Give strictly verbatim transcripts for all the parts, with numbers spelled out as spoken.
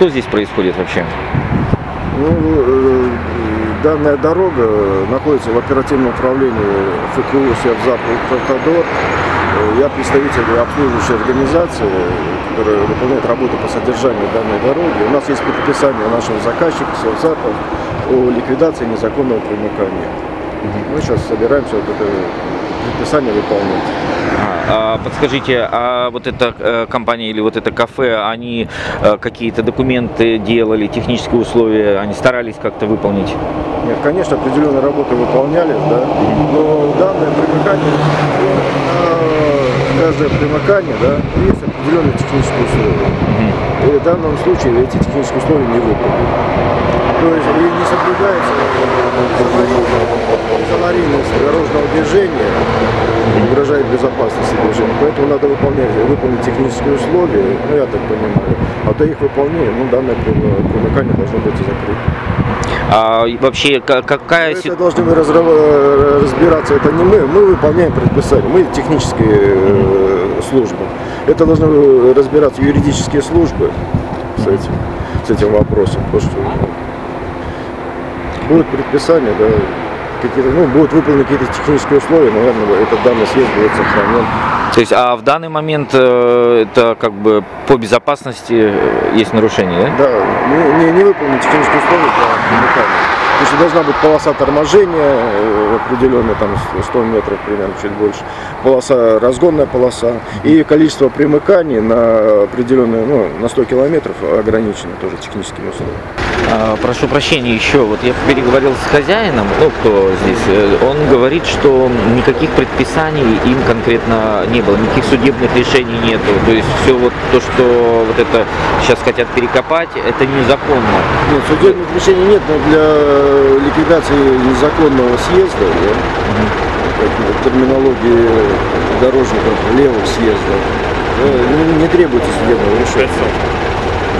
Что здесь происходит вообще? Ну, данная дорога находится в оперативном управлении Ф К У «Севзапуправтодор». Я представитель обслуживающей организации, которая выполняет работу по содержанию данной дороги. У нас есть предписание нашего заказчика Севзапа о ликвидации незаконного примыкания. Мы сейчас собираемся вот это предписание выполнять. А, подскажите, а вот эта компания или вот это кафе, они какие-то документы делали, технические условия, они старались как-то выполнить? Нет, конечно, определенные работы выполняли, да, но данное примыкание, каждое примыкание, да, есть определенные технические условия. И в данном случае эти технические условия не выполнены. То есть и не соблюдается аварийность дорожного движения, угрожает безопасности движения. Поэтому надо выполнять, выполнить технические условия, ну, я так понимаю. А до их выполнения, ну, данное примыкание должно быть закрыто. А вообще какая... Это должны мы разбираться, это не мы, мы выполняем предписание, мы технические службы. Это должны разбираться юридические службы с этим, с этим вопросом. Будут предписания, да, какие-то, ну, будут выполнены какие-то технические условия, наверное, этот данный съезд будет сохранен. То есть, а в данный момент э, это как бы по безопасности есть нарушение, да? Да, не, не, не выполнены технические условия для примыкания. То есть должна быть полоса торможения определенная, там сто метров примерно, чуть больше, полоса, разгонная полоса, и количество примыканий на определенные, ну, на сто километров ограничено тоже техническими условиями. Прошу прощения еще, вот я переговорил с хозяином, ну, кто здесь, он говорит, что никаких предписаний им конкретно не было, никаких судебных решений нету, то есть все вот то, что вот это сейчас хотят перекопать, это незаконно. Нет, судебных решений нет, но для ликвидации незаконного съезда, да, терминологии дорожников, левых съездов, не требуется судебного решения.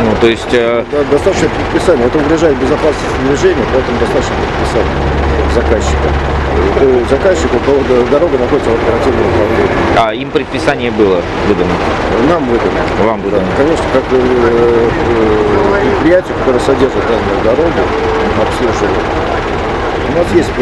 Ну, то есть, э... достаточно предписания, это угрожает безопасности движения, поэтому достаточно предписания заказчика. У заказчика дорога находится в оперативном управлении. А им предписание было выдано? Нам выдано. Вам выдано? Да, конечно, как э, э, предприятие, которое содержит данную дорогу, обслуживает. У нас есть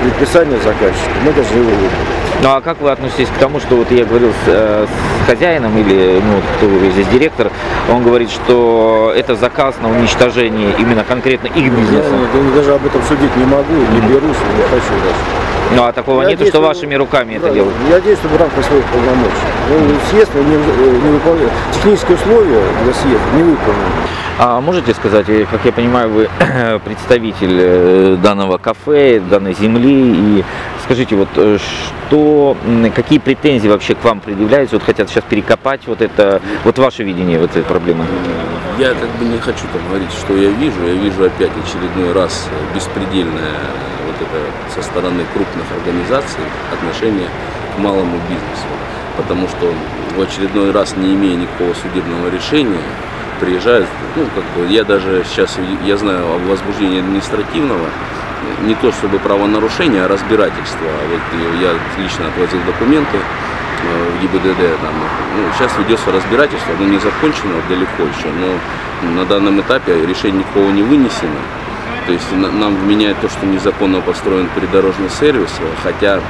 предписание заказчика, мы должны его выполнить. Ну а как вы относитесь к тому, что вот я говорил с, э, с хозяином или, ну, кто здесь директор, он говорит, что это заказ на уничтожение именно конкретно их бизнеса? Я, я даже об этом судить не могу, не берусь, не хочу даже. Ну а такого я нету, действую, что вашими руками, да, это делают? Я действую в рамках своих полномочий. Ну, съезд не, не выполняет. Технические условия для съезда не выполнены. А можете сказать, как я понимаю, вы представитель данного кафе, данной земли, и скажите, вот что, какие претензии вообще к вам предъявляются, вот хотят сейчас перекопать вот это, вот ваше видение вот этой проблемы? Я как бы не хочу там говорить, что я вижу, я вижу опять очередной раз беспредельное вот это со стороны крупных организаций отношение к малому бизнесу, потому что в очередной раз, не имея никакого судебного решения, приезжают, ну, как бы, я даже сейчас, я знаю об возбуждении административного, не то чтобы правонарушение, а разбирательство. Вот я лично отвозил документы в Г И Б Д Д, там, ну, сейчас ведется разбирательство, оно не закончено, далеко еще, но на данном этапе решение никакого не вынесено. То есть нам вменяет то, что незаконно построен придорожный сервис, хотя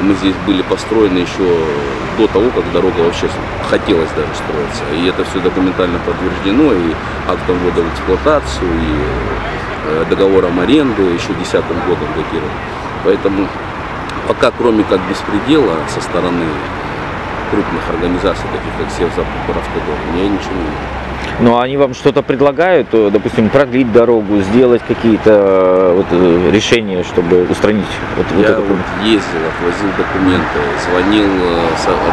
мы здесь были построены еще до того, как дорога вообще хотелось даже строиться. И это все документально подтверждено, и актом ввода в эксплуатацию, и договором аренды еще десятым годом датировано. Поэтому пока, кроме как беспредела со стороны крупных организаций, таких как Севзапуправтодор, я ничего не вижу. Но они вам что-то предлагают, допустим, продлить дорогу, сделать какие-то вот решения, чтобы устранить вот, вот это? Я вот ездил, отвозил документы, звонил,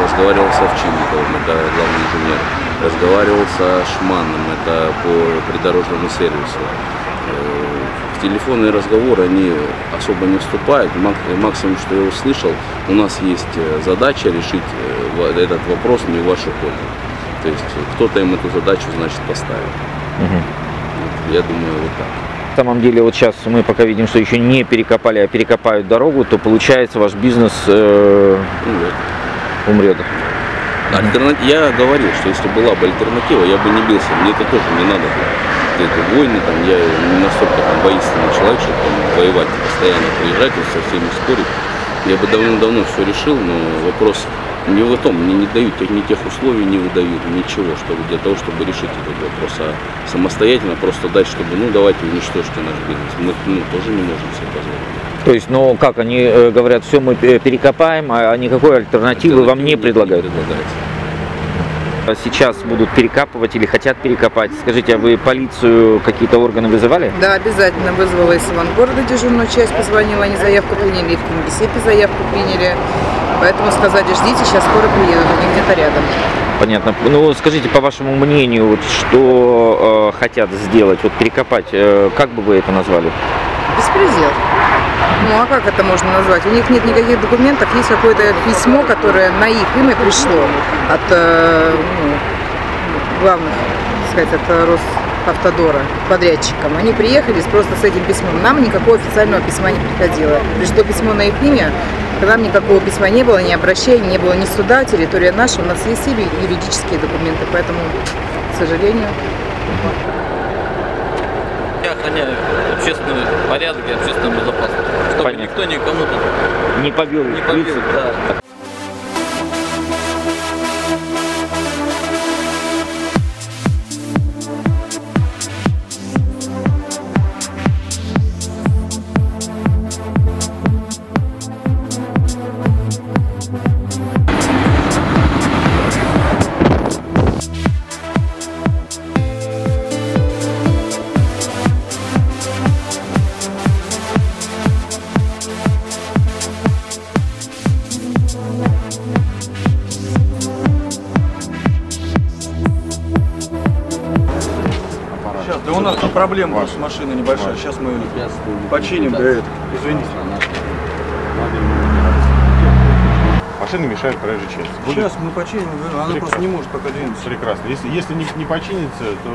разговаривал с Овчинниковым, это главный инженер, разговаривал со Шманом, это по придорожному сервису. В телефонные разговоры они особо не вступают, максимум, что я услышал, у нас есть задача решить этот вопрос не в вашу пользу. То есть кто-то им эту задачу, значит, поставил. Угу. Я думаю, вот так. На самом деле, вот сейчас мы пока видим, что еще не перекопали, а перекопают дорогу, то получается ваш бизнес э, умрет. умрет. Альтерна... Я говорил, что если была бы альтернатива, я бы не бился. Мне это тоже не надо было. Это войны, там, я не настолько там воинственный человек, чтобы там воевать, постоянно приезжать, со всеми спорить. Я бы давно-давно все решил, но вопрос не в том, мне не дают, ни тех условий не выдают, ничего, чтобы для того, чтобы решить этот вопрос, а самостоятельно просто дать, чтобы, ну, давайте уничтожьте наш бизнес. Мы ну, тоже не можем себе позволить. То есть, ну, как они говорят, все мы перекопаем, а никакой альтернативы вам не предлагают? Не предлагается. Сейчас будут перекапывать или хотят перекопать. Скажите, а вы полицию, какие-то органы вызывали? Да, обязательно вызвала из Ивангорода дежурную часть, позвонила, они заявку приняли, и в Кингисеппе заявку приняли. Поэтому сказали, ждите, сейчас скоро приедут, они где-то рядом. Понятно. Ну, скажите, по вашему мнению, вот, что э, хотят сделать, вот перекопать, э, как бы вы это назвали? Беспредел. Ну, а как это можно назвать? У них нет никаких документов, есть какое-то письмо, которое на их имя пришло от э, ну, главных, так сказать, от Росавтодора, подрядчикам. Они приехали просто с этим письмом. Нам никакого официального письма не приходило. Пришло письмо на их имя. Когда нам никакого письма не было, ни обращений, не было ни суда, территория наша, у нас есть и юридические документы, поэтому, к сожалению. Я охраняю общественный порядок и общественную безопасность, чтобы Понятно. Никто никому тут не побил. Не побил, да. Проблема у нас машина небольшая, сейчас мы ее починим. Да, извините. Машины мешают проезжей части. Будет? Сейчас мы починим, она Прекрасно. Просто не может пока двинуться. Прекрасно. Если, если не, не починится, то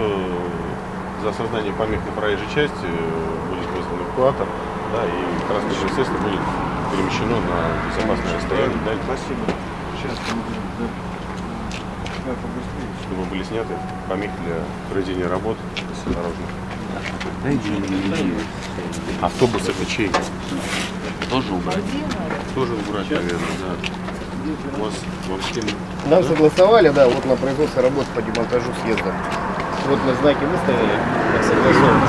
за создание помех на проезжей части будет вызван эвакуатор, да, и транспортное средство будет перемещено на безопасное расстояние. Да, спасибо. Сейчас мы будем, да. Чтобы были сняты помехи для проведения работ дорожных. Автобусы печей. Тоже убрать. Тоже убрать, наверное, да. У вас вообще... Нам согласовали, да, вот на производство работ по демонтажу съезда. Вот мы знаки выставили, согласовано.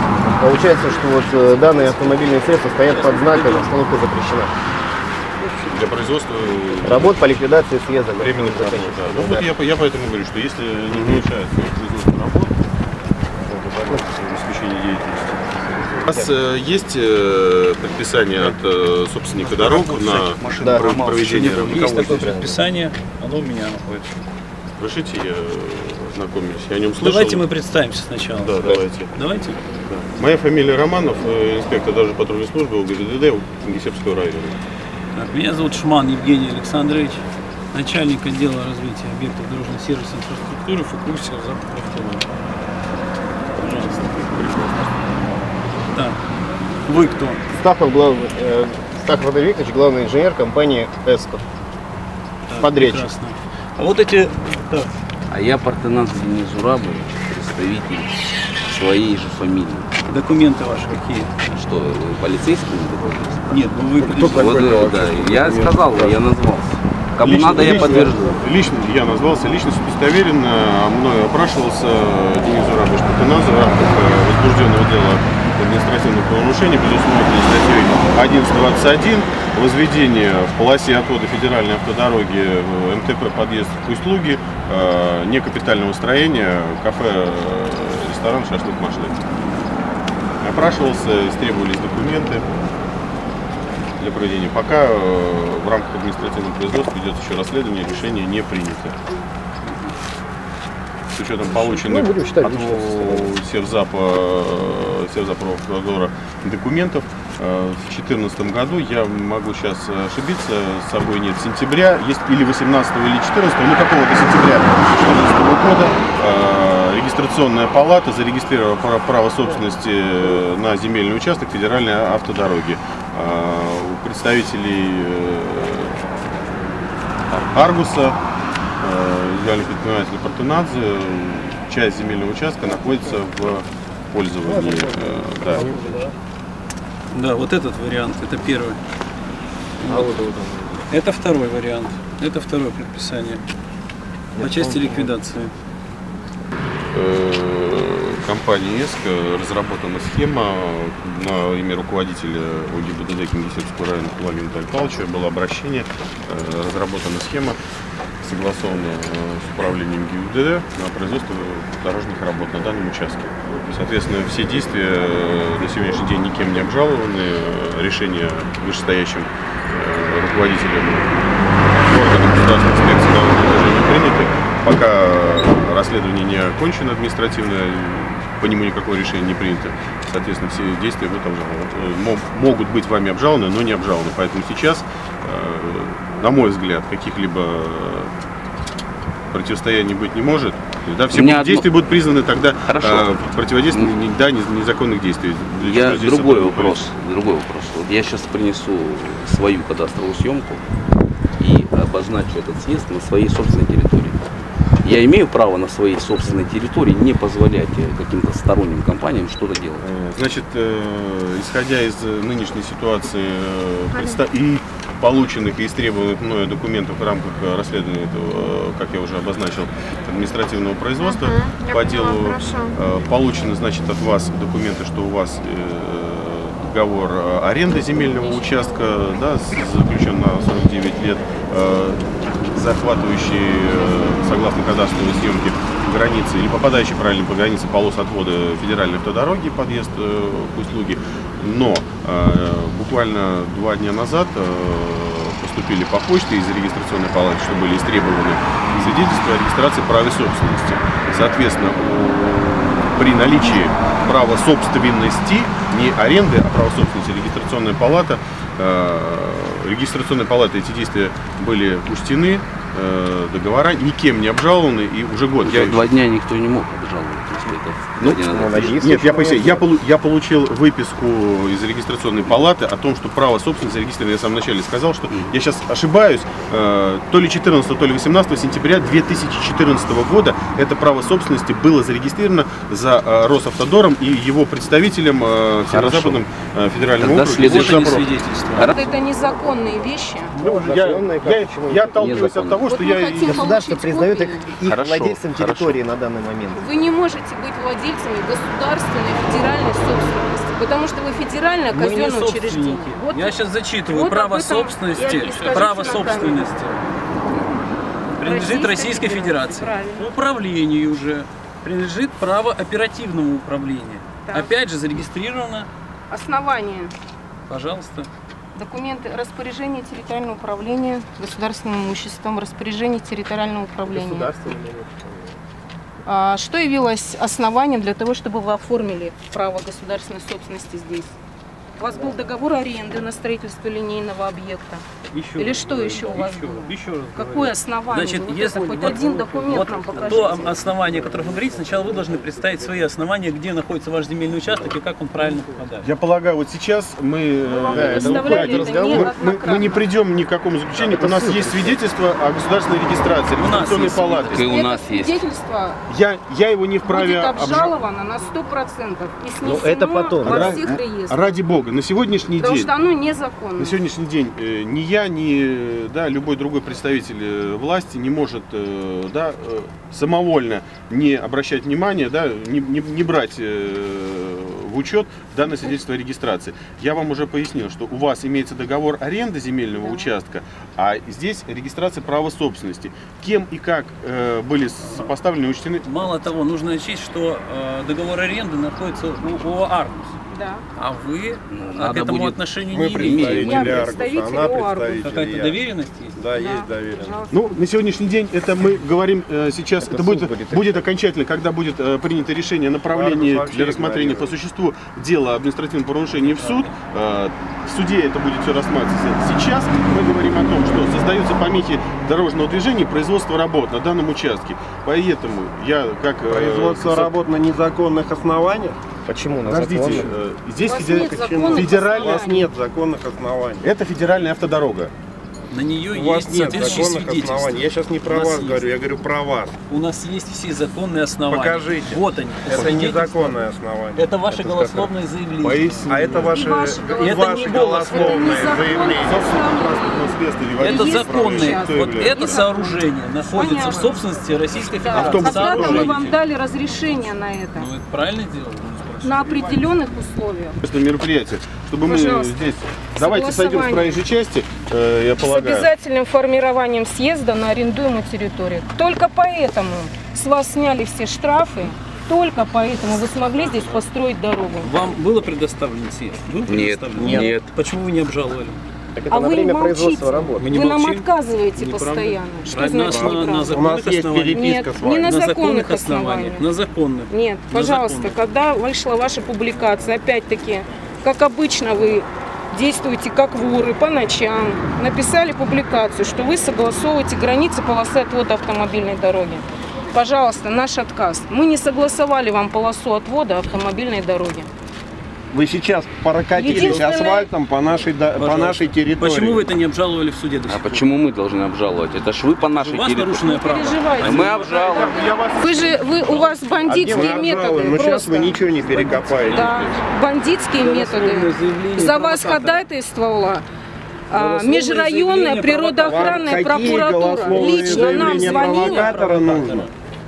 Получается, что вот данные автомобильные средства стоят под знаком, остановка запрещена. Для производства... Работ по ликвидации съезда. Временных работ, да. Ну, вот я, я поэтому говорю, что если не получается производство работ, у нас есть предписание от собственника дорог на да, проведение работ? Есть такое предписание, оно у меня находится. Разрешите, я ознакомлюсь, я о нем слышал. Давайте мы представимся сначала. Да, давайте. Давайте. Да. Моя фамилия Романов, инспектор даже патрульной службы ГИБДД Кингисеппского района. Так, меня зовут Шман Евгений Александрович, начальник отдела развития объектов дорожного сервиса инфраструктуры ФКУ «Севзапуправтодор». Пожалуйста. Да. Вы кто? Стахов, глав... э, Стахов Владимир Викторович, главный инженер компании ЭСКО. Да, подрядчик. Прекрасно. А вот эти... Да. А я Портунадзе Денис Урабович, представитель своей же фамилии. Документы ваши какие? Что, полицейские? Нет, ну вы... Кто вот, да, да. Я сказал, да. Я назвался. Кому лично, надо, я подтверждаю. Лично я назвался, личность удостоверена, мною опрашивался Денис Урабович Портунадзе в рамках возбужденного дела административных правонарушений, безусловно, статьей одиннадцать двадцать один, возведение в полосе отвода федеральной автодороги МТП подъезд к услуги э, некапитального строения, кафе, ресторан, шашлык, машлык. Опрашивался, требовались документы для проведения. Пока э, в рамках административного производства идет еще расследование, решение не принято. С учетом полученных ну, считать, от Севзапа, Севзапуправтодора документов в две тысячи четырнадцатом году, я могу сейчас ошибиться, с собой нет сентября, есть или восемнадцатого, или четырнадцатого, ну какого-то сентября две тысячи четырнадцатого года э, регистрационная палата зарегистрировала право собственности на земельный участок федеральной автодороги. Э, у представителей э, Аргуса, индивидуальный предприниматель Портунадзе, часть земельного участка находится в пользовании. Да. Да, вот этот вариант, это первый. А вот, вот он. Это второй вариант, это второе предписание. По части ликвидации. Компания ЭСКО разработана схема на имя руководителя ОГИБДД Кингисеппского района Кулагина Павловича. Было обращение, разработана схема, согласованная с управлением ГИБДД на производство дорожных работ на данном участке. Соответственно, все действия на сегодняшний день никем не обжалованы. Решение вышестоящим руководителем органов государственной инспекции дорожного движения принято. Пока расследование не окончено административно, по нему никакое решение не принято. Соответственно, все действия будут обжалованы. Могут быть вами обжалованы, но не обжалованы. Поэтому сейчас, на мой взгляд, каких-либо противостояний быть не может. Да, все будут, действия одно... будут признаны тогда а, противодействием да, незаконных действий. Я, другой, вопрос, другой вопрос. Вот я сейчас принесу свою кадастровую съемку и обозначу этот съезд на своей собственной территории. Я имею право на своей собственной территории не позволять каким-то сторонним компаниям что-то делать. Значит, э, исходя из нынешней ситуации э, и полученных и истребованных мною документов в рамках расследования этого, как я уже обозначил, административного производства угу, по делу, э, получены, значит, от вас документы, что у вас э, договор аренды земельного участка, да, заключен на сорок девять лет. Э, захватывающие, согласно кадастровой съемке, границы или попадающие правильно по границе полос отвода федеральной автодороги, подъезд к услуге. Но э, буквально два дня назад э, поступили по почте из регистрационной палаты, что были истребованы свидетельства о регистрации права собственности. Соответственно, при наличии права собственности, не аренды, а права собственности, регистрационная палата, э, регистрационной палаты эти действия были учтены, э, договора никем не обжалованы, и уже год. Я... Два дня никто не мог обжаловать. Ну, нет, нет, я, поясню, я, полу, я получил выписку из регистрационной палаты о том, что право собственности зарегистрировано. Я в самом начале сказал, что я сейчас ошибаюсь, э, то ли четырнадцатого, то ли восемнадцатого сентября две тысячи четырнадцатого года это право собственности было зарегистрировано за э, Росавтодором и его представителем э, в Северо-Западном э, федеральном округе. Вот это незаконные вещи. Ну, я я, я отталкиваюсь от того, вот что я... Государство признает их, их хорошо, владельцем хорошо. территории на данный момент. Вы не можете быть владельцами государственной федеральной собственности, потому что вы федеральное казенное учреждение. Вот, я сейчас зачитываю. Вот право собственности, право собственности принадлежит Российской Федерации. Федерации. Управлению уже принадлежит право оперативного управления. Так. Опять же зарегистрировано. Основание. Пожалуйста. Документы распоряжение территориального управления государственным имуществом, распоряжение территориального управления. Что явилось основанием для того, чтобы вы оформили право государственной собственности здесь? У вас был договор аренды на строительство линейного объекта? Еще Или что говорю, еще у вас еще, было? Еще раз Какое основание? Значит, вот если это, хоть вот, один документ вот нам покажите. То основание, которое вы говорите, сначала вы должны представить свои основания, где находится ваш земельный участок и как он правильно попадает. Я полагаю, вот сейчас мы, да, это это мы, мы, мы не придем ни к какому заключению. Да, у нас супер. есть свидетельство о государственной регистрации, регистрационной палаты. И у нас есть. Свидетельство я, я его не вправе обжаловано на сто процентов. И снесено это потом. во всех реестрах. Ради бога, на сегодняшний Потому день... Потому что оно незаконно. На сегодняшний день э, не я Ни, да, любой другой представитель власти не может да, самовольно не обращать внимания, да, не, не, не брать в учет данное свидетельство о регистрации. Я вам уже пояснил, что у вас имеется договор аренды земельного да. участка, а здесь регистрация права собственности. Кем и как э, были сопоставлены и учтены? Мало того, нужно учесть, что э, договор аренды находится у, у Аргус. Да. А вы ну, к этому будет... отношению мы не имеете? Я представитель Аргуса. Какая-то доверенность есть? Да, да, есть доверенность. Пожалуйста. Ну, на сегодняшний день это мы говорим э, сейчас, это, это будет, будет, будет окончательно, когда будет э, принято решение о направлении для рассмотрения по существу дела об административном правонарушении в суд. Э, в суде это будет все рассматриваться. Сейчас мы говорим о том, что создаются помехи дорожного движения и производства работ на данном участке. Поэтому я как... Э, производство э, работ на незаконных основаниях? Почему? Подождите, э, здесь федер... нет федеральная... У вас нет законных оснований. Это федеральная автодорога. На нее у есть соответствующие свидетельства. Я сейчас не про вас говорю, я говорю про вас. У нас есть все законные основания. Покажите. Вот они. Это незаконное основание. Это ваши голословные заявления. А это ваши голословные заявления. Это законные. Вот это сооружение находится в собственности Российской Федерации. Когда-то мы вам дали разрешение на это. Ну это правильно делали? На определенных условиях. Мероприятие, чтобы Пожалуйста. мы здесь... Давайте сойдем с проезжей части, э, я полагаю. С обязательным формированием съезда на арендуемую территорию. Только поэтому с вас сняли все штрафы, только поэтому вы смогли здесь построить дорогу. Вам было предоставлен съезд? Был предоставлен? Нет, нет. Нет. Почему вы не обжаловали? Так это а на время производства работы. Вы молчим, нам отказываете постоянно. Что значит неправда? У нас есть переписка с вами. Не на, на законных, законных основаниях. основаниях. На законных. Нет, на пожалуйста, законных. Когда вышла ваша публикация, опять-таки, как обычно вы действуете как воры по ночам, написали публикацию, что вы согласовываете границы полосы отвода автомобильной дороги. Пожалуйста, наш отказ. Мы не согласовали вам полосу отвода автомобильной дороги. Вы сейчас прокатились Единственное... асфальтом по нашей, по нашей территории. Почему вы это не обжаловали в суде? А почему мы должны обжаловать? Это ж вы по нашей территории. У вас территории. нарушенное право. Мы обжалуем. Вы же, вы, у вас бандитские а методы. Ну сейчас вы ничего не перекопаете. Да, бандитские да, методы. За вас ходатайствовала а, межрайонная природоохранная прокуратура. Лично нам звонила. Нужно.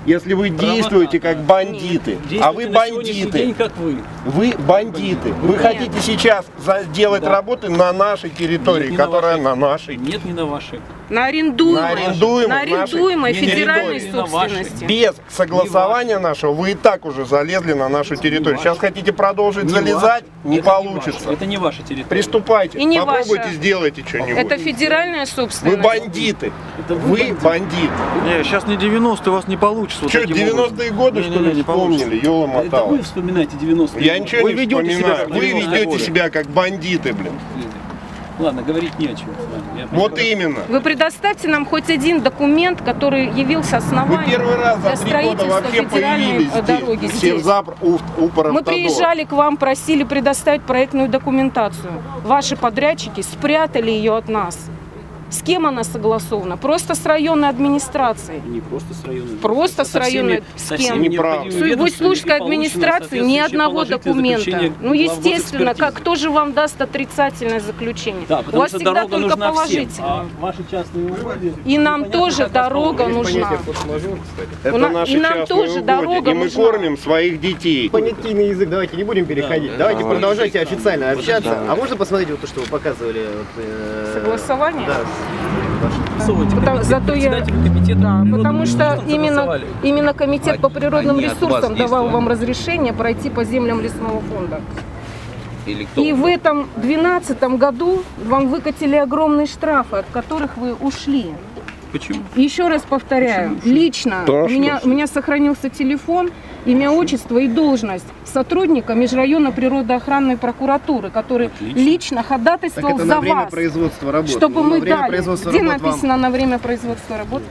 Если вы действуете как бандиты, Нет. а вы бандиты, день, как вы. вы бандиты, вы Нет. хотите сейчас сделать да. работы на нашей территории, Нет, которая на, на нашей. Нет, не на вашей. На арендуемой, на арендуемой, на арендуемой федеральной собственности. Без согласования нашего вы и так уже залезли на нашу территорию. Сейчас хотите продолжить не залезать, ваше. не это получится. Не ваше. Это не ваша территория. Приступайте, не попробуйте, ваша. сделайте что-нибудь. Это федеральная собственность. Вы бандиты, это вы, вы бандиты. бандиты. Не, сейчас не девяностые, у вас не получится. Вот что, девяностые годы не, что ли не, не вспомнили? Ёлы-моталы. Это вы вспоминаете девяностые годы. Я ничего вы не вспоминаю. Вы ведете себя как бандиты, блин. Ладно, говорить не о чем. Вот именно. Вы предоставьте нам хоть один документ, который явился основанием Мы первый раз за три года вообще появились дороги здесь. Севзапуправтодор. Мы приезжали к вам, просили предоставить проектную документацию. Ваши подрядчики спрятали ее от нас. С кем она согласована? Просто с районной администрацией. Не просто с районной. Просто с районной. С кем? С Буйслужской администрации ни одного документа. Ну, естественно, как, кто же вам даст отрицательное заключение? Да, у вас всегда только положительное. И нам тоже дорога нужна. И нам тоже дорога нужна. И мы кормим своих детей. Понятийный язык давайте не будем переходить. Давайте продолжайте официально общаться. А можно посмотреть вот то, что вы показывали? Согласование? Потому, зато я, да, потому что именно, именно комитет по природным ресурсам давал вам разрешение пройти по землям лесного фонда. И в этом двенадцатом году вам выкатили огромные штрафы, от которых вы ушли. Почему? Еще раз повторяю, Почему? лично да, у, меня, у меня сохранился телефон, имя, отчество и должность сотрудника межрайонной природоохранной прокуратуры, который Отлично. лично ходатайствовал так это за время вас, производства работ. чтобы ну, мы дали. Где написано вам... на время производства работ?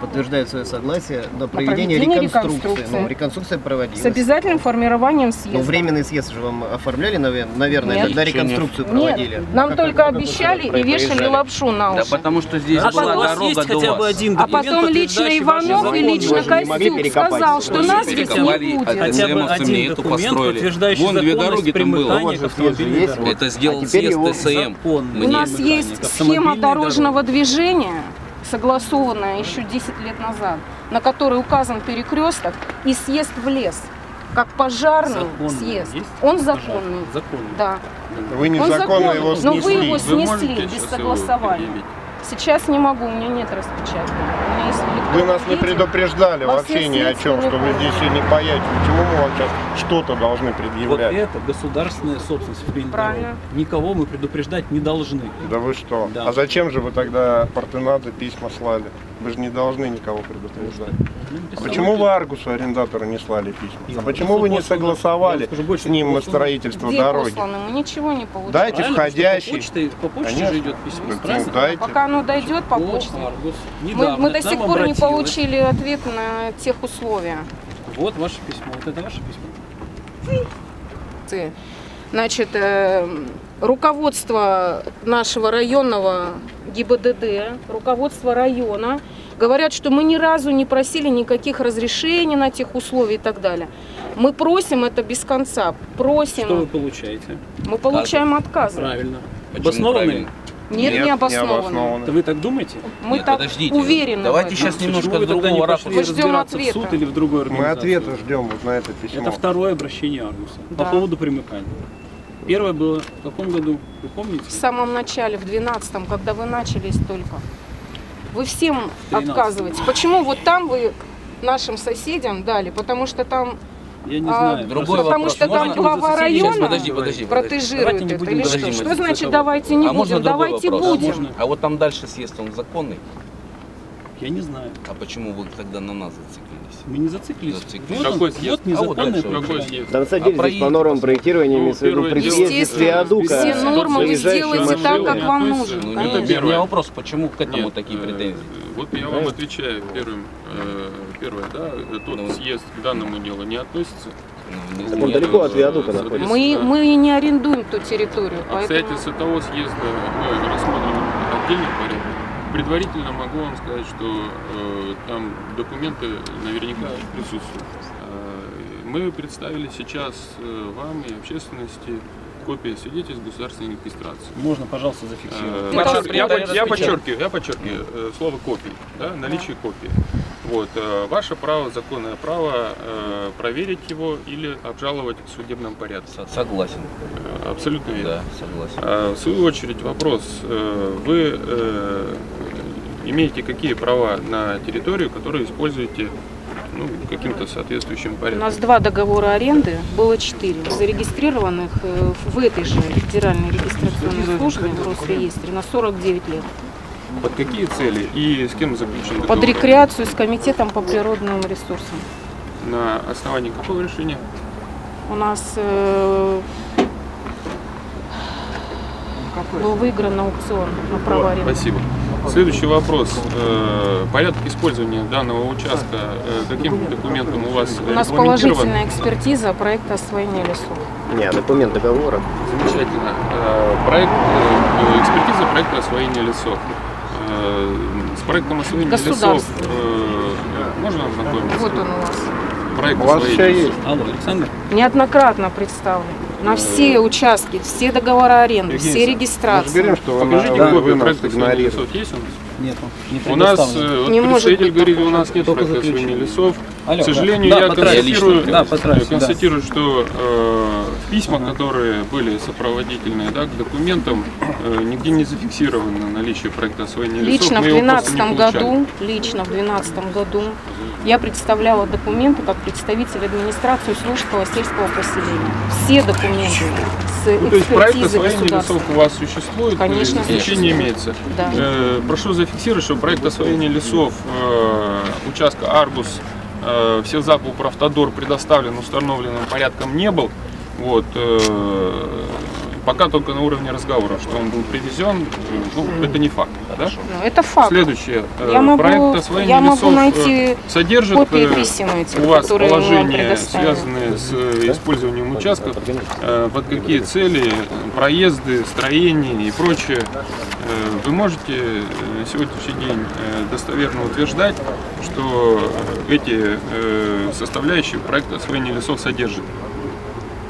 Подтверждает свое согласие на проведение, проведение реконструкции. реконструкции. Ну, реконструкция проводилась. С обязательным формированием съезда. Но временный съезд же вам оформляли, наверное, Нет. когда реконструкцию Нет. проводили. Нет. Нам как только обещали и вешали лапшу на уши. Да потому что здесь а была дорога до хотя бы один А потом лично Иванов и лично Костюк сказал, что нас здесь не будет. Хотя бы один документ, подтверждающий законность примыкания автомобильной дороги. Это сделал съезд ТСМ. У нас есть схема дорожного движения, согласованная еще десять лет назад, на которой указан перекресток и съезд в лес, как пожарный законный съезд. Есть? Он законный. законный. Да. Вы незаконно его снесли. Но вы его снесли вы без согласования. Сейчас не могу, у меня нет распечатки. Вы нас не предупреждали вообще ни о чем, что вы здесь не поедете. Почему мы вам сейчас что-то должны предъявлять? Вот это государственная собственность. Правильно. Никого мы предупреждать не должны. Да вы что? Да. А зачем же вы тогда Портунадзе письма слали? Вы же не должны никого предупреждать. А почему вы Аргусу арендатору не слали письма? А почему вы не согласовали с ним на строительство дороги? Мы ничего не получили. Дайте входящий. По почте же идет письмо. Пока оно дойдет по почте. Мы, мы до сих пор не получили ответ на тех условия. Вот ваше письмо. Вот это ваше письмо. Ты. Значит, руководство нашего районного ГИБДД, руководство района говорят, что мы ни разу не просили никаких разрешений на тех условий и так далее. Мы просим это без конца. Просим. Что вы получаете? Мы получаем отказы. Правильно. Обоснованные? Нет, Нет, не обоснованные. Не обоснованные. Это вы так думаете? Мы Нет, так подождите. уверены. Давайте сейчас немножко с другого ракурса. Мы ждем ответа. В суд или в другую организацию. Мы ответа ждем вот на это письмо. Это второе обращение Аргуса, да, по поводу примыкания. Первое было в каком году? Вы помните? В самом начале, в двенадцатом, когда вы начались только. Вы всем отказываете. Почему вот там вы нашим соседям дали? Потому что там... Я не знаю. А, Другой потому вопрос. что там глава района сейчас, подожди, подожди, протежирует это. Или что? Что значит давайте не а будем? Давайте вопрос? будем. А, можно... а вот там дальше съезд, он законный? Я не знаю. А почему вы тогда на нас зациклились? Мы не зациклились. зациклились. Вот, он, съезд? вот незаконное а вот проект. Да, на самом деле, а здесь по нормам проектирования имеется в виду при съезде Феодука. Все нормы вы сделаете так, как вам нужно. Ну, это первый. У меня вопрос, почему к этому Нет, такие претензии? Вот я вам отвечаю первым. Первое, да, тот ну, съезд к данному делу не относится. Ну, так он нет, далеко от Виадука находится. Мы, мы и не арендуем ту территорию. Обстоятельства поэтому... того съезда мы рассмотрим отдельно в порядке. Предварительно могу вам сказать, что э, там документы наверняка присутствуют. Э, мы представили сейчас э, вам и общественности копия свидетельств государственной регистрации. Можно, пожалуйста, зафиксировать. Э, подчеркну, я, я, я подчеркиваю, я подчеркиваю э, слово копий, да, наличие да. копии. Вот, э, ваше право, законное право э, проверить его или обжаловать в судебном порядке. Согласен. Э, абсолютно верно. Да, согласен. Э, в свою очередь вопрос. Э, вы э, имеете какие права на территорию, которую используете ну, каким-то соответствующим порядком? У нас два договора аренды, было четыре, зарегистрированных в этой же федеральной регистрационной службе в Росреестре на сорок девять лет. Под какие цели и с кем заключен договор? Под рекреацию с комитетом по природным ресурсам. На основании какого решения? У нас э, был выигран аукцион на право аренды. Спасибо. Следующий вопрос. Э, порядок использования данного участка э, каким документом у вас? У нас положительная экспертиза проекта освоения лесов. Нет, документ договора. Замечательно. Э, проект, э, экспертиза проекта освоения лесов. С проектом освоения лесов э, можно ознакомиться? Вот он у вас. Проект у вас еще есть. Алло, Александр? Неоднократно представлен. На все участки, все договора аренды, Евгений, все регистрации. Разберем, что покажите, да, копию проекта освоения лесов есть у нас? Нет, не у нас, не вот представитель быть, говорит, у нас нет проекта освоения лесов. Алло, К сожалению, да, я констатирую, да, констатирую да. что э, письма, ага. которые были сопроводительные да, к документам, э, нигде не зафиксировано наличие проекта освоения лично лесов. В двенадцатом году, лично в двенадцатом году я представляла документы как представитель администрации Служского сельского поселения. Все документы с ну, то есть проект освоения лесов у вас существует? Конечно, исключение имеется. Да. Э, прошу зафиксировать, что проект освоения лесов э, участка Аргус в Севзапуправтодор предоставлен установленным порядком не был. Вот, э, пока только на уровне разговора, что он был привезен, ну, это не факт. Да? Это факт. Следующее. Я проект могу, освоения я лесов могу найти содержит эти, у вас положения, связанные с использованием участков, э, под какие цели, проезды, строения и прочее. Вы можете на сегодняшний день достоверно утверждать, что эти составляющие проект освоения лицов содержит?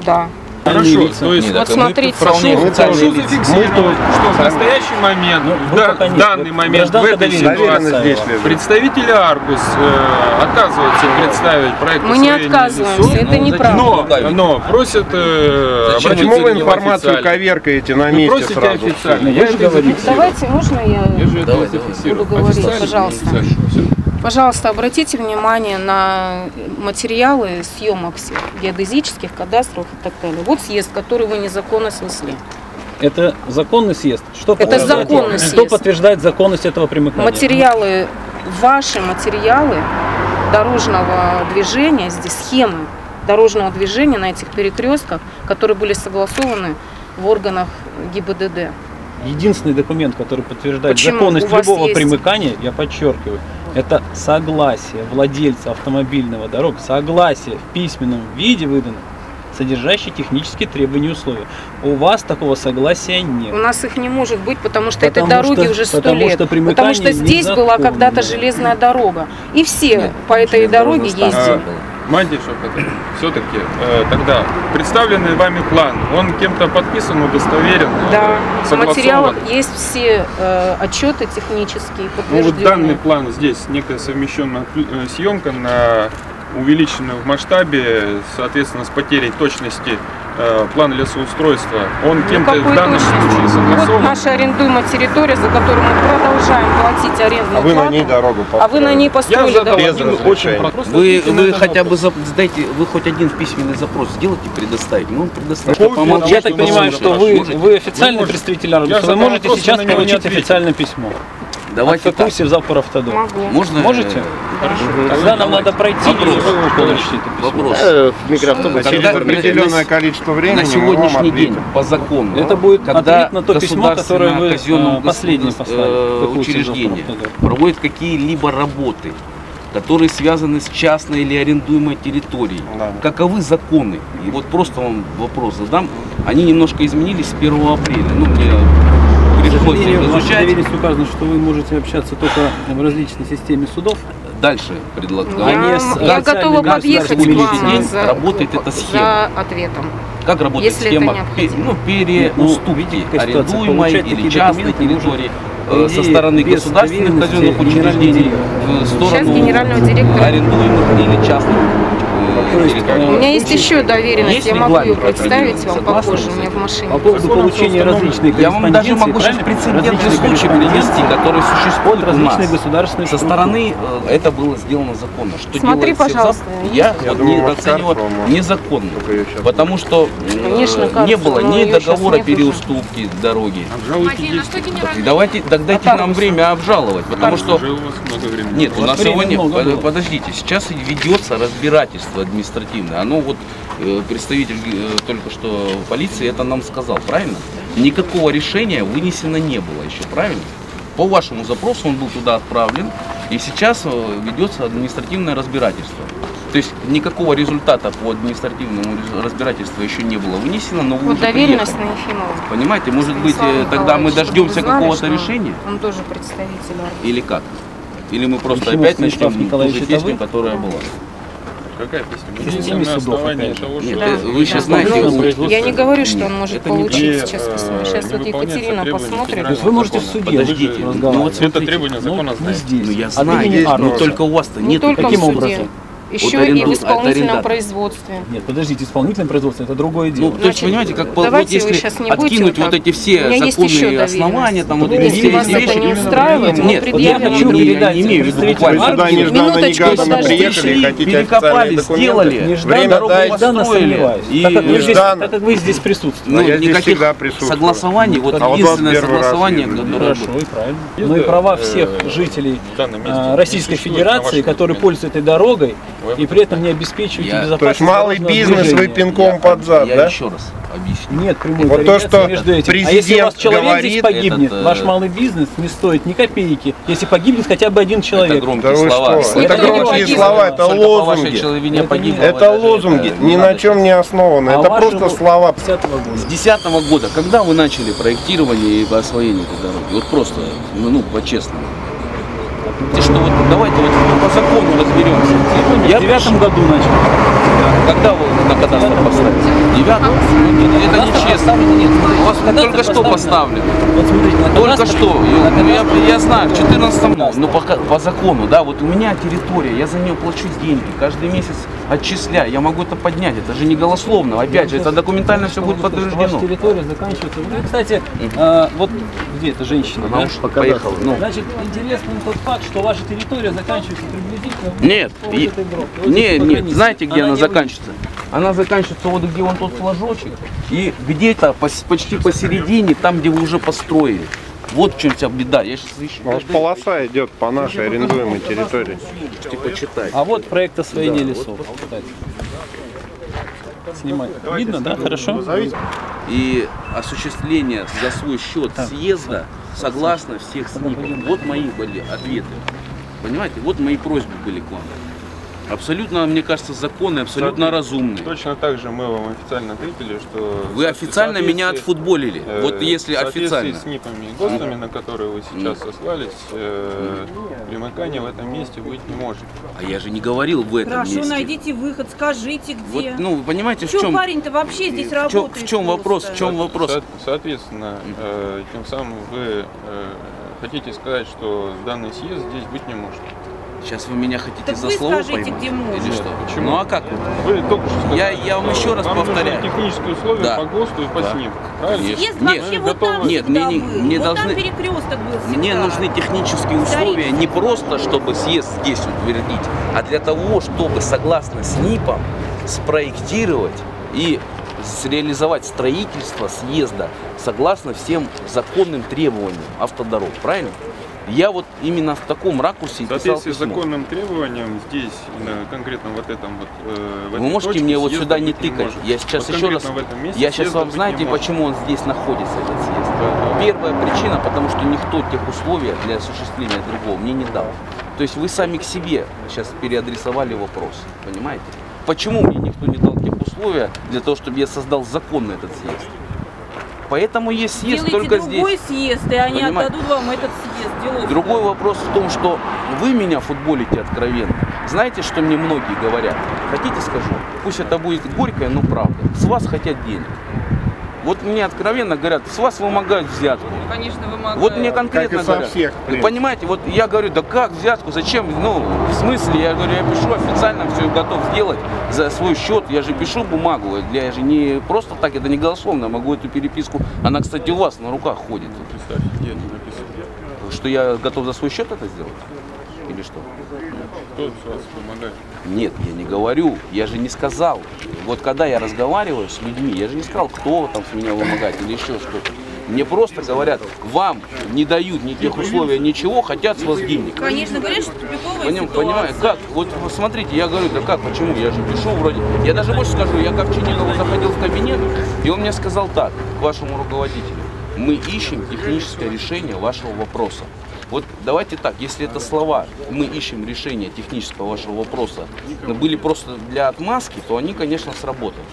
Да. Хорошо, то есть, вот смотрите, прошу, прошу зафиксировать, что в настоящий момент, в да, данный момент, в этой ситуации, представители Аргус э, отказываются представить проект освоения лесов. Мы не отказываемся, это неправда. Но, но просят... Э, Почему вы информацию коверкаете на месте просите сразу? Просите официально, я же говорю. Давайте, можно я давай, буду говорить, пожалуйста? Пожалуйста, обратите внимание на материалы съемок всех геодезических, кадастровых и так далее. Вот съезд, который вы незаконно снесли. Это законный съезд? Что, это под... законный съезд. Что подтверждает законность этого примыкания? Материалы, ваши материалы дорожного движения, здесь схемы дорожного движения на этих перекрестках, которые были согласованы в органах ГИБДД. Единственный документ, который подтверждает Почему? законность любого есть... примыкания, я подчеркиваю, это согласие владельца автомобильного дорог, согласие в письменном виде выдано содержащие технические требования и условия. У вас такого согласия нет. У нас их не может быть, потому что потому этой дороги что, уже сто потому лет. Что потому что здесь была когда-то железная дорога. И все нет, по этой дороге ездили. Мальдишев, все-таки э, тогда представленный вами план, он кем-то подписан, удостоверен? Да, в материалах есть все э, отчеты технические, подтвержденные. Ну вот данный план здесь, некая совмещенная съемка, на увеличенную в масштабе, соответственно, с потерей точности э, план лесоустройства, он кем-то в данном случае согласован? Вот наша арендуемая территория, за которую мы продолжаем платить арендную а плату, вы на ней дорогу а вы на ней построили дорогу. Очень вы вы хотя бы задайте, вы хоть один письменный запрос сделайте, предоставить. Ну, предоставить. Я так понимаю, что вы, вы официальный представитель Аргуса, вы можете сейчас получить официальное письмо. Давайте от ФКУ «Севзапуправтодор». Можно? Можете? Хорошо. Тогда нам надо пройти и вопрос. В микроавтобусе через определенное количество времени. На сегодняшний день по закону это будет ответ на то письмо, которое вы последнее поставили. Учреждение проводит какие-либо работы, которые связаны с частной или арендуемой территорией. Да. Каковы законы? И вот просто вам вопрос задам. Они немножко изменились с первого апреля. Ну, мне приходится изучать. В указано, что вы можете общаться только в различной системе судов. Дальше предлагаю. Я, а я готова подъехать к вам за, работает эта схема. За ответом. Как работает если схема? Ну, переуступки ну, арендуемой или частной территории. Со стороны государственных казенных учреждений в сторону арендуемых или частных. У меня есть еще доверенность, я могу ее представить вам попозже, у меня в машине. По поводу получения различных я вам даже могу сейчас прецедентный случай привести, который существует у нас. Со стороны это было сделано законно. Что смотри, пожалуйста. Я недооцениваю незаконно, потому что не было ни договора переуступки дороги. Давайте, дайте нам время обжаловать, потому что... Нет, у нас его нет. Подождите, сейчас ведется разбирательство административное. Оно вот представитель только что полиции это нам сказал, правильно? Никакого решения вынесено не было еще, правильно? По вашему запросу он был туда отправлен, и сейчас ведется административное разбирательство. То есть никакого результата по административному разбирательству еще не было вынесено, но вы вот уже приехали. Понимаете, может быть, тогда мы дождемся какого-то решения? Он тоже представитель. Или как? Или мы просто почему опять начнем ту же песню, которая была? Какая песня? Не судов, того, нет, да. Вы сейчас да. знаете, я не говорю, что нет. он может это получить сейчас письмо. Сейчас вот Екатерина посмотрит. Вы можете в суде. Подождите. Же, ну, вот это требование закона знает. Ну, я знаю, здесь, но только у вас-то нет. Каким образом? Еще вот аренду, и в исполнительном производстве. Нет, подождите, исполнительное производство это другое дело. Ну, то есть, понимаете, как вот если откинуть вот, вот эти все законные основания, там, вот эти все вещи, не устраивает, нет, вот я хочу передать, не имею в виду буквально. Вы сюда нежданно-негаданно приехали, хотите официальные документы, время дайте, так как вы здесь присутствуете. Я здесь всегда присутствую. Согласований, вот единственное согласование, которое... Хорошо, и правильно. Ну и права всех жителей Российской Федерации, которые пользуются этой дорогой, и при этом не обеспечиваете безопасность. То есть малый бизнес движения. Вы пинком я, под зад, я да? Я еще раз объясню. Нет прямой вот то, что между этим. Президент а если у вас человек говорит, здесь погибнет, этот, ваш малый бизнес не стоит ни копейки, если погибнет хотя бы один человек. Это громкие да слова. Это, это громкие слова, это лозунги. Это, погибло, это лозунги, это ни на чем не основаны. А это просто слова. С десятого года, когда вы начали проектирование и освоение этой дороги? Вот просто, ну, по-честному. Что вот давайте вот по закону разберемся. Я в девятом году начал. Да. Когда вы на кадастр поставили? Девятом? Это нечестно. У вас только что поставлено. Только что. Я, я, я знаю, в четырнадцатом году. Но по, по закону, да, вот у меня территория, я за нее плачу деньги. Каждый месяц отчисляю. Я могу это поднять. Это же не голословно. Опять же, это документально все будет подтверждено. Территория заканчивается. Ну, кстати, э, вот где эта женщина? Она да? уж поехала. Ну. Значит, интересный тот факт, что ваша территория заканчивается приблизительно... Нет, вот нет, нет, знаете, где она, она заканчивается? Вы... Она заканчивается вот где вон тот флажочек, и где-то почти посередине, там, где вы уже построили. Вот в чем вся беда. Я сейчас ищу. Вот полоса идет по нашей арендуемой территории. Типа читай. А вот проект освоения да, лесов. Вот. Снимать. Видно, да? Хорошо. И осуществление за свой счет съезда согласно всех СНИПов. Вот мои были ответы. Понимаете? Вот мои просьбы были к вам. Абсолютно, мне кажется, законный, абсолютно разумный. Точно так же мы вам официально ответили, что... Вы официально меня отфутболили, э, вот если официально. В соответствии с НИПами и ГОСТами, на которые вы сейчас mm. сослались, э, mm. примыкания в этом месте быть не может. А я же не говорил в этом Прошу, месте. Прошу, найдите выход, скажите, где. Вот, ну, вы понимаете, в чем... В чем парень-то вообще здесь в работает? В чем вопрос, в чем вопрос? Со соответственно, э, тем самым вы э, хотите сказать, что данный съезд здесь быть не может. Сейчас вы меня хотите так за слово скажите, поймать? Где можно. Или что? Почему? Ну а как? Вы только что сказали, я, я вам еще раз повторяю. технические условия да. по ГОСТу и по да. СНИПу. Съезд вообще вот там нет, всегда мне, был. Мне вот должны... там перекресток был всегда. Мне нужны технические условия Старик. не просто, чтобы съезд здесь утвердить, а для того, чтобы согласно СНИПам спроектировать и реализовать строительство съезда согласно всем законным требованиям автодорог. Правильно? Я вот именно в таком ракурсе и писал письмо. В соответствии с законным требованием здесь, конкретно вот этом вот... Э, в Вы можете мне вот сюда не тыкать? Не я сейчас вот еще раз... Я сейчас вам знаете, почему он здесь находится, этот съезд? Да. Первая причина, потому что никто тех условий для осуществления другого мне не дал. То есть вы сами к себе сейчас переадресовали вопрос, понимаете? Почему мне никто не дал тех условий для того, чтобы я создал законный этот съезд? Поэтому есть съезд Делайте только здесь. Делайте другой съезд, и они Понимаете? отдадут вам этот съезд. Делайте. Другой вопрос в том, что вы меня футболите откровенно. Знаете, что мне многие говорят? Хотите, скажу? Пусть это будет горькое, но правда. С вас хотят денег. Вот мне откровенно говорят, с вас вымогают взятку. Ну, конечно, вымогают. Вот мне конкретно как и со говорят. Всех, понимаете, вот я говорю, да как взятку, зачем, ну, в смысле, я говорю, я пишу официально, все готов сделать за свой счет, я же пишу бумагу, я же не просто так, это не голословно, могу эту переписку, она, кстати, у вас на руках ходит. Представьте, где это написано? Что я готов за свой счет это сделать? Или что? Кто с вас помогает? Нет, я не говорю, я же не сказал. Вот когда я разговариваю с людьми, я же не сказал, кто там с меня вымогает или еще что-то. Мне просто говорят, вам не дают ни тех условий, ничего, хотят с вас денег. Конечно, говорят, что тупиковая Поним, ситуация. Понимаю, как? Вот смотрите, я говорю, да как, почему? Я же пишу вроде. Я даже больше скажу, я к Овчинникову заходил в кабинет, и он мне сказал так, к вашему руководителю. Мы ищем техническое решение вашего вопроса. Вот давайте так, если это слова, мы ищем решение технического вашего вопроса, были просто для отмазки, то они, конечно, сработали.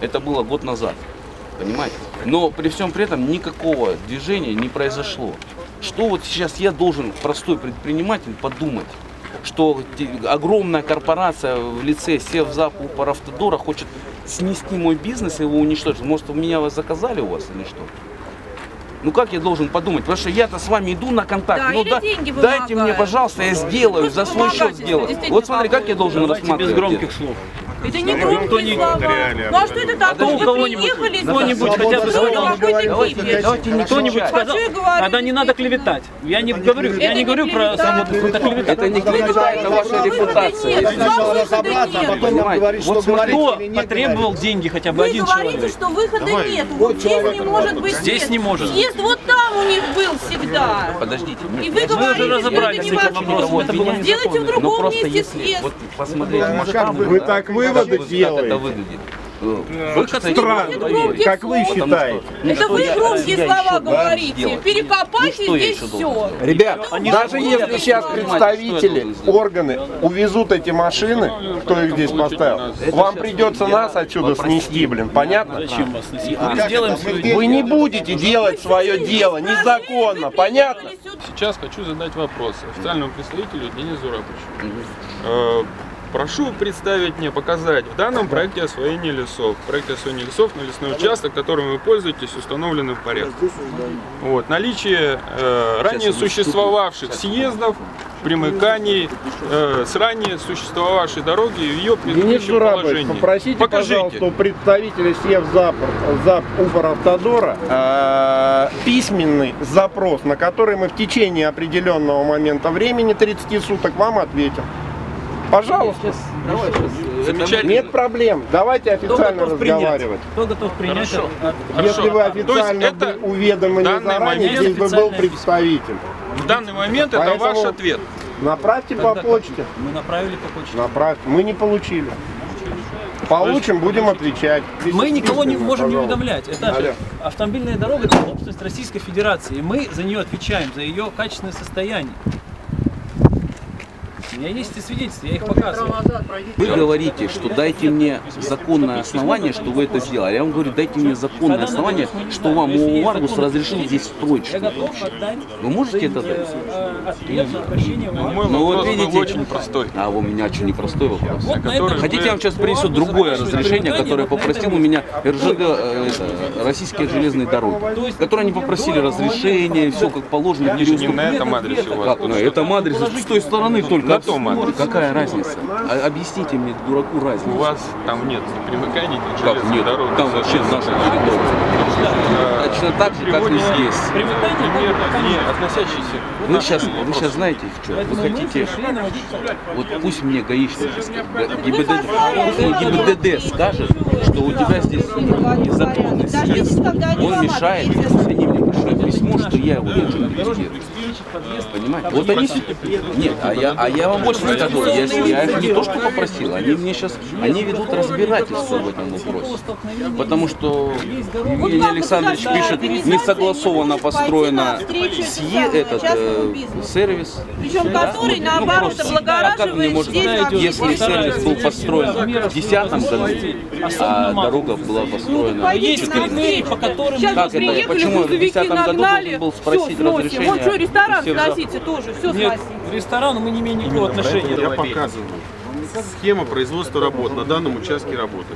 Это было год назад, понимаете? Но при всем при этом никакого движения не произошло. Что вот сейчас я должен, простой предприниматель, подумать, что огромная корпорация в лице Севзапуправтодора хочет снести мой бизнес и его уничтожить? Может, у меня вас заказали у вас или что? Ну как я должен подумать? Потому что я-то с вами иду на контакт. Да, ну да, дайте помогают. мне, пожалуйста, я сделаю, за свой счет сделаю. Вот смотри, как я должен Давайте рассматривать. Без громких это. слов. Это не громкие слова. Ну а что это так? Вы приехали, кто-нибудь хотя бы сказал. Кто-нибудь сказал. Тогда не надо клеветать. Я не говорю, я не говорю про саму клевету. Это не клевета, это ваша репутация. Вот кто потребовал деньги хотя бы один человек? Вы говорите, что выхода нет. Здесь не может быть. Здесь не может. Вот там у них был всегда. Подождите. И вы говорите, что это не важно. Сделайте в другом месте съезд. Вы так выводы делаете. Выход странный, как вы считаете. Это вы громкие слова говорите. Перекопайте здесь все. Ребят, даже если сейчас представители, органы увезут эти машины, кто их здесь поставил, вам придется нас отсюда снести, блин, понятно? Вы не будете делать свое дело незаконно, понятно? Сейчас хочу задать вопрос официальному представителю Денису Рапычу. Прошу представить мне, показать в данном проекте освоения лесов. В проекте освоения лесов на лесной участок, которым вы пользуетесь, установлены в порядке. Вот. Наличие э, ранее существовавших съездов, примыканий э, с ранее существовавшей дороги и ее предыдущем положении. Попросите, Покажите. пожалуйста, у представителя Севзапуправтодора э, письменный запрос, на который мы в течение определенного момента времени, тридцати суток, вам ответим. Пожалуйста. Давай, сейчас, Нет проблем. Давайте официально Кто разговаривать. Кто готов принять? Хорошо. Если Хорошо. вы официально это уведомлены заранее, здесь бы был представитель. В данный момент Поэтому это ваш ответ. Направьте Тогда по почте. Мы направили по почте. Направь. Мы не получили. Получим, будем отвечать. Мы никого не можем не уведомлять. Это автомобильная дорога – это собственность Российской Федерации. И мы за нее отвечаем, за ее качественное состояние. У меня есть и свидетельства, я их показываю. Вы говорите, что дайте мне законное основание, что вы это сделали. Я вам говорю, дайте мне законное основание, что вам у Аргус разрешил здесь строить что-то. Вы можете это дать? Ну вот видите, очень простой. А у меня что, не простой вопрос? Хотите, я вам сейчас принесу другое разрешение, которое попросил у меня РЖД, Российские железные дороги, которые они попросили разрешение, все как положено. Не на этом адресе у вас. На этом адресе с той стороны только. Какая разница? Объясните мне, дураку, разницу. У вас там нет ни примыканий, ни железных дорог. Там вообще наша территория. Точно так же, как и здесь. Вы сейчас, вы сейчас знаете, что? Вы хотите, вот пусть мне гаишник, ГИБДД скажет, что у тебя здесь незаконный съезд, он мешает, они мне пришли письмо, что я его должен регистрировать. Понимаете? Вот они... Нет, а я, а я вам больше скажу, я, я их не то что попросил, они мне сейчас, они ведут разбирательство в этом вопросе. Потому что Евгений Александрович пишет, несогласованно построено СЕ, этот э, сервис. Причем да? который, ну, наоборот, облагораживает здесь. Если сервис был построен в две тысячи десятом году, а дорога была построена. Ну, есть критерии, по которым... Сейчас приехали, почему грузовики нагнали, был спросить все сносим. Вон что, ресторан сносите тоже, все сносим. Нет, к ресторану мы не имеем никакого отношения. Я показываю. Схема производства работ на данном участке работы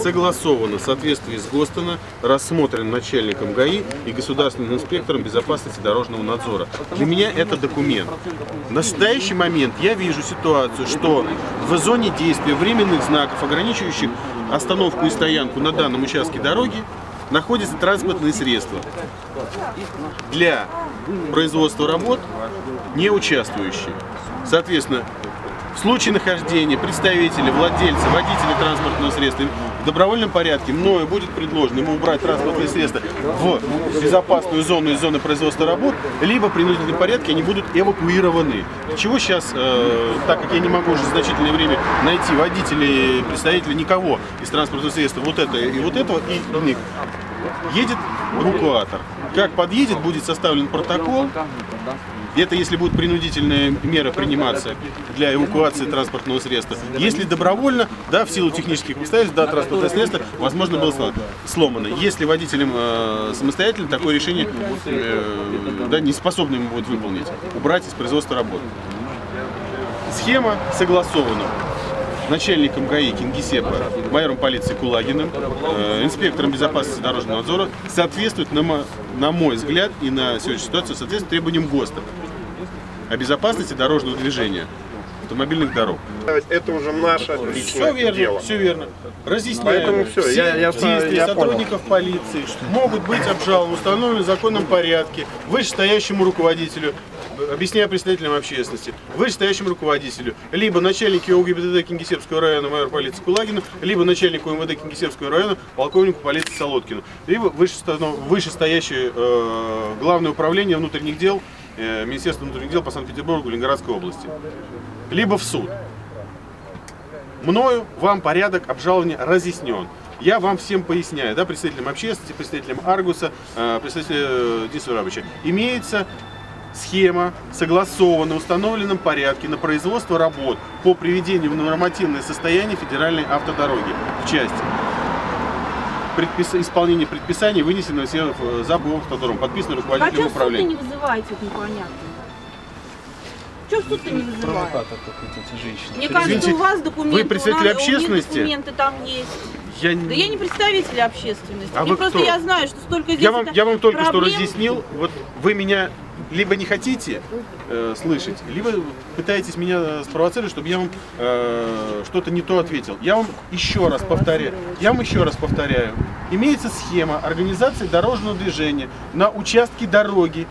согласована в соответствии с ГОСТом, рассмотрен начальником ГАИ и государственным инспектором безопасности дорожного надзора. Для меня это документ. В настоящий момент я вижу ситуацию, что в зоне действия временных знаков, ограничивающих остановку и стоянку на данном участке дороги, находятся транспортные средства для производства работ, не участвующие. Соответственно, в случае нахождения представителей, владельца, водителя транспортного средства в добровольном порядке мною будет предложено ему убрать транспортные средства в безопасную зону из зоны производства работ, либо в принудительном порядке они будут эвакуированы. Чего сейчас, э, так как я не могу уже значительное время найти водителей, представителей никого из транспортного средства, вот это и вот этого, и них, едет эвакуатор. Как подъедет, будет составлен протокол. Это если будут принудительные меры приниматься для эвакуации транспортного средства. Если добровольно, да, в силу технических обстоятельств, да, транспортное средство, возможно, было сломано. Если водителям э, самостоятельно такое решение э, да, не способны ему будет выполнить, убрать из производства работы. Схема согласована начальником ГАИ Кингисеппа, майором полиции Кулагиным, э, инспектором безопасности дорожного надзора, соответствует, на, на мой взгляд, и на сегодняшнюю ситуацию, соответствует требованиям ГОСТа о безопасности дорожного движения автомобильных дорог. Это уже наше личное все верно, дело. Все верно. Разъясняем. Все, все я, я, действия я сотрудников понял. Полиции могут быть обжалованы в установленном законном порядке вышестоящему руководителю, объясняя представителям общественности, вышестоящему руководителю, либо начальнику ГИБДД Кингисеппского района майор полиции Кулагину, либо начальнику МВД Кингисеппского района полковнику полиции Солодкину, либо вышестоящее э, Главное управление внутренних дел, э, Министерство внутренних дел по Санкт-Петербургу, Ленинградской области. Либо в суд. Мною вам порядок обжалования разъяснен. Я вам всем поясняю, да, представителям общественности, представителям Аргуса, э, представителям Дениса Урабовича. Имеется схема, согласована в установленном порядке на производство работ по приведению в нормативное состояние федеральной автодороги в части Предпис... исполнения предписаний, вынесенного Севзапуправтодором, подписано руководителем управления. А что вы не вызываете, это непонятно? Что в суд-то не вызывает? Мне кажется, извините, у вас документы, вы представитель у нас, общественности? У них документы там есть. Я... Да я не представитель общественности. А вы просто кто? Я знаю, что столько здесь я вам, я вам только проблем... что разъяснил. Вот вы меня либо не хотите э, слышать, либо пытаетесь меня спровоцировать, чтобы я вам э, что-то не то ответил. Я вам еще раз повторяю. Я вам еще раз повторяю. Имеется схема организации дорожного движения на участке дороги,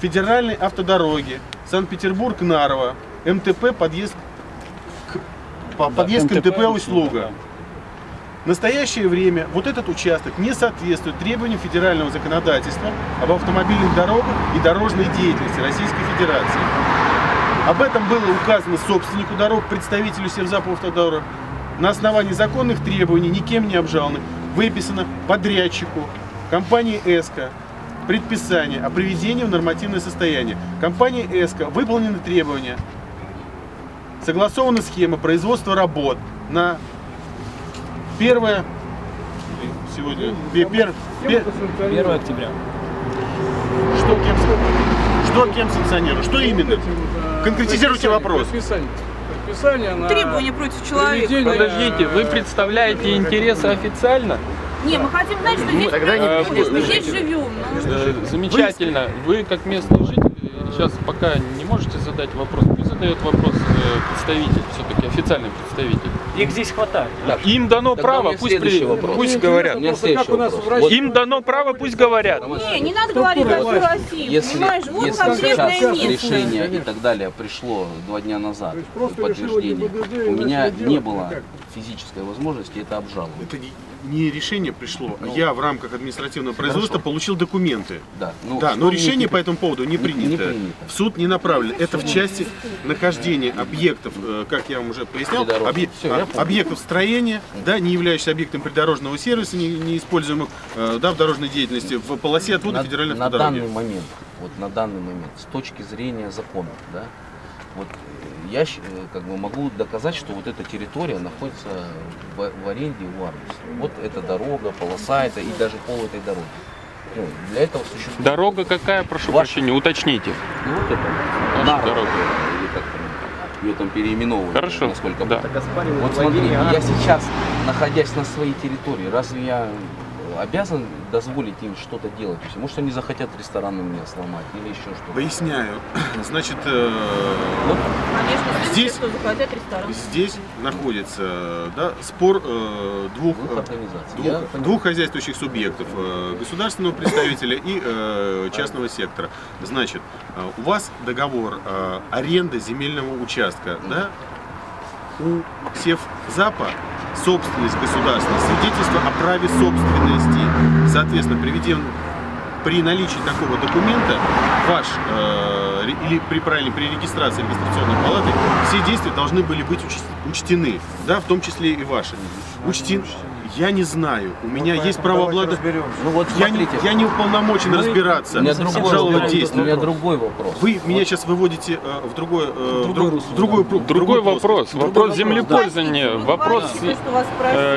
федеральной автодороги Санкт-Петербург-Нарва, МТП, подъезд к, да, подъезд МТП, к МТП «Услуга». В настоящее время вот этот участок не соответствует требованиям федерального законодательства об автомобильных дорогах и дорожной деятельности Российской Федерации. Об этом было указано собственнику дорог, представителю Севзапуправтодора. На основании законных требований, никем не обжалованных, выписано подрядчику компании «ЭСКО» предписание о приведении в нормативное состояние. Компании «ЭСКО» выполнены требования согласована схема производства работ на первое, сегодня, пер, пер, первое октября. Что кем, что кем санкционировано? Что именно? Конкретизируйте вопрос. Требования на... против человека. Подождите, вы представляете интересы официально? Не, мы хотим знать, что здесь, тогда не мы здесь живем. Но... Замечательно. Вы, как местный житель, сейчас пока не можете задать вопрос. Пусть задает вопрос представитель, все-таки официальный представитель. Их здесь хватает. Да. Им дано тогда право, пусть, при... пусть говорят. Просто, как у нас вот. Им дано право, пусть говорят. Не, не надо говорить о России. Если, вот если решение и так далее пришло два дня назад, подтверждение, у меня не было физической возможности это обжаловать. Это не, не решение пришло, ну, а я в рамках административного производства хорошо. получил документы. Да, ну, да, но решение не, по этому поводу не, не, принято. не принято. В суд не направлено. Это в части нахождения объектов, как я вам уже пояснял, объ... Все, объектов строения, да, не являющихся объектом придорожного сервиса, не, не используемых да, в дорожной деятельности, в полосе отвода федеральных на дороги. Данный момент, вот на данный момент, с точки зрения закона, да, вот, я как бы могу доказать, что вот эта территория находится в, в аренде у Аргуса. Вот эта дорога, полоса это и даже пол этой дороги. Ну, для этого существует... Дорога какая, прошу Ваш... прощения, уточните. Ну, вот это. Наша дорога. Или как там, ее там переименовывают. Хорошо. Насколько да. Вот смотри, я сейчас, находясь на своей территории, разве я обязан дозволить им что-то делать? Может, они захотят рестораны у меня сломать или еще что-то? Поясняю. Значит, э, вот. Конечно, здесь, здесь находится да, спор э, двух, двух, двух хозяйствующих субъектов, э, государственного представителя и э, частного сектора. Значит, у вас договор э, аренды земельного участка, да? У Севзапа собственность государства, свидетельство о праве собственности. Соответственно, приведен, при наличии такого документа ваш э, или при правильной при регистрации регистрационной палаты все действия должны были быть учтены, да, в том числе и ваши. Учтен. Я не знаю, у меня ну, есть право облада. Ну, вот, я, я не уполномочен ну, разбираться, обжаловать действия. У меня другой вопрос. Вы меня сейчас выводите э, в другой, э, другой, в другой, другой, другой вопрос. Другой вопрос землепользования. Да. Вопрос э,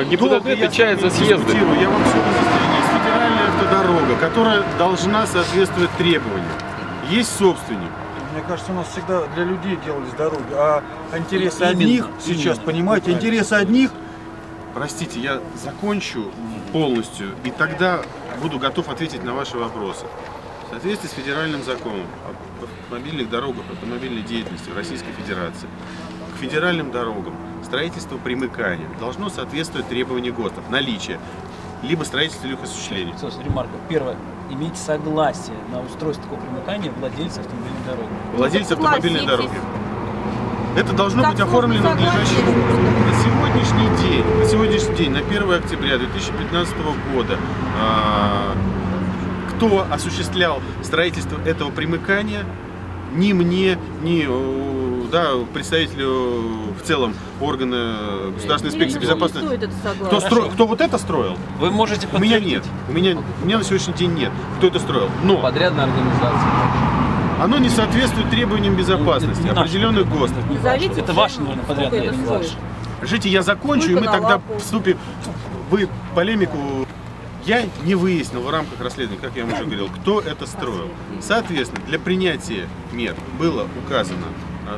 ГИБДД отвечает за съезды. Я вам все разъясню. Федеральная автодорога, которая должна соответствовать требованиям. Есть собственник. Мне кажется, у нас всегда для людей делались дороги, а интересы именно, одних именно, сейчас, именно, понимаете, интересы одних. Простите, я закончу полностью, и тогда буду готов ответить на ваши вопросы. В соответствии с федеральным законом об автомобильных дорогах, автомобильной деятельности в Российской Федерации, к федеральным дорогам строительство примыкания должно соответствовать требованиям ГОСТов, наличие, либо строительство, либо осуществление. Ремарка. Первое. Имейте согласие на устройство такого примыкания владельца автомобильной дороги. Владельца автомобильной дороги. Это должно быть оформлено надлежащим образом. На сегодняшний день, на сегодняшний день, на первое октября две тысячи пятнадцатого года, кто осуществлял строительство этого примыкания, ни мне, ни да, представителю в целом органа государственной инспекции безопасности. Кто, стро... кто вот это строил? Вы можете подтвердить. У меня нет. У меня, у меня на сегодняшний день нет. Кто это строил? Но подрядная организация. Оно не соответствует требованиям безопасности, ну, определенных ГОСТов. Это ваше, наверное, подрядное. Жите, я закончу, Сколько и мы тогда лапу. вступим в полемику. Я не выяснил в рамках расследования, как я вам уже говорил, кто это строил. Соответственно, для принятия мер было указано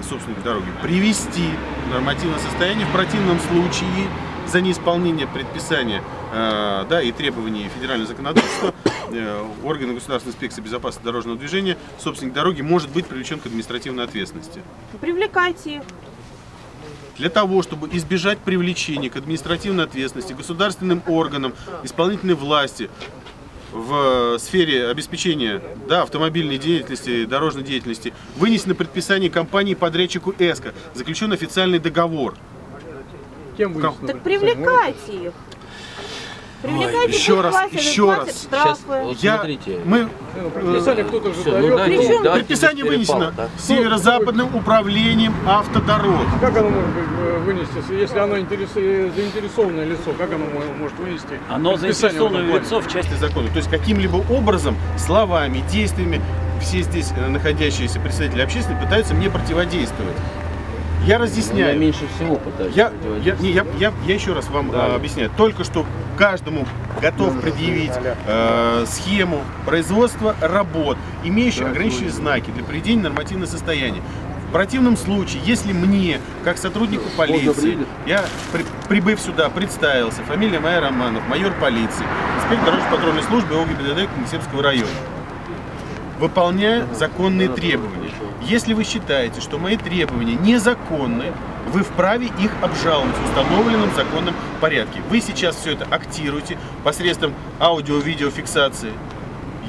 собственнику дороги привести нормативное состояние. В противном случае за неисполнение предписания э, да, и требований федерального законодательства э, органы государственной инспекции безопасности дорожного движения собственник дороги может быть привлечен к административной ответственности. Привлекайте их. Для того, чтобы избежать привлечения к административной ответственности государственным органам исполнительной власти в сфере обеспечения да, автомобильной деятельности, дорожной деятельности, вынесено предписание компании-подрядчику ЭСКО, заключен официальный договор. Ком... Так привлекайте их. Привлекайте Ой, еще раз, классы, еще классы, раз. Штрафы. Сейчас, я, смотрите. Мы, предписание кто-то все, ну, да, да, предписание вынесено да. Северо-западным управлением автодорог. Как оно может вынести, если оно интерес, заинтересованное лицо, как оно может вынести? Оно заинтересованное лицо в части закона. То есть каким-либо образом, словами, действиями, все здесь находящиеся представители общественности пытаются мне противодействовать. Я разъясняю. Я меньше всего пытаюсь. Я, я, я, я, я еще раз вам да. объясняю. Только что каждому готов предъявить э, схему производства работ, имеющих ограниченные знаки для приведения нормативного состояния. В противном случае, если мне, как сотруднику полиции, я, прибыв сюда, представился, фамилия моя Романов, майор полиции, инспектор дорожно-патрульной службы ОГИБДД Кингисеппского района, выполняя законные требования. Если вы считаете, что мои требования незаконны, вы вправе их обжаловать в установленном законном порядке. Вы сейчас все это актируете посредством аудио-видеофиксации.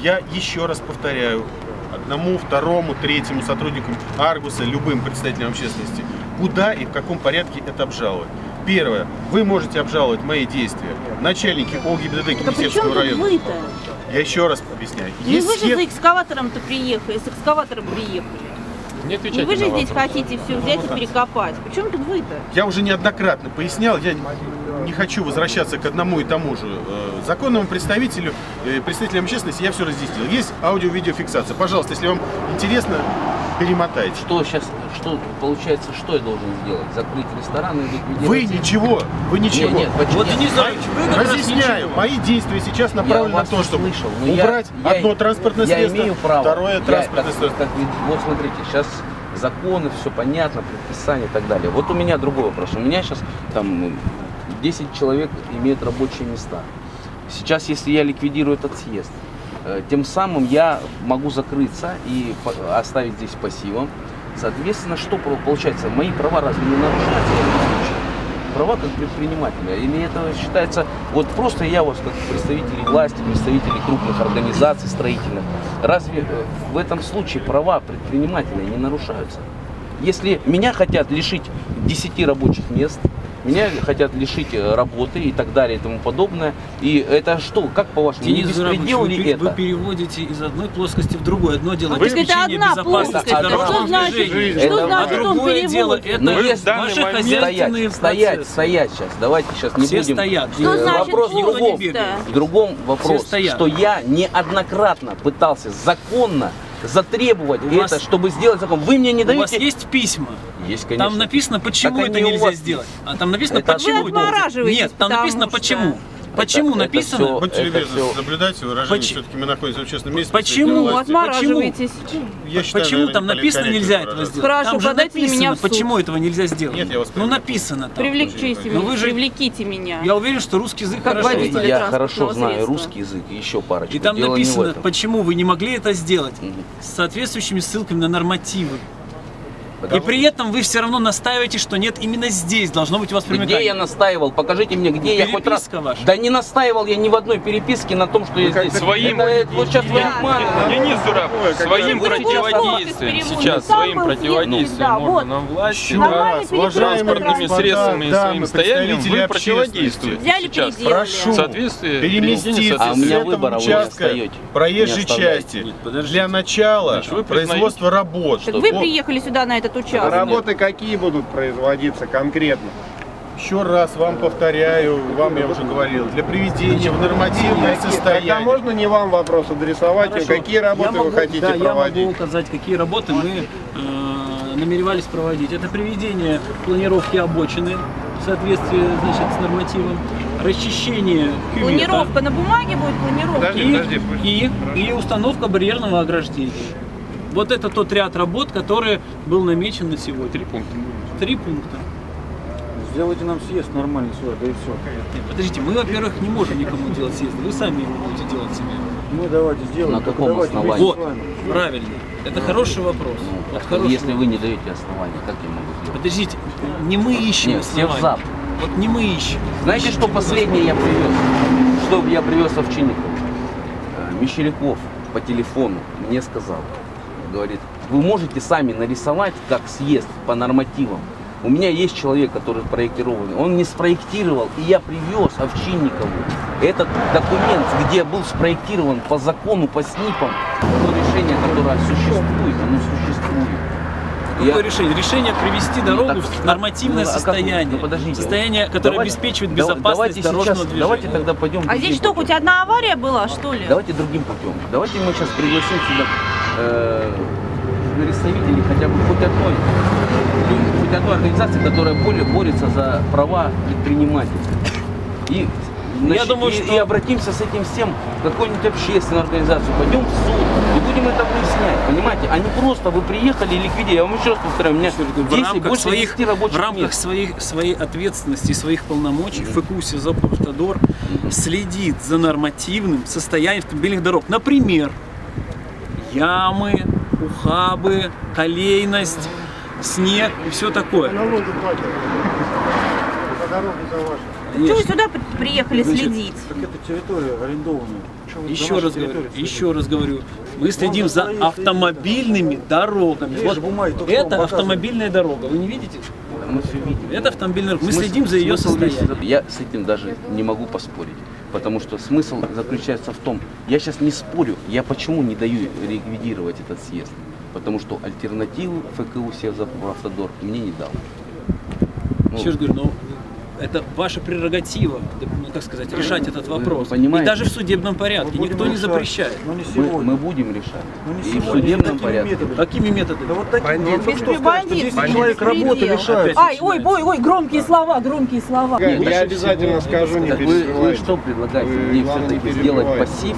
Я еще раз повторяю. Одному, второму, третьему сотрудникам Аргуса, любым представителям общественности, куда и в каком порядке это обжаловать. Первое. Вы можете обжаловать мои действия. Начальники ОГИБДД Кингисеппского района. Я еще раз объясняю. Не вы же за экскаватором-то приехали, с экскаватором приехали. Не отвечайте. Вы же здесь хотите все взять и перекопать. Почему тут вы-то? Я уже неоднократно пояснял, я не хочу возвращаться к одному и тому же. Законному представителю, представителям общественности я все разъяснил. Есть аудио-видеофиксация. Пожалуйста, если вам интересно, перемотайте. Что сейчас, что получается, что я должен сделать? Закрыть ресторан и ликвидировать? Вы ничего, вы ничего. Нет, нет, почти, вот, Денис Ильич, вы разъясняю, мои действия сейчас направлены на то, чтобы слышал, убрать я, одно я, транспортное я средство, имею право. Второе транспортное я, как, средство. Как, вот смотрите, сейчас... Законы, все понятно, предписания и так далее. Вот у меня другой вопрос. У меня сейчас там десять человек имеют рабочие места. Сейчас, если я ликвидирую этот съезд, тем самым я могу закрыться и оставить здесь пассивом. Соответственно, что получается? Мои права разве не нарушаются в этом случае? Права как предпринимателя. Или это считается, вот просто я вас как представители власти, представители крупных организаций строительных, разве в этом случае права предпринимателя не нарушаются? Если меня хотят лишить десяти рабочих мест, меня хотят лишить работы и так далее и тому подобное. И это что? Как по-вашему, не беспредел ли это? Вы переводите из одной плоскости в другую. Одно дело а обеспечение безопасности дорожного движения, а другое дело это ваши хозяйственные процессы. Стоять, стоять сейчас. Давайте сейчас не будем. Стоят. Вопрос в другом. В другом вопрос, что я неоднократно пытался законно затребовать у это, вас... чтобы сделать закон. Вы мне не даете... У вас есть письма? Есть, конечно. Там написано, почему так это нельзя вас... сделать. А там написано, это... почему это... Нет, там написано, что... почему. Почему это, написано? Это Будьте любезны, все... соблюдайте выражение, Поч... все-таки мы находимся в общественном месте. Почему? Отмораживаетесь. Почему, считаю, почему там написано нельзя этого сделать? Прошу, там же написано, меня почему этого нельзя сделать. Нет, я вас ну написано там. Привлеките, ну, вы же... Привлеките меня. Я уверен, что русский язык как хорошо знаю. Я хорошо знаю средства. Русский язык и еще парочку. И там Дело написано, почему вы не могли это сделать, угу. с соответствующими ссылками на нормативы. И при этом вы все равно настаиваете, что нет, именно здесь должно быть у вас примечание. Где я настаивал? Покажите мне, где я хоть раз... Ваша. Да не настаивал я ни в одной переписке на том, что я здесь. Своим... Вот сейчас вы Денис Дурак, своим противодействием. Сейчас своим противодействием можно нам власти. Транспортными средствами и своим стоянием вы противодействуете. Сейчас прошу переместиться с этого участка проезжей части для начала производства работ. Вы приехали сюда на этот участок. Работы какие будут производиться конкретно? Еще раз вам повторяю, вам я уже говорил, для приведения в нормативное состояние. Тогда можно не вам вопрос адресовать, Хорошо. какие работы могу, вы хотите да, проводить? Я могу указать, какие работы мы э, намеревались проводить. Это приведение планировки обочины в соответствии, значит, с нормативом, расчищение кювета. Планировка на бумаге будет, планировка. Подожди, подожди, и, и, и установка барьерного ограждения. Вот это тот ряд работ, который был намечен на сегодня. Три пункта. Три пункта. Сделайте нам съезд нормальный сюда, да и все. Нет, подождите, мы, во-первых, не можем никому делать съезд. Вы сами его будете делать себе. Мы давайте сделаем. На каком давайте основании? Вот, правильно. Это ну, хороший вопрос. Ну, вот хороший если вопрос. Вы не даете основания, как я могу сделать? Подождите, не мы ищем Нет, основания. Севзап. Вот не мы ищем. Знаете, что последнее я привез? Что я привез Овчинников? Мещеряков по телефону мне сказал. Говорит, вы можете сами нарисовать, как съезд по нормативам. У меня есть человек, который проектирован. Он не спроектировал, и я привез Овчинникову этот документ, где был спроектирован по закону, по СНИПам, то решение, которое существует, оно существует. Какое я... решение? Решение привести дорогу так, в нормативное ну, состояние. Ну, ну, состояние, которое давайте, обеспечивает безопасность дорожного сейчас, движения. Давайте тогда пойдем. А здесь что, хоть одна авария была, что ли? Давайте другим путем. Давайте мы сейчас пригласим сюда э, представителей хотя бы хоть одной, хоть одной организации, которая более борется за права предпринимателей. И, значит, Я думаю, и, что... и обратимся с этим всем в какую-нибудь общественную организацию, пойдем в суд и будем это выяснять, понимаете? А не просто вы приехали и ликвидировали. Я вам еще раз повторяю, у меня десять, больше десяти рабочих мест. В рамках своих, своей ответственности и своих полномочий ФКУ «Севзапуправтодор» следит за нормативным состоянием автомобильных дорог. Например, ямы, ухабы, колейность, снег и все такое. Налоги платят. За дорогу, за вашу. Что вы сюда приехали следить? Так это территория арендованная. Еще раз говорю, еще раз говорю, мы следим за автомобильными дорогами. Вот это автомобильная дорога, вы не видите? Мы все видим. Это автомобильная дорога, мы следим за ее состоянием. Я с этим даже не могу поспорить, потому что смысл заключается в том, я сейчас не спорю, я почему не даю ликвидировать этот съезд, потому что альтернативу ФКУ «Севзапуправтодор» мне не дал. Еще раз говорю, но... Это ваша прерогатива, ну, так сказать, решать этот вопрос. Понимаете? И даже в судебном порядке. Никто решать, не запрещает. Но не мы, мы будем решать. Но не и сегодня. в судебном порядке. Методами. Какими методами? Да вот такими. Ну, что, что, бандит, что человек работу решает. Ай, ой, ой, ой, громкие да. слова, громкие слова. Нет, я обязательно скажу, не переживайте. Вы, вы что предлагаете вы, мне все-таки сделать пассив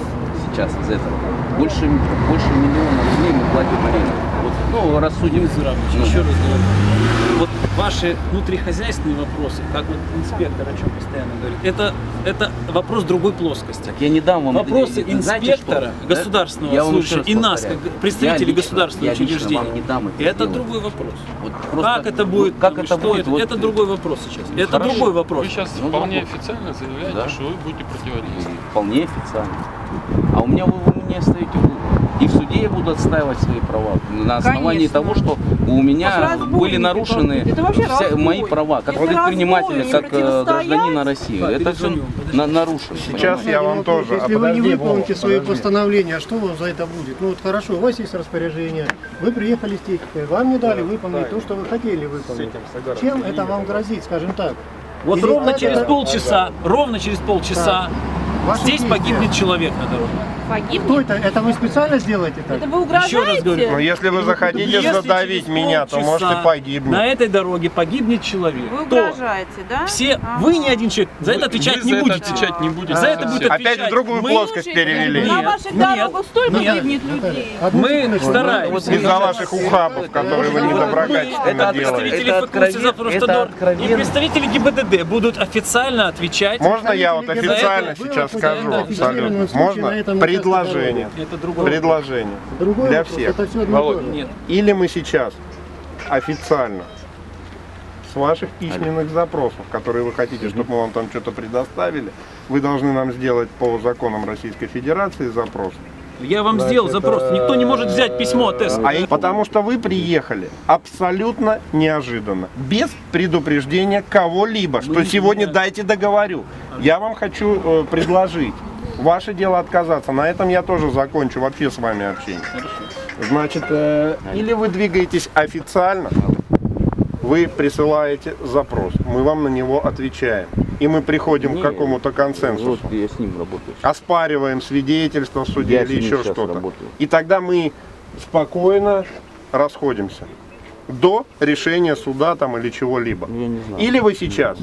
сейчас из этого? Больше, больше миллиона рублей мы платим аренду. Вот, ну, рассудим. Еще раз говорю. Вот ваши внутрихозяйственные вопросы, как вот инспектор о чем постоянно говорит, это, это вопрос другой плоскости. Так я не дам вам Вопросы это, инспектора, знаете, государственного да? случая и нас, как представителей государственного учреждения, это делать. другой вопрос. Вот просто, как это будет, ну, как это, будет это, вот, это другой вопрос сейчас. Ну, это хорошо. другой вопрос. Вы сейчас ну, вполне вопрос. официально заявляете, да? что вы будете противодействовать. Вполне официально. А у меня вы, вы не оставите выбор. И в суде я буду отстаивать свои права на основании Конечно. того, что у меня были нарушены вся, мои права, как предпринимателя, как гражданина России. Да, это все на, нарушено. Сейчас понимаете? я вам тоже. Если а вы подожди, не выполните Бог, свои подожди. постановления, что вам за это будет? Ну вот хорошо, у вас есть распоряжение, вы приехали с техникой, вам не дали да, выполнить да, то, что вы хотели выполнить. Этим, Чем это вам грозит, скажем так? Вот Или ровно это... через полчаса, ага. ровно через полчаса так. здесь Ваши погибнет действия. человек на дороге. Погибнет? Кто это? Это вы специально сделаете так? Это вы угрожаете? Еще раз говорю. Но если вы захотите если задавить меня, то можете погибнуть. На этой дороге погибнет человек. Вы угрожаете, да? Все, а -а -а. вы не один человек. За это отвечать вы не будете. За это отвечать не будете. За это будет отвечать. Опять в другую мы... плоскость перевели. Нет. На ваших дорогах столько гибнет людей. Мы стараемся. Из-за ваших ухабов, которые вы не доброкачественно делаете. Это представители и представители ГИБДД будут официально отвечать. Можно я вот официально сейчас скажу? Абсолютно. Можно? Предложение. Это другое. Предложение. Другое для всех. Это все Володь, нет. Или мы сейчас официально с ваших письменных запросов, которые вы хотите, чтобы мы вам там что-то предоставили, вы должны нам сделать по законам Российской Федерации запрос. Я вам Значит, сделал запрос. Это... Никто не может взять письмо от ЭСКО. А потому что вы приехали абсолютно неожиданно, без предупреждения кого-либо, что сегодня не... дайте договорю. Я вам хочу э, предложить. Ваше дело отказаться. На этом я тоже закончу вообще с вами общение. Значит, э, или вы двигаетесь официально, вы присылаете запрос, мы вам на него отвечаем. И мы приходим не, к какому-то консенсусу. Вот я с ним работаю. Оспариваем свидетельство в суде я или еще что-то. И тогда мы спокойно расходимся. До решения суда там или чего-либо. Или вы сейчас...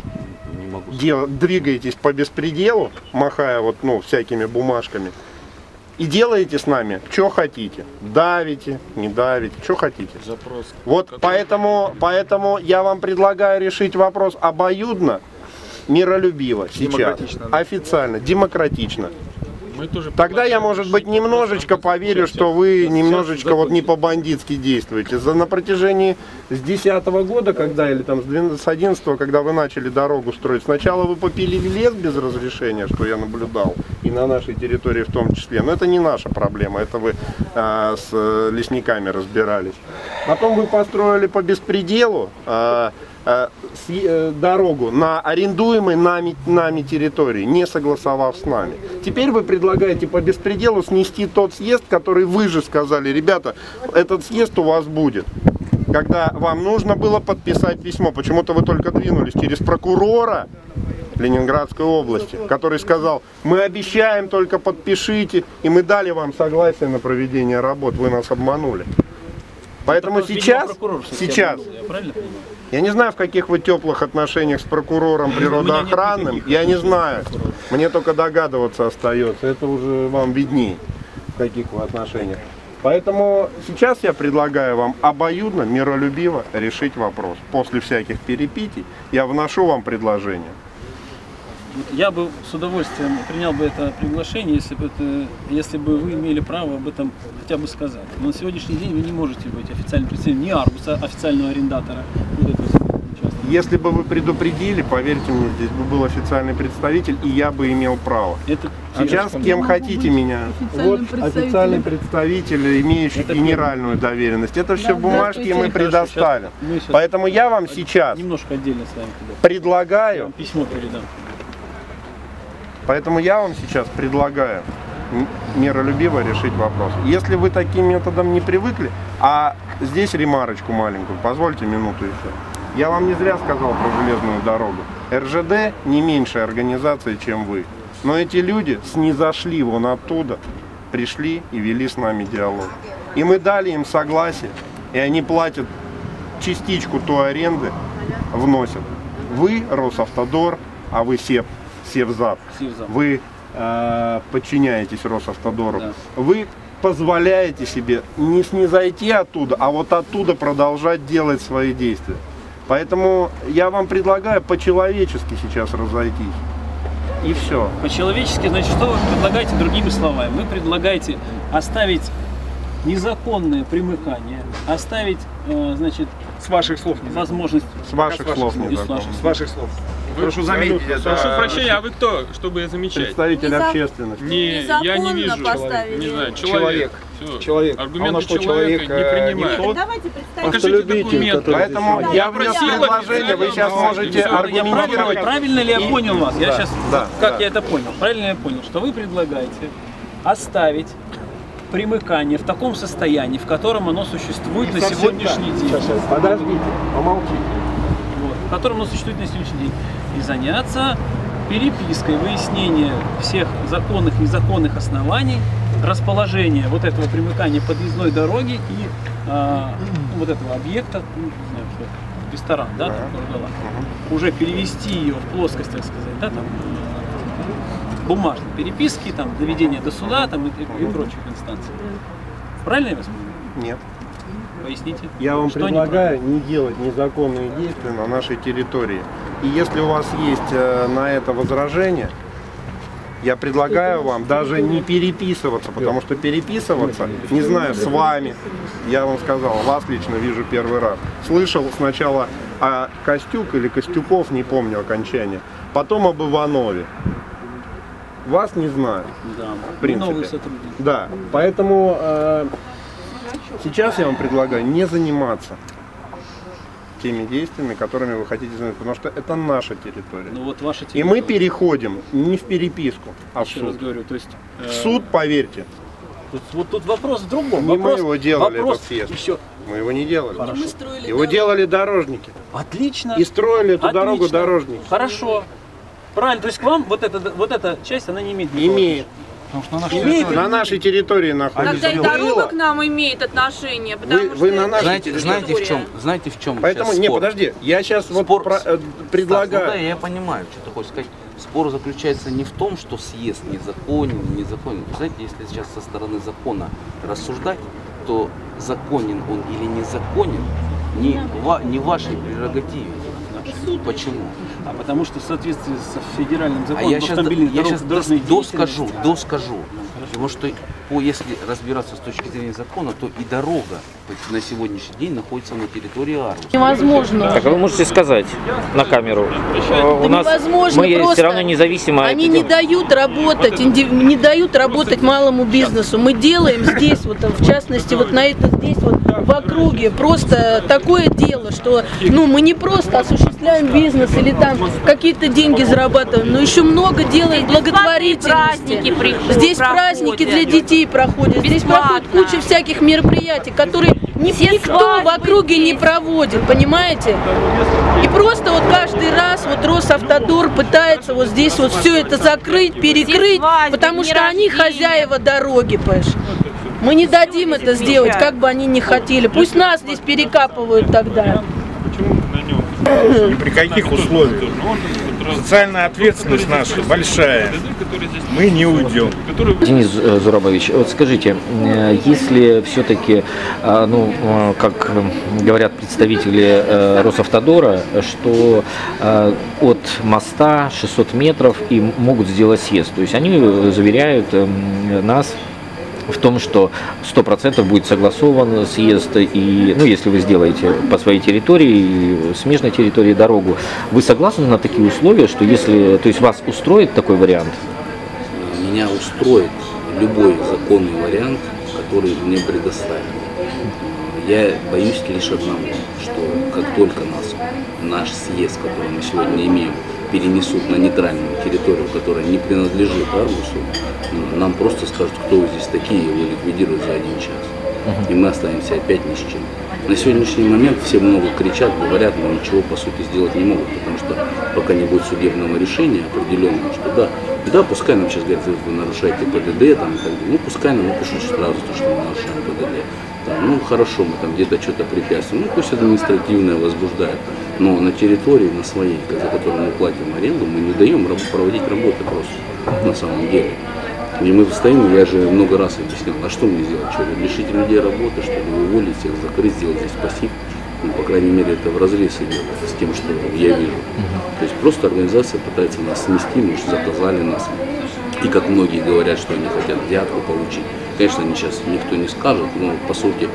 Дел, двигаетесь по беспределу, махая вот, ну, всякими бумажками, и делаете с нами, что хотите. Давите, не давите, что хотите. Запрос. Вот Какой? поэтому, поэтому я вам предлагаю решить вопрос обоюдно, миролюбиво сейчас, да? официально, демократично. Мы тоже Тогда я, может быть, немножечко поверю, что вы немножечко вот не по-бандитски действуете. За, на протяжении с две тысячи десятого года, когда, или там с две тысячи одиннадцатого, когда вы начали дорогу строить, сначала вы попилили лес без разрешения, что я наблюдал, и на нашей территории в том числе. Но это не наша проблема, это вы а, с лесниками разбирались. Потом вы построили по беспределу а, а, с, а, дорогу на арендуемой нами, нами территории, не согласовав с нами. Теперь вы предлагаете по беспределу снести тот съезд, который вы же сказали, ребята, этот съезд у вас будет. Когда вам нужно было подписать письмо, почему-то вы только двинулись через прокурора Ленинградской области, который сказал, мы обещаем, только подпишите, и мы дали вам согласие на проведение работ, вы нас обманули. Поэтому это сейчас, сейчас я, я не знаю, в каких вы теплых отношениях с прокурором природоохранным, я не знаю, мне только догадываться остается, это уже вам виднее, в каких вы отношениях. Поэтому сейчас я предлагаю вам обоюдно, миролюбиво решить вопрос. После всяких перепитий я вношу вам предложение. Я бы с удовольствием принял бы это приглашение, если бы, это, если бы вы имели право об этом хотя бы сказать. Но на сегодняшний день вы не можете быть официальным представителем ни Аргуса, официального арендатора. Если бы вы предупредили, поверьте мне, здесь бы был официальный представитель, и я бы имел право. Это сейчас кем хотите меня. Вот официальный представитель, имеющий это генеральную доверенность. Это все да, бумажки да, мы предоставим. Сейчас, сейчас Поэтому я вам сейчас немножко отдельно с вами предлагаю. Я вам письмо передам. Поэтому я вам сейчас предлагаю миролюбиво решить вопрос. Если вы таким методом не привыкли, а здесь ремарочку маленькую, позвольте минуту еще. Я вам не зря сказал про железную дорогу. эр жэ дэ не меньшая организация, чем вы. Но эти люди снизошли вон оттуда, пришли и вели с нами диалог. И мы дали им согласие, и они платят частичку той аренды, вносят. Вы Росавтодор, а вы СЕП. Севзап. Севзап. Вы э, подчиняетесь Росавтодору. Да. Вы позволяете себе не снизойти оттуда, а вот оттуда продолжать делать свои действия. Поэтому я вам предлагаю по-человечески сейчас разойтись. И все. По-человечески, значит, что вы предлагаете другими словами? Вы предлагаете оставить незаконное примыкание, оставить, э, значит, с ваших слов не возможность. С ваших слов не С ваших слов. Вы, прошу заметить, прошу, это... прошу прощения, а вы кто, чтобы я замечать? Представитель Незак... общественности. Не, я не вижу. Поставили. Не знаю, человек. Человек. человек. Аргументы а человека, человека не принимают. Давайте покажите документы. Поэтому да, я просил предложение, вы сейчас можете аргументировать. Правильно, правильно ли я понял вас? Да, я сейчас, да, как да. я это понял? Правильно я понял, что вы предлагаете оставить примыкание в таком состоянии, в котором оно существует И на сегодняшний так. день. Сейчас, сейчас. Подождите, помолчите. Вот. В котором оно существует на сегодняшний день. И заняться перепиской, выяснением всех законных и незаконных оснований, расположения вот этого примыкания подъездной дороги и э, вот этого объекта, ну, не знаю, что, ресторан, да, там, Кургала, уже перевести ее в плоскость, так сказать, да, там, бумажной переписки, там, доведение до суда там, и, и прочих инстанций. Правильно я вас понимаю? Нет. Поясните. Я вам предлагаю не делать незаконные действия на нашей территории. И если у вас есть на это возражение, я предлагаю вам даже не переписываться, потому что переписываться, не знаю, с вами, я вам сказал, вас лично вижу первый раз. Слышал сначала о Костюк или Костюков, не помню окончание, потом об Иванове. Вас не знаю, да, в принципе. Да, поэтому э, сейчас я вам предлагаю не заниматься теми действиями, которыми вы хотите заниматься, потому что это наша территория. Ну, вот ваша территория. И мы переходим не в переписку, а в Еще суд. Говорю, то есть, э... в суд, поверьте. Тут, вот тут вопрос в другом. Не вопрос, мы его делали, вопрос, этот съезд. Еще... Мы его не делали. Мы строили его дорог... делали дорожники. Отлично. И строили эту Отлично. дорогу дорожники. Хорошо. Правильно, то есть к вам вот, это, вот эта часть, она не имеет. Имеет. Потому что на нашей, имеет, территории. На нашей территории находится. Тогда и дорога к нам имеет отношение. Потому вы, что вы на нашей знаете, знаете в чем? Знаете в чем? Поэтому не, спор. подожди, я сейчас спор, вот про, э, предлагаю. Стас, ну да, я понимаю, что ты хочешь сказать. Спор заключается не в том, что съезд незаконен, незаконен. Знаете, если сейчас со стороны закона рассуждать, то законен он или незаконен не, ва, не вашей прерогативе. Почему? А потому что в соответствии с федеральным законом... А я сейчас, я сейчас доскажу, доскажу. Ну, потому что по, если разбираться с точки зрения закона, то и дорога на сегодняшний день находится на территории Аргуса. Невозможно. Так, вы можете сказать на камеру. Это у нас невозможно, мы просто все равно независимо. Они не дают работать, не дают работать малому бизнесу. Мы делаем здесь, вот, в частности, вот на это здесь вот в округе просто такое дело, что ну, мы не просто осуществляем бизнес или там какие-то деньги зарабатываем, но еще много делаем благотворительности. Здесь праздники для детей проходят, здесь проходит куча всяких мероприятий, которые никто в округе не проводит, понимаете? И просто вот каждый раз вот Росавтодор пытается вот здесь вот все это закрыть, перекрыть, потому что они хозяева дороги, понимаешь? Мы не дадим это сделать, как бы они ни хотели. Пусть нас здесь перекапывают тогда. Ни при каких условиях. Социальная ответственность наша большая. Мы не уйдем. Денис Зурабович, вот скажите, если все-таки, ну, как говорят представители Росавтодора, что от моста шестьсот метров и могут сделать съезд, то есть они заверяют нас в том, что сто процентов будет согласован съезд, и, ну, если вы сделаете по своей территории, смежной территории дорогу, вы согласны на такие условия, что если, то есть вас устроит такой вариант? Меня устроит любой законный вариант, который мне предоставят. Я боюсь лишь одного, что как только нас, наш съезд, который мы сегодня имеем, перенесут на нейтральную территорию, которая не принадлежит Аргусу, нам просто скажут, кто вы здесь такие, его ликвидируют за один час. И мы останемся опять ни с чем. На сегодняшний момент все много кричат, говорят, но ничего по сути сделать не могут, потому что пока не будет судебного решения определенного, что да, да, пускай нам сейчас говорят, вы нарушаете ПДД, там, и так далее. Ну пускай нам напишут сразу, что мы нарушаем ПДД. Там, ну хорошо, мы там где-то что-то препятствуем, ну пусть административное возбуждает, но на территории, на своей, за которую мы платим аренду, мы не даем проводить работы просто, на самом деле. И мы стоим, я же много раз объяснял, а что мне сделать, что ли, лишить людей работы, что ли, уволить всех, закрыть, сделать здесь пассив, ну, по крайней мере, это в разрез идет с тем, что я вижу. То есть просто организация пытается нас снести, мы же заказали нас, и как многие говорят, что они хотят взятку получить, конечно, они сейчас никто не скажет, но по сути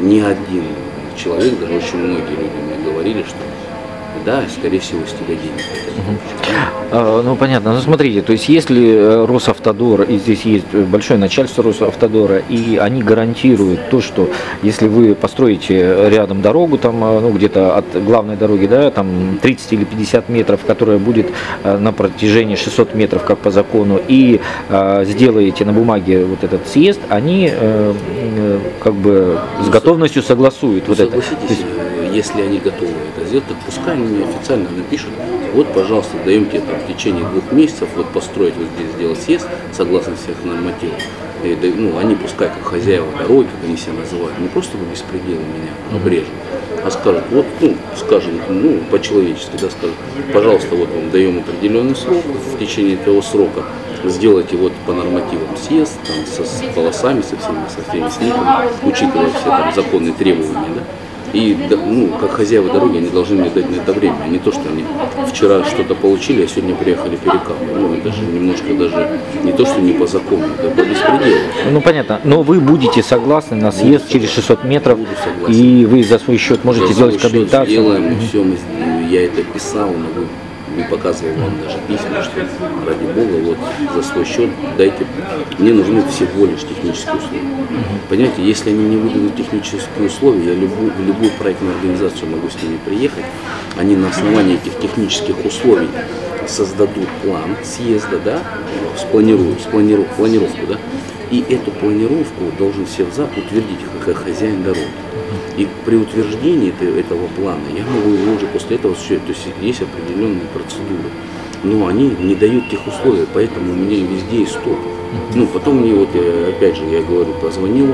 ни один человек, даже очень многие люди мне говорили, что да, скорее всего, с тебя денег. Ну, понятно. Ну, смотрите, то есть, если Росавтодор, и здесь есть большое начальство Росавтодора, и они гарантируют то, что если вы построите рядом дорогу, там, ну, где-то от главной дороги, да, там, тридцать или пятьдесят метров, которая будет на протяжении шестисот метров, как по закону, и э, сделаете на бумаге вот этот съезд, они э, э, как бы с готовностью согласуют вот это. Если они готовы это сделать, так пускай они официально напишут, вот, пожалуйста, даем тебе там, в течение двух месяцев вот построить вот здесь, сделать съезд, согласно всех нормативов. И, ну, они пускай, как хозяева дороги, как они себя называют, не просто по беспределу меня обрежут, а скажут, вот, ну, скажем, ну, по-человечески, да, скажут, пожалуйста, вот вам даем определенный срок, в течение этого срока сделайте вот по нормативам съезд, там, со, с полосами, со всеми, со всеми сниками, учитывая все там законные требования, да. И, ну, как хозяева дороги, они должны мне дать на это время, а не то, что они вчера что-то получили, а сегодня приехали перекапывать. Ну, это же немножко даже не то, что не по закону, это по беспределу. Ну, понятно. Но вы будете согласны на съезд через шестьсот метров, и вы за свой счет можете сделать консультацию? Сделаем, все, мы, я это писал, но вы... не показывал вам даже письма, что ради бога, вот за свой счет дайте, мне нужны всего лишь технические условия. Понимаете, если они не выдадут технические условия, я любую, в любую проектную организацию могу с ними приехать, они на основании этих технических условий создадут план съезда, да, спланируют, спланируют планировку, да, и эту планировку должен Севзап утвердить как хозяин дороги. И при утверждении этого плана я могу его уже после этого все, то есть есть определенные процедуры, но они не дают тех условий, поэтому у меня везде и стоп. Ну, потом мне вот, я, опять же, я говорю, позвонил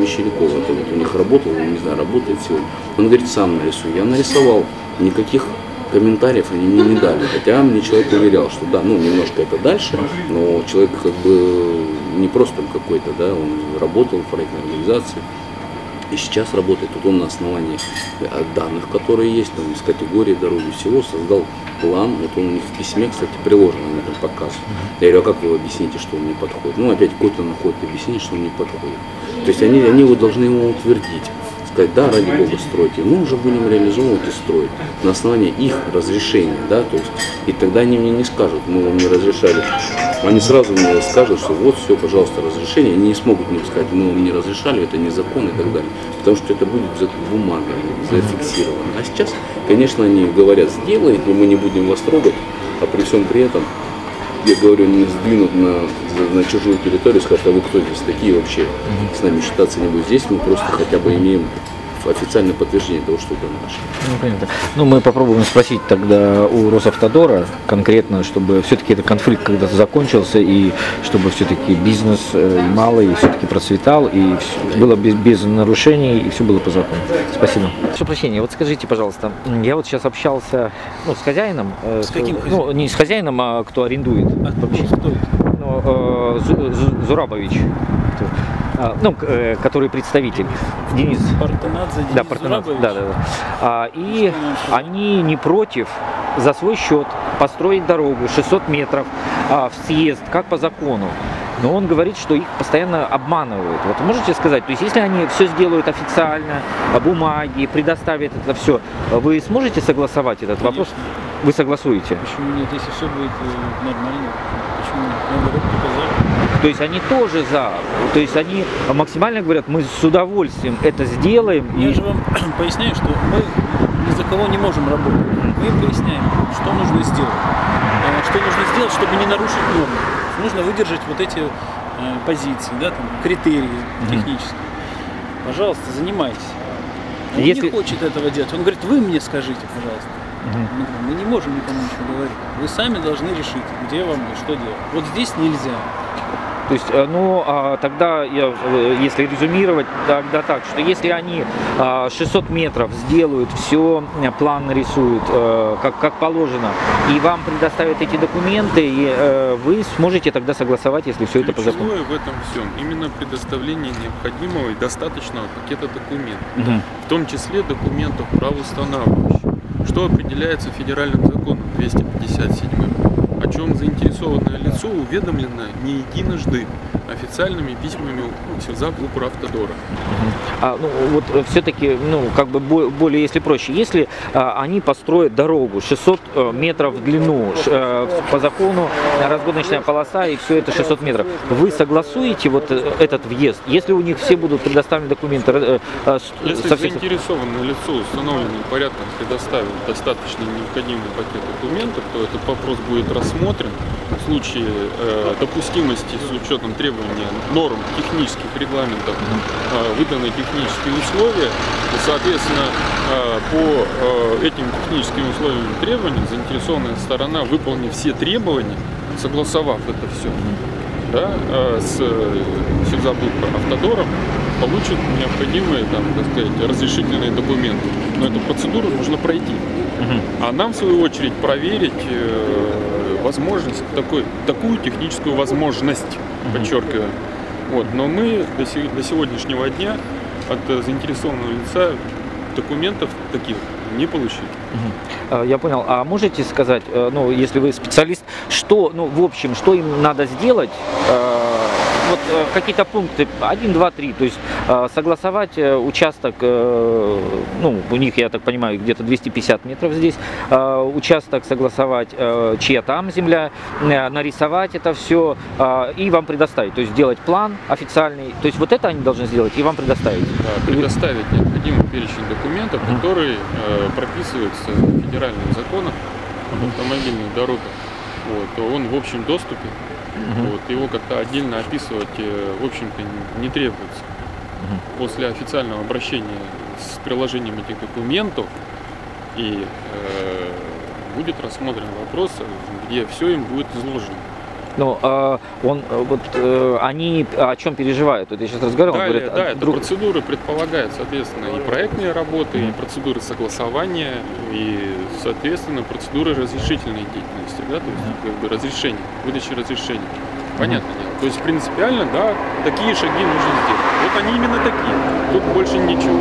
Мещерякову, это вот у них работал, не знаю, работает сегодня. Он говорит, сам нарисую. Я нарисовал, никаких комментариев они мне не дали, хотя мне человек уверял, что да, ну, немножко это дальше, но человек как бы не просто какой-то, да, он работал в проектной организации. И сейчас работает вот он на основании данных, которые есть, там, из категории дороги, всего, создал план. Вот он у них в письме, кстати, приложен, он там показывает. Я говорю, а как вы объясните, что он не подходит? Ну, опять какой-то находит объяснение, что он не подходит. То есть они, они его должны ему утвердить, сказать, да, ради бога, стройте. Мы уже будем реализовывать и строить на основании их разрешения, да, то есть. И тогда они мне не скажут, мы вам не разрешали. Они сразу мне скажут, что вот все, пожалуйста, разрешение. Они не смогут мне сказать, мы вам не разрешали, это не закон и так далее. Потому что это будет бумага зафиксирована. А сейчас, конечно, они говорят, сделайте, мы не будем вас трогать, а при всем при этом, я говорю, не сдвинут на, на чужую территорию, скажут, а вы кто здесь такие вообще, с нами считаться не будет. Здесь мы просто хотя бы имеем официальное подтверждение того, что это наше. Ну, понятно. Ну, мы попробуем спросить тогда у Росавтодора конкретно, чтобы все-таки этот конфликт когда-то закончился, и чтобы все-таки бизнес э, малый все-таки процветал, и все было без, без нарушений, и все было по закону. Спасибо. Прошу прощения, вот скажите, пожалуйста, я вот сейчас общался ну, с хозяином. Э, с каким хозяином? Ну, не с хозяином, а кто арендует. А вообще, кто это? Ну, э, Зурабович. Ну, который представитель, Денис Портунадзе, Денис да, Портунадзе, да, да, да. И они не против за свой счет построить дорогу шестьсот метров в съезд, как по закону. Но он говорит, что их постоянно обманывают. Вот можете сказать, то есть если они все сделают официально, бумаги, предоставят это все, вы сможете согласовать этот Конечно. Вопрос? Вы согласуете? Почему нет, если все будет нормально? Почему нет? То есть они тоже за, то есть они максимально говорят, мы с удовольствием это сделаем. Я и... же вам поясняю, что мы ни за кого не можем работать. Мы поясняем, что нужно сделать. Что нужно сделать, чтобы не нарушить нормы. Нужно выдержать вот эти позиции, да, там, критерии технические. Mm-hmm. Пожалуйста, занимайтесь. Он Если... не хочет этого делать. Он говорит, вы мне скажите, пожалуйста. Mm-hmm. Мы не можем никому ничего говорить. Вы сами должны решить, где вам и что делать. Вот здесь нельзя. То есть, ну, тогда, если резюмировать, тогда так, что если они шестьсот метров сделают все, план нарисуют, как, как положено, и вам предоставят эти документы, и вы сможете тогда согласовать, если все это по закону. Ключевое в этом всем именно предоставление необходимого и достаточного пакета документов, угу. в том числе документов правоустанавливающих, что определяется федеральным законом двести пятьдесят седьмым. О чем заинтересованное лицо уведомлено не единожды официальными письмами Севзапуправтодора. А, ну, вот все-таки, ну, как бы более, если проще, если а, они построят дорогу шестьсот метров в длину, ш, а, по закону разгоночная полоса и все это шестьсот метров, вы согласуете вот этот въезд, если у них все будут предоставлены документы? А, если со всех... заинтересованное лицо установленным порядком предоставил достаточно необходимый пакет документов, то этот вопрос будет рассмотрен в случае э, допустимости с учетом требований норм технических регламентов, э, выданы технические условия, и, соответственно, э, по э, этим техническим условиям и требованиям заинтересованная сторона, выполнив все требования, согласовав это все, да, э, с Севзапуправтодором, получит необходимые, там, так сказать, разрешительные документы. Но эту процедуру нужно пройти. Угу. А нам, в свою очередь, проверить э, возможность, такой, такую техническую возможность, угу. подчеркиваю. Вот. Но мы до, се до сегодняшнего дня от заинтересованного лица документов таких не получили. Угу. Я понял. А можете сказать, ну, если вы специалист, что, ну, в общем, что им надо сделать? Вот какие-то пункты один, два, три, то есть согласовать участок, ну, у них, я так понимаю, где-то двести пятьдесят метров здесь, участок согласовать, чья там земля, нарисовать это все и вам предоставить, то есть сделать план официальный, то есть вот это они должны сделать и вам предоставить. Предоставить необходимый перечень документов, которые прописываются в федеральном законе об автомобильных дорогах, вот, он в общем доступе. Угу. Вот, его как-то отдельно описывать, в общем-то, не требуется. Угу. После официального обращения с приложением этих документов и э, будет рассмотрен вопрос, где все им будет изложено. Ну, э, он, вот, э, они о чем переживают? Вот я сейчас разговаривал. Далее, говорит, да, а, это друг... процедуры предполагают, соответственно, и проектные работы, и процедуры согласования, и, соответственно, процедуры разрешительной деятельности, да, то есть как бы разрешение, выдачи разрешений. Понятное дело. То есть принципиально, да, такие шаги нужно сделать. Вот они именно такие. Тут больше ничего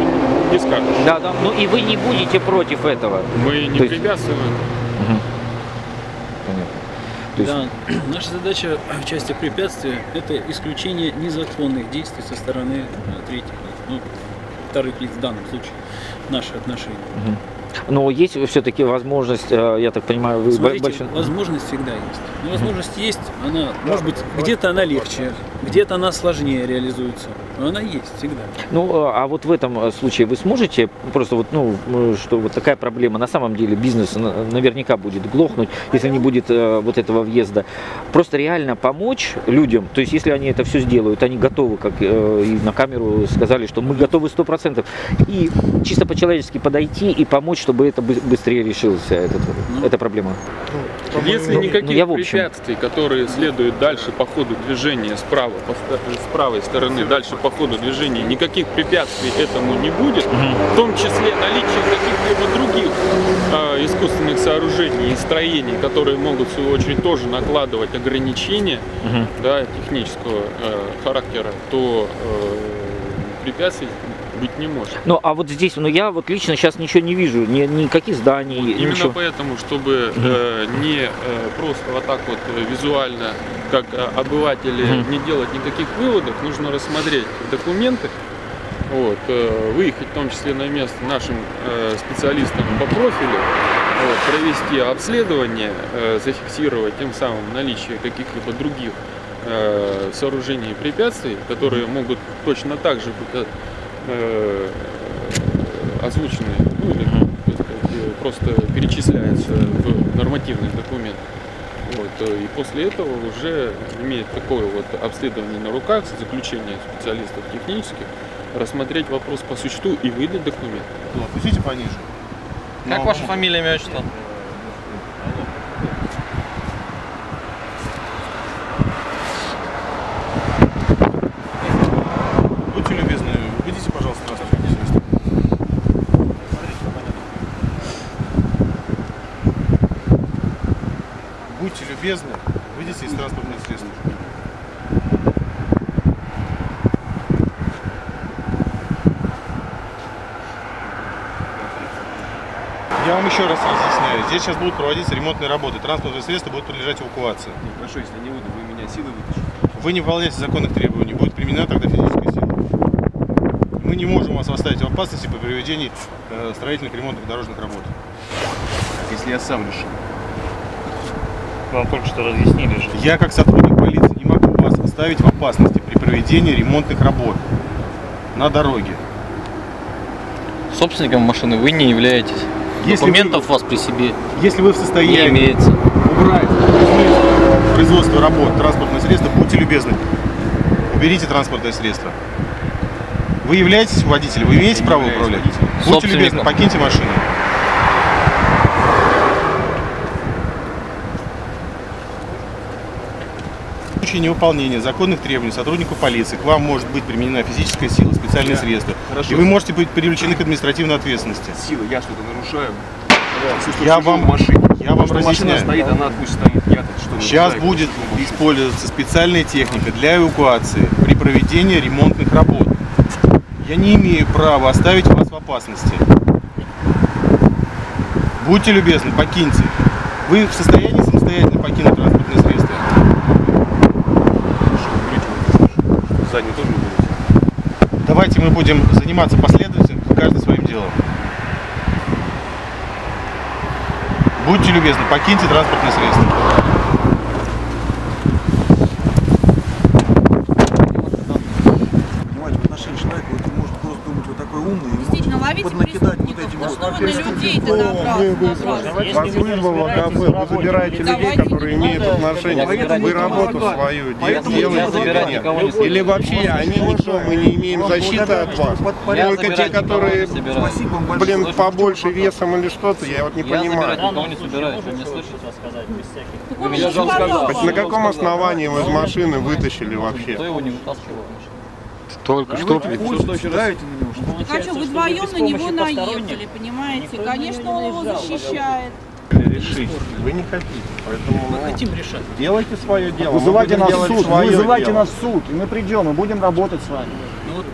не скажешь. Да, да. Ну и вы не будете против этого. Мы не препятствуем. Да, наша задача в части препятствия – это исключение незаконных действий со стороны третьих, ну, вторых лиц в данном случае, наши отношения. Но есть все-таки возможность, я так понимаю, вы... Смотрите, больше... возможность всегда есть. Но возможность есть, она, может быть, где-то она легче, Где-то она сложнее реализуется, но она есть всегда. Ну, а вот в этом случае вы сможете, просто вот, ну, что вот такая проблема, на самом деле бизнес наверняка будет глохнуть, если не будет вот этого въезда. Просто реально помочь людям, то есть если они это все сделают, они готовы, как и на камеру сказали, что мы готовы сто процентов, и чисто по-человечески подойти и помочь, чтобы это быстрее решился, этот, ну, эта проблема. Если ну, никаких ну, я, в общем... препятствий, которые следуют дальше по ходу движения справа, По, с правой стороны дальше по ходу движения никаких препятствий этому не будет, в том числе наличие каких-либо других э, искусственных сооружений и строений, которые могут в свою очередь тоже накладывать ограничения uh-huh. да, технического э, характера, то э, препятствий быть не может. Ну а вот здесь, ну я вот лично сейчас ничего не вижу, ни, никаких зданий. Вот, именно ничего. Поэтому, чтобы э, не э, просто вот так вот визуально, как обыватели, не делать никаких выводов, нужно рассмотреть документы, вот, выехать в том числе на место нашим специалистам по профилю, вот, провести обследование, зафиксировать тем самым наличие каких-либо других сооружений и препятствий, которые могут точно так же быть озвучены, ну, или, так сказать, просто перечисляются в нормативных документах. Вот, и после этого уже имеет такое вот обследование на руках, заключение специалистов технических, рассмотреть вопрос по существу и выдать документ. Опустите пониже. Как Но... ваша фамилия, имя, отчество? Будьте любезны, убедите, пожалуйста, нас. Будьте любезны, выйдите из транспортных средств. Я вам еще раз разъясняю. Здесь сейчас будут проводиться ремонтные работы. Транспортные средства будут подлежать эвакуации. Нет, хорошо, если не выйду, вы меня силой вытащите. Вы не выполняете законных требований. Будет применена тогда физическая сила. Мы не можем вас оставить в опасности по проведении строительных ремонтов дорожных работ. Если я сам решу. Вам только что разъяснили, что... Я, как сотрудник полиции, не могу вас оставить в опасности при проведении ремонтных работ на дороге. Собственником машины вы не являетесь. Если документов вы... у вас при себе Если вы в состоянии не имеется. Убрать производство работ, транспортное средство, будьте любезны, уберите транспортное средство. Вы являетесь водителем, вы имеете право управлять? Будьте любезны, покиньте машину. В случае невыполнения законных требований сотруднику полиции к вам может быть применена физическая сила, специальные да. средства. Хорошо. И вы можете быть привлечены к административной ответственности. Сила, я что-то нарушаю. Да. Я, вам, машину. я вам разъясняю. Машина стоит, она пусть стоит. Я что Сейчас нарушаю, будет использоваться специальная техника для эвакуации при проведении ремонтных работ. Я не имею права оставить вас в опасности. Будьте любезны, покиньте. Вы в состоянии самостоятельно покинуть транспортное средство? Давайте мы будем заниматься последовательно, каждый своим делом. Будьте любезны, покиньте транспортное средство. Понимаете, в отношении человека вот, может просто думать, вот такой умный, действительно, ловите преступников, вот да вот что вы на людей-то набрали? Вас вызвало кафе, вы забираете людей, которые имеют отношение, вы работу свою делаете или вообще они никто, мы не имеем защиты от вас, только те, которые, блин, побольше весом или что-то, я вот не понимаю. На каком основании вы из машины вытащили вообще? Только что представляете на него, что Хочу, вы вдвоем на него наехали, понимаете? Конечно, он его защищает. Решить вы не хотите, поэтому мы хотим решать. Делайте свое дело. Вызывайте нас в суд, вызывайте нас в суд, и мы придем, и будем работать с вами.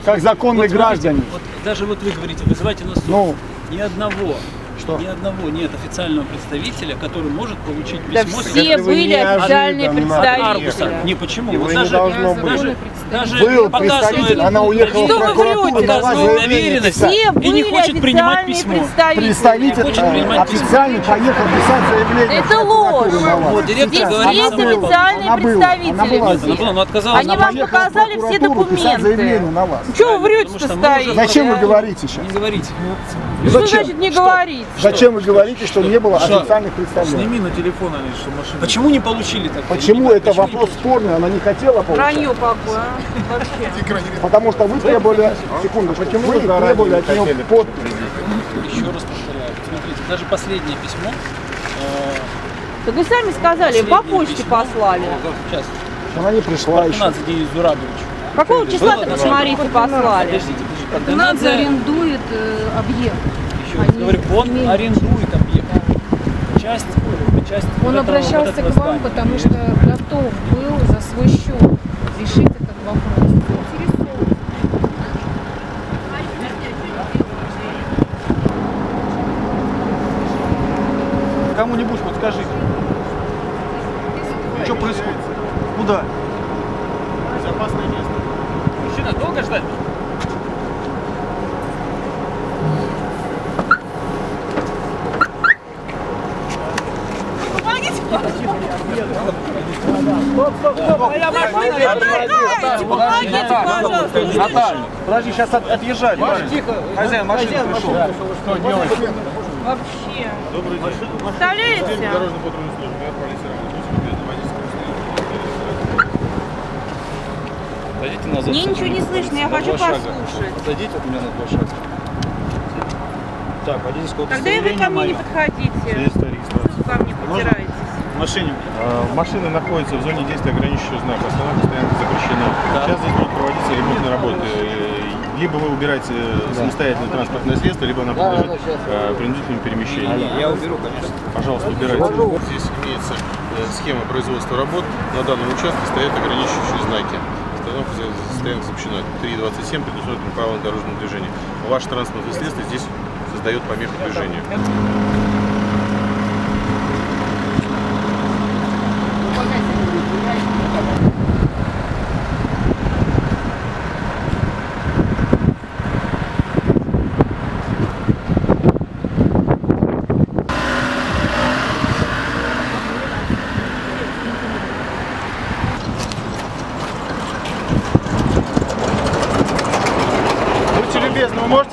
Как законные граждане. Даже вот вы говорите, вызывайте нас в суд. Ни одного Что? Ни одного нет официального представителя, который может получить письмо. Да все были официальные представители. Не почему? Его вот не даже, должно даже, быть. Даже был представитель, она уехала в прокуратуру, доказывает доверенность и не хочет принимать письмо. Представитель а, официально поехал писать заявление. Это ложь. Вот, директор говорит, есть официальные представители. Они вам показали все документы. Чего вы врете-то стоите? Зачем вы говорите сейчас? Не говорите. Что значит не говорите? Что? Зачем вы говорите, что не было что? Официальных представителей? Сними на телефон, они что машина. Почему не получили так? Почему это Почему вопрос спорный? Она не хотела получить. Вранье какое, а? Вообще. Потому что вы требовали... Секунду, почему вы требовали от нее подпись? Еще раз повторяю. Смотрите, даже последнее письмо... Так вы сами сказали, по почте послали. Сейчас. Она не пришла еще. Денис Зурабович. Какого числа-то, посмотрите, послали? Портунадзе арендует объект. Они говорю, он имеют... арендует объект. Часть, часть он обращался к вам, потому что готов был за свой счет решить этот вопрос. Кому-нибудь вот скажите, что происходит? Куда? Безопасное место. Мужчина, долго ждать? Наталья, подожди, сейчас отъезжали. Хозяин машины пришел. Что делать? Вообще. Добрый день. Представляете? Дорожно-патрульной службы. Я полицейский. Садите назад. Мне ничего не слышно, я хочу послушать. Отойдите от меня на два шага. Так, водительское удостоверение. Тогда и вы ко мне не подходите. Вы ко мне подбираетесь. Машине. Машины находятся в зоне действия ограничивающего знака. Остановка стоянка запрещена. Да. Сейчас здесь будут проводиться ремонтные работы. Либо вы убираете да. самостоятельное транспортное средство, либо она подлежит да, принудительному перемещению. А, я, я уберу, конечно. Пожалуйста, убирайте. Здесь имеется схема производства работ. На данном участке стоят ограничивающие знаки. Остановка стоянка запрещена. три двадцать семь предусмотрено правилами дорожного движения. Ваш транспортное средство здесь создает помеху движению.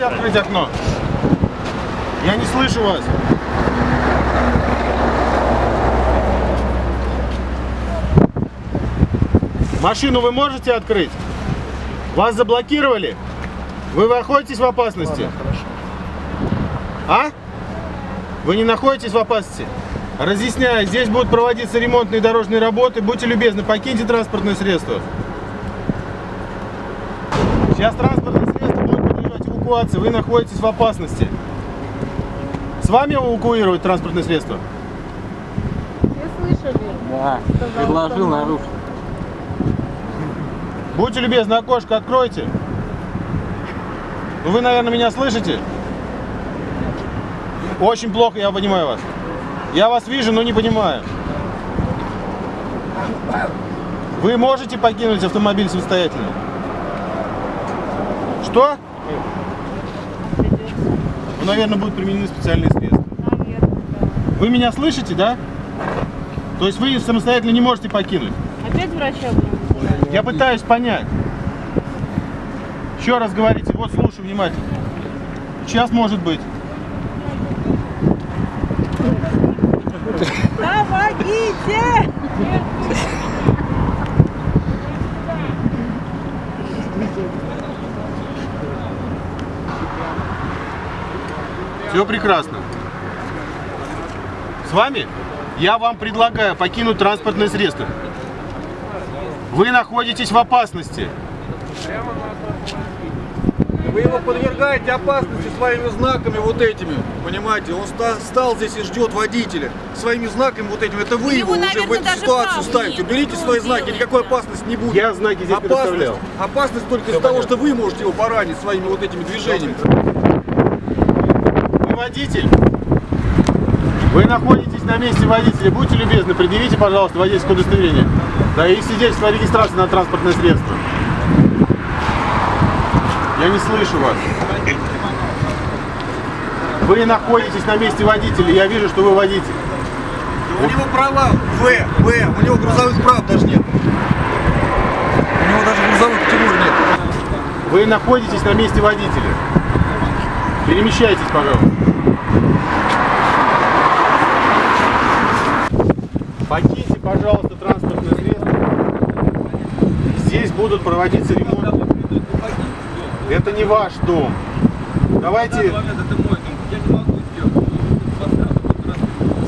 Открыть окно. Я не слышу вас. Машину вы можете открыть? Вас заблокировали? Вы находитесь в опасности? А? Вы не находитесь в опасности? Разъясняю, здесь будут проводиться ремонтные дорожные работы. Будьте любезны, покиньте транспортное средство. Сейчас транспортное средство будет. Вы находитесь в опасности. С вами эвакуировать транспортное средство? Все слышали? Да. Предложил нарушить. Будьте любезны, окошко откройте. Вы, наверное, меня слышите? Очень плохо, я понимаю вас. Я вас вижу, но не понимаю. Вы можете покинуть автомобиль самостоятельно? Что? Наверное, будут применены специальные средства. Наверное, да. Вы меня слышите, да? То есть вы самостоятельно не можете покинуть? Опять врача будем? Я пытаюсь понять. Еще раз говорите, вот слушаю внимательно. Сейчас может быть. Помогите! Все прекрасно. С вами я вам предлагаю покинуть транспортное средство. Вы находитесь в опасности. Вы его подвергаете опасности своими знаками вот этими. Понимаете, он стал здесь и ждет водителя. Своими знаками вот этими. Это вы его, его уже в эту ситуацию ставите. Уберите свои знаки, никакой опасности не будет. Я знаки здесь предоставлял. Опасность только из-за того, что вы можете его поранить своими вот этими движениями. Водитель, Вы находитесь на месте водителя. Будьте любезны, предъявите, пожалуйста, водительское удостоверение. Да и свидетельство о регистрации на транспортное средство. Я не слышу вас. Вы находитесь на месте водителя. Я вижу, что вы водитель. У него права В, В. У него грузовых прав даже нет. У него даже грузовых категорий нет. Вы находитесь на месте водителя. Перемещайтесь, пожалуйста. Покиньте, пожалуйста, транспортное средство. Здесь будут проводиться ремонты. Это не ваш дом. Давайте...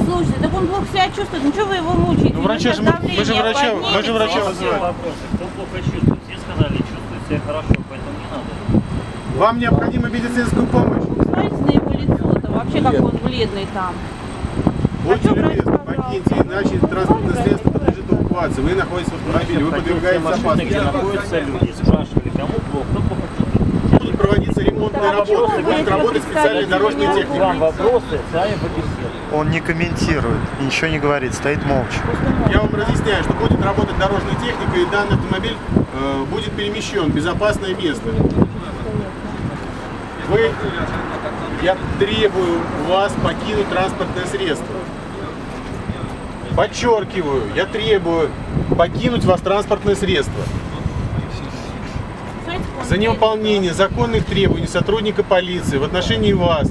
Слушайте, так он плохо себя чувствует, ну что вы его мучаете? Ну, врача же, мы же врача, мы же врача вызываем. Кто плохо чувствует? Все сказали, чувствует себя хорошо, поэтому не надо. Вам необходима медицинская помощь. Смотрите на его лицо-то, вообще как он бледный там. Будьте любезны, покиньте, иначе транспортное средство подлежит эвакуации. Вы находитесь в автомобиле, вы подвергаете опасности. Где находятся люди, спрашивали, кому плохо, кто плохо чувствует. Будут проводиться ремонтные работы, будут работать специальные дорожные техники. Вам вопросы, сами подписывайте. Он не комментирует, ничего не говорит, стоит молча. Я вам разъясняю, что будет работать дорожная техника, и данный автомобиль э, будет перемещен в безопасное место. Вы, я требую вас покинуть транспортное средство. Подчеркиваю, я требую покинуть вас транспортное средство. За невыполнение законных требований сотрудника полиции в отношении вас.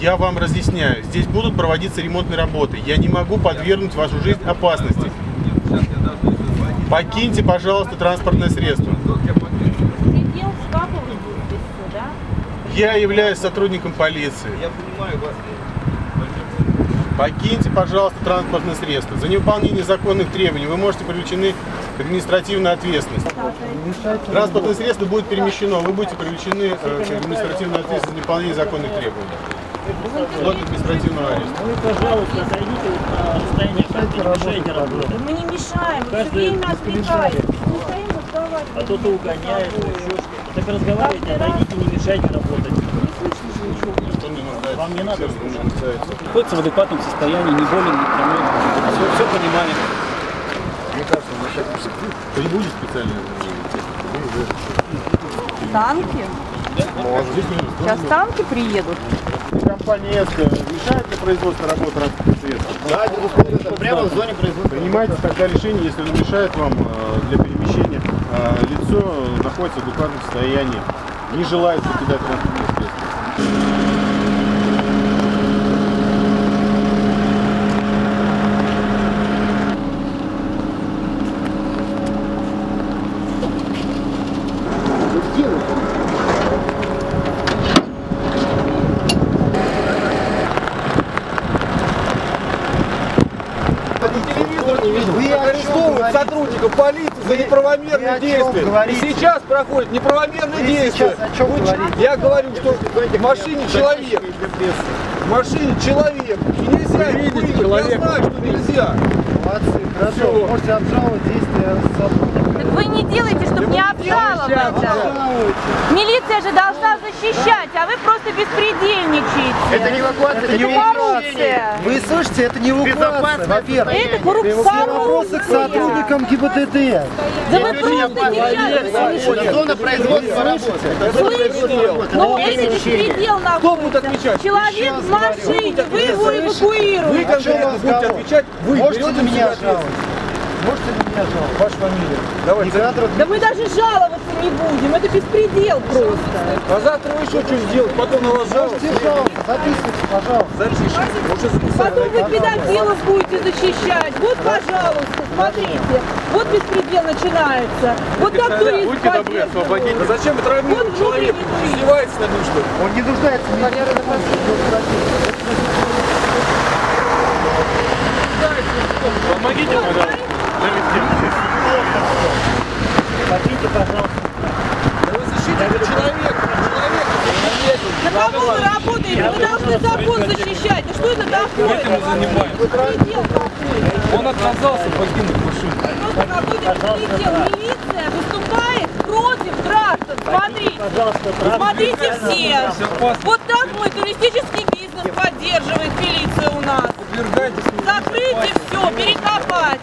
Я вам разъясняю, здесь будут проводиться ремонтные работы. Я не могу подвергнуть вашу жизнь опасности. Покиньте, пожалуйста, транспортное средство. Я являюсь сотрудником полиции. Покиньте, пожалуйста, транспортное средство. За невыполнение законных требований вы можете привлечены к административной ответственности. Транспортное средство будет перемещено, вы будете привлечены к административной ответственности за невыполнение законных требований. Вот административного ареста. Вы, пожалуйста, зайдите на расстояние, мешайте работать. Мы не мешаем, мы все время отвлекаем. Мы стоим уставать. А кто-то угоняет, так разговаривайте, а зайдите, не мешайте работать. Вам не надо. Находится в адекватном состоянии, не болен, не больной. Все, все понимаем. Мне кажется, он начать посетит. Прибудет специально. Танки? Сейчас танки приедут. Компания ЭСКО мешает ли производство работы транспортных средств? Да, это прямо в зоне производства. Принимайте тогда решение, если оно мешает вам для перемещения. Лицо находится в адекватном состоянии, не желает покидать транспортное средство. За неправомерные действия. И сейчас проходят неправомерные действия. Я говорю, что в машине человек. В машине человек. И нельзя его выиграть. Я знаю, что нельзя. Молодцы, хорошо. Вы можете обжаловать действия сотрудника. Так вы не делаете, чтобы не обжаловать. Милиция же должна защищать, а вы просто беспредельничаете. Это не эвакуация, это не коррупция. Вы слышите, это не эвакуация, во-первых. Это коррупция. Вопросы к сотрудникам ГИБДД. Да вы просто не зона производства работы. Слышите? Но это беспредел на улице. Кто будет отвечать? Человек в машине, вы его эвакуируете. Вы конкретно будете отвечать, вы берете меня жаловать. Можете на меня жаловать? Ваша фамилия? Давайте. Да мы даже жаловаться не будем, это беспредел просто. А завтра вы еще что сделать, потом на вас жаловаться. Можете жаловаться, записывайте, пожалуйста. Записывайте. Потом вы педофилов будете защищать. Вот, пожалуйста, смотрите. Вот беспредел начинается. Вот как турист. Будьте добры, освободите. А зачем вы травмируете человека? Он издевается над ним, что ли? Он не нуждается в ней. Помогите, пожалуйста. Смотрите, пожалуйста. Да вы защитите человека, человека. На кого вы работаете? Вы должны закон защищать. И что это такое? Он отказался покинуть машину. Просто какой-то беспредел. Милиция выступает против граждан. Смотрите. Смотрите все. Вот так мой туристический бизнес. Граждан поддерживает милиция у нас. Закрыть все, перекопать.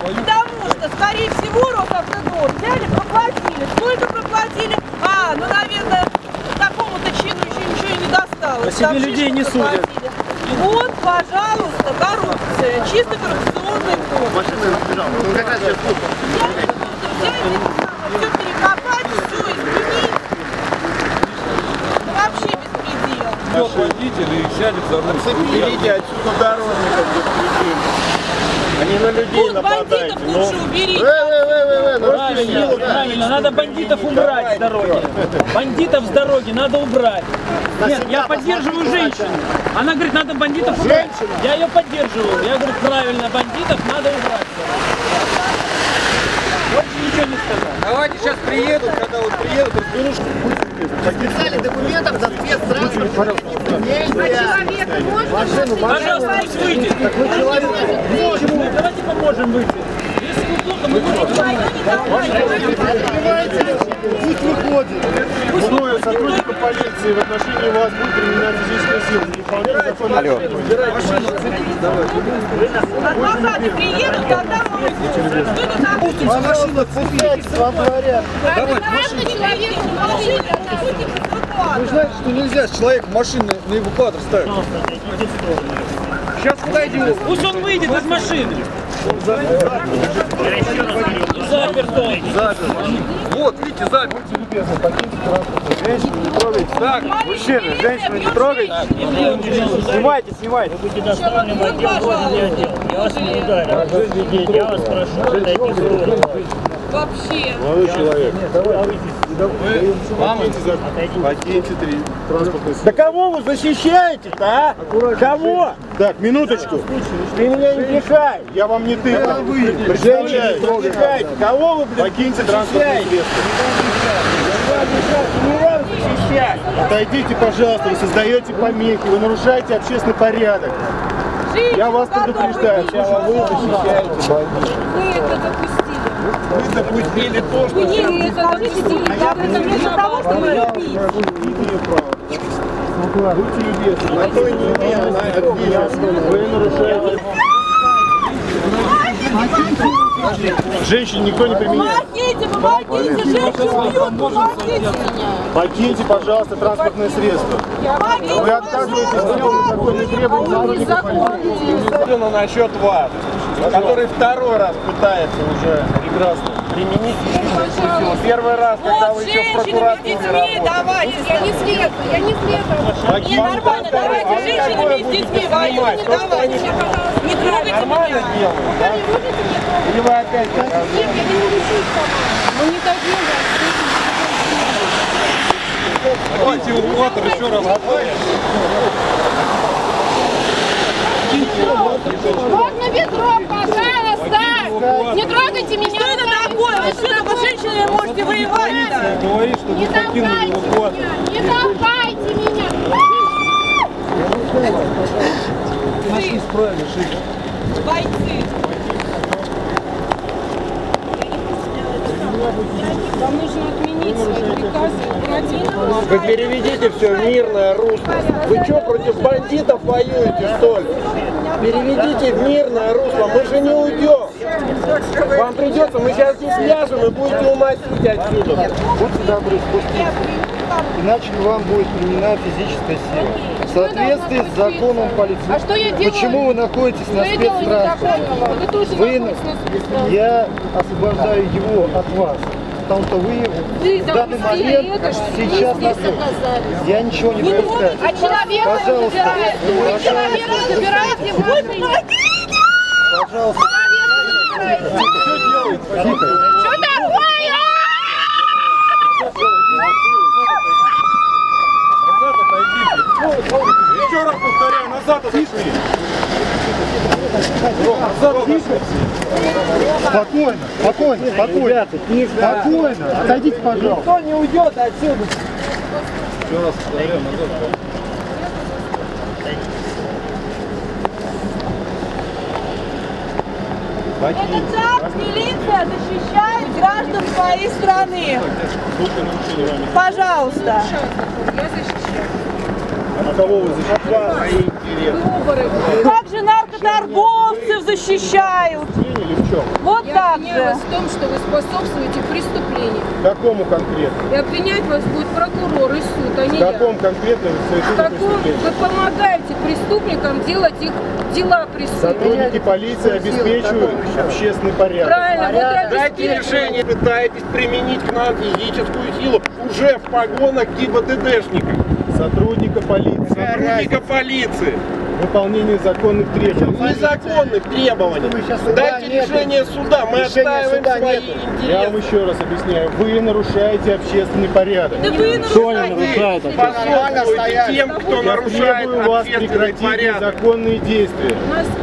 Потому что, скорее всего, Росавтодор взяли, проплатили. Сколько проплатили? А, ну, наверное, такому-то чину еще ничего и не досталось. А себе людей не судят. Вот, пожалуйста, коррупция. Чисто коррупционный ход. Машина разбежала. Ну, как раз сейчас плохо. Все перекопать, все изменить. Вообще беспредел. Все водители их сядет за руль. Соберите отсюда дорожников, подключим. Они на людей нападают. Бандитов лучше уберите. Правильно, правильно. Надо бандитов убрать с дороги. Бандитов с дороги надо убрать. Нет, я поддерживаю женщину. Она говорит, надо бандитов убрать. Я ее поддерживаю. Я говорю, правильно, бандитов надо убрать. Больше ничего не сказал. Давайте сейчас приедут, когда вот приедут, разберушку. Подписали документов за цвет сразу. Пожалуйста, пусть выйдет. Давайте поможем выйти. Если плохо, мы будем. Пусть выходит. Мною сотрудника полиции в отношении вас будет применяться физическая сила. Не вполне законно. Алло. От назад приедут, когда мы выйдем. Машина цепляется во дворе. Правильно человеку положили, а на пути в эвакуатор. Вы знаете, что нельзя с человеком машину на эвакуатор ставить? Сейчас куда идем? Пусть он выйдет из машины. Запер он. Вот, видите, запер. Так, мужчины, женщины не трогайте. Снимайте, снимайте. Вы будете доставлены в отдел, я вас не ударю. Я вас прошу, дайте срок. Вообще. Молодой человек. Да кого вы защищаете-то, а? Кого? Так, минуточку. Ты меня не мешай. Я вам не ты. Представляю. Кого вы, блядь, покиньте транспортное средство. Отойдите, пожалуйста, вы создаете помехи, вы нарушаете общественный порядок. Я вас предупреждаю, вы защищаете больницу. Вы это допустили. Вы допустили то, что... Вы это допустили, а я вместо того, что мы любим. Будьте любезны, на той не имею, на обидеть. Вы нарушаете... Женщин никто не применяет. Помогите, помогите, женщину бьют, помогите. Покиньте, пожалуйста, транспортное средство. Вы отказываетесь от незаконных требований сотрудников полиции. Насчет вас, который второй раз пытается уже прекрасно применить физическую силу. Первый раз, когда вы еще в прокуратуре работаете. Я не следую, я не следую. Не, нормально, давайте женщинами с детьми войну не давайте. Не трогайте меня. Или вы опять... Нет, я не улечусь сама. Мы не должны вас. Киньте эвакуатор еще раз. Можно ведром, пожалуйста! Не трогайте меня! Что это такое? Вы что это с женщинами можете воевать? Не толкайте меня! Не толкайте меня! Машину справили, Шик. Бойцы! Вам нужно отменить свои приказы. Вы переведите все в мирное русло. Вы что, против бандитов воюете, что ли? Переведите в мирное русло. Мы же не уйдем. Вам придется, мы сейчас здесь ляжем и будете уносить отсюда. Будьте добры, спустите. Иначе вам будет применена физическая сила. В соответствии с законом полиции. Почему вы находитесь на спецтранспорте? Вы... Я освобождаю его от вас. Потому что вы в данный момент это, сейчас находитесь. Я ничего не представляю. А человек забирает. Человек забирает его. Пожалуйста. Что такое? Еще раз повторяю, назад отошли. Спокойно, спокойно, спокойно. Ребята, спокойно, отойдите, пожалуйста. Никто не уйдет отсюда. Еще раз повторяю, назад. Этот акт милиция защищает граждан своей страны. Пожалуйста. Я защищаю. А кого вы защищаете? Как же наркоторговцев защищают? Вот я так обвиняю же. Вас в том, что вы способствуете преступлению. Какому конкретно? И обвинять вас будет прокурор и суд, а не я. В каком конкретно вы совершили преступление? Вы помогаете преступникам делать их дела преступления. Сотрудники полиции обеспечивают общественный порядок. Правильно, порядок. Вот дайте решение. Пытаетесь применить к нам физическую силу уже в погонах ГИБДДшника. Сотрудника полиции. Сотрудника полиции. Выполнение законных требований. Незаконных требований. Дайте решение суда, мы отстаиваем свои интересы. Я вам еще раз объясняю, вы нарушаете общественный порядок. Да вы нарушаете. Вы пособствуете тем, кто нарушает общественный порядок. Я требую вас прекратить незаконные действия.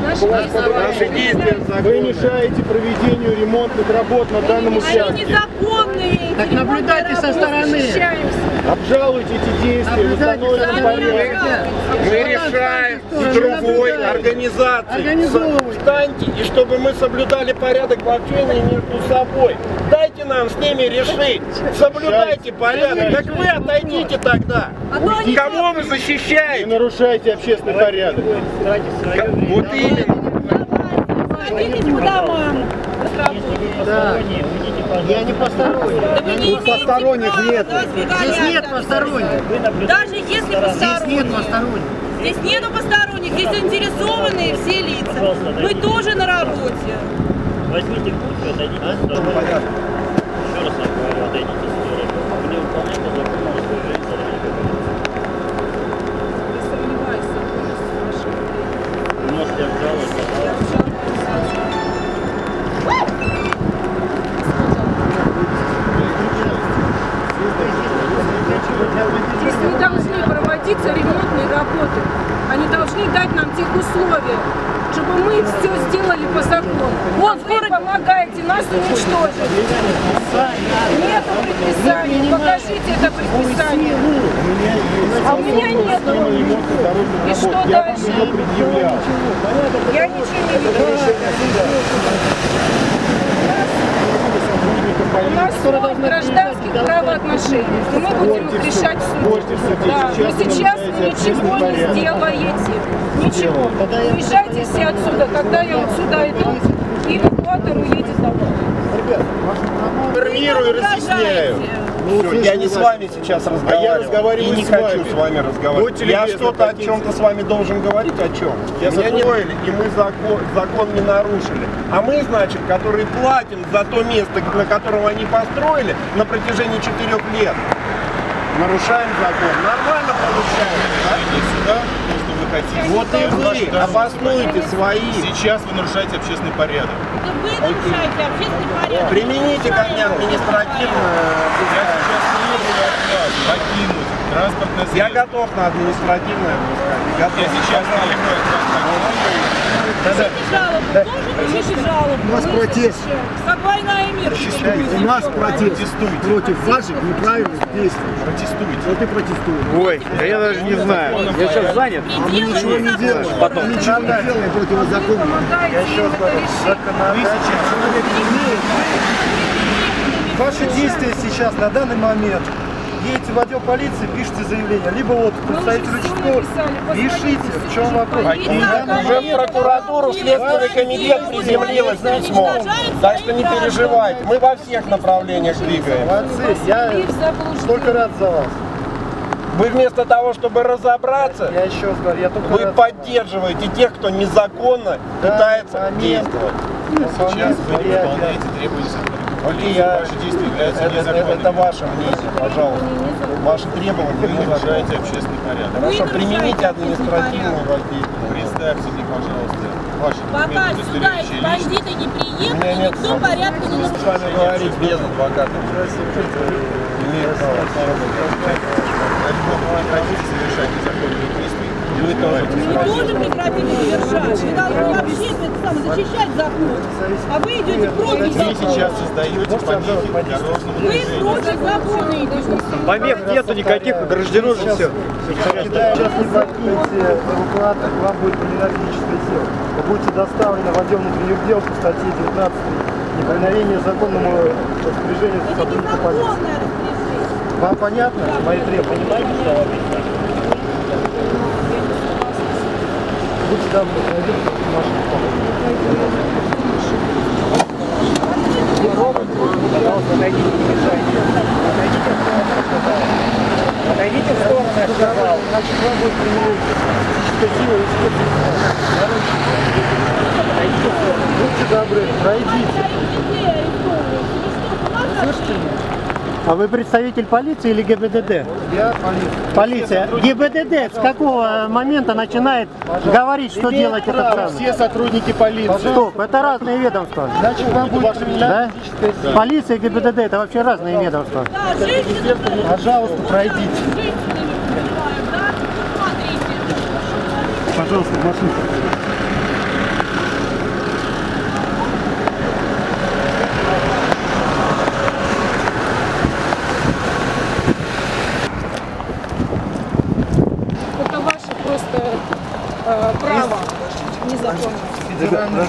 Наши действия законные. Вы мешаете проведению ремонтных работ на данном участке. Они незаконные. Так наблюдайте со стороны. Обжалуйте эти действия, восстановите порядок. Мы решаем с другой организацией. Встаньте, и чтобы мы соблюдали порядок в общении между собой. Дайте нам с ними решить. Соблюдайте порядок. Так вы отойдите тогда. Кого вы защищаете? Не нарушайте общественный порядок. Вот именно. Да. Я не посторонний. Да вы не посторонних права, нет. Здесь нет посторонних. Даже если посторонних. Здесь нет посторонних. Здесь нету посторонних, здесь заинтересованные все лица. Мы тоже на работе. Возьмите куртку, отойдите в сторону. Еще раз вам говорю, отойдите в сторону. Вы не выполняете закон, а вы уже не сомневаетесь. Я сомневаюсь, что вы можете обжаловаться. Не должны проводиться ремонтные работы. Они должны дать нам тех условия, чтобы мы все сделали по закону. Вот вы помогаете нас уничтожить. Нет предписания. Покажите это предписание. А у меня нет. И что дальше? Я ничего не вижу. У нас сорок гражданских правоотношений, и мы будем их решать в суде. Да, но сейчас вы ничего не сделаете. Ничего. Уезжайте все отсюда. Когда я отсюда иду, и эвакуатор уедет домой. Ребята, информирую и разъясняю. Все, я не с вами сейчас разговариваю. А я разговариваю и не с вами. Хочу с вами разговаривать. Я что-то о чем-то с вами должен говорить, о чем? Я забыли, и мы закон, закон не нарушили. А мы, значит, которые платим за то место, на котором они построили на протяжении четырех лет, нарушаем закон. Нормально получаем. Вот и вы обоснуйте свои. Сейчас вы нарушаете общественный порядок. Да вы нарушаете общественный порядок. Примените ко мне административное. Я сейчас требую от вас покинуть транспортное средство. Я готов на административное. Я сейчас требую. У нас протест. Как война и мир. У нас протест против ваших неправильных действий. Протестуйте. Вот и протестуем. Ой, да я даже не знаю. Я сейчас занят. А мы ничего не делаем. Потом. Ничего не делаем противозаконно. Я еще говорю. Ваши действия сейчас, на данный момент, едете в отдел полиции, пишите заявление. Либо вот представитель участкового, пишите, в чем вопрос. Уже в прокуратуру, следственный комитет приземлилось письмо. Так что не переживайте, мы во всех направлениях двигаем. Молодцы, я только рад за вас. Вы вместо того, чтобы разобраться, я еще говорю, я вы раз... поддерживаете тех, кто незаконно да, пытается действовать. Сейчас вы не выполняете требования. Я... Ваши действия являются это, незаконными. Это, это ваше мнение, пожалуйста. Ваши требования вы нарушаете общественный порядок. Хорошо, примените административную воздействие. Представьте мне, пожалуйста, ваши документы, удостоверяющие личность. Бандиты не приехали, никто порядка не нарушает. С вами говорить без адвоката. Имею право. Вы прекратите совершать незаконные действия. Вы тоже прекратили совершать. Вы должны вообще защищать закон. А вы идете против закона. Вы сейчас создаете помехи дорожному движению. Вы против закона идете. Помех нету никаких, ограждено же все. Сейчас не закиньте эвакуатор, вам будет применена физическая сила. Вы будете доставлены в отдел внутренних дел по статье девятнадцать. Неповиновение законному распоряжению сотрудника полиции. Вам понятно мои требования? Будьте там, подойдите, машину. Пожалуйста, найдите, не мешайте. Подойдите в сторону, я сказал. Значит, вам будет применить. Подойдите в сторону. Будьте добры, пройдите. Слышите меня? А вы представитель полиции или ГИБДД? Я полиция. Полиция. ГИБДД с какого момента начинает пожалуйста. Говорить, что имеет делать это самое? Все сотрудники полиции. Стоп, это разные ведомства. Значит, вам будет да? Да. Полиция и ГИБДД это вообще разные пожалуйста. Ведомства. Да, пожалуйста, пройдите. Пожалуйста, машину.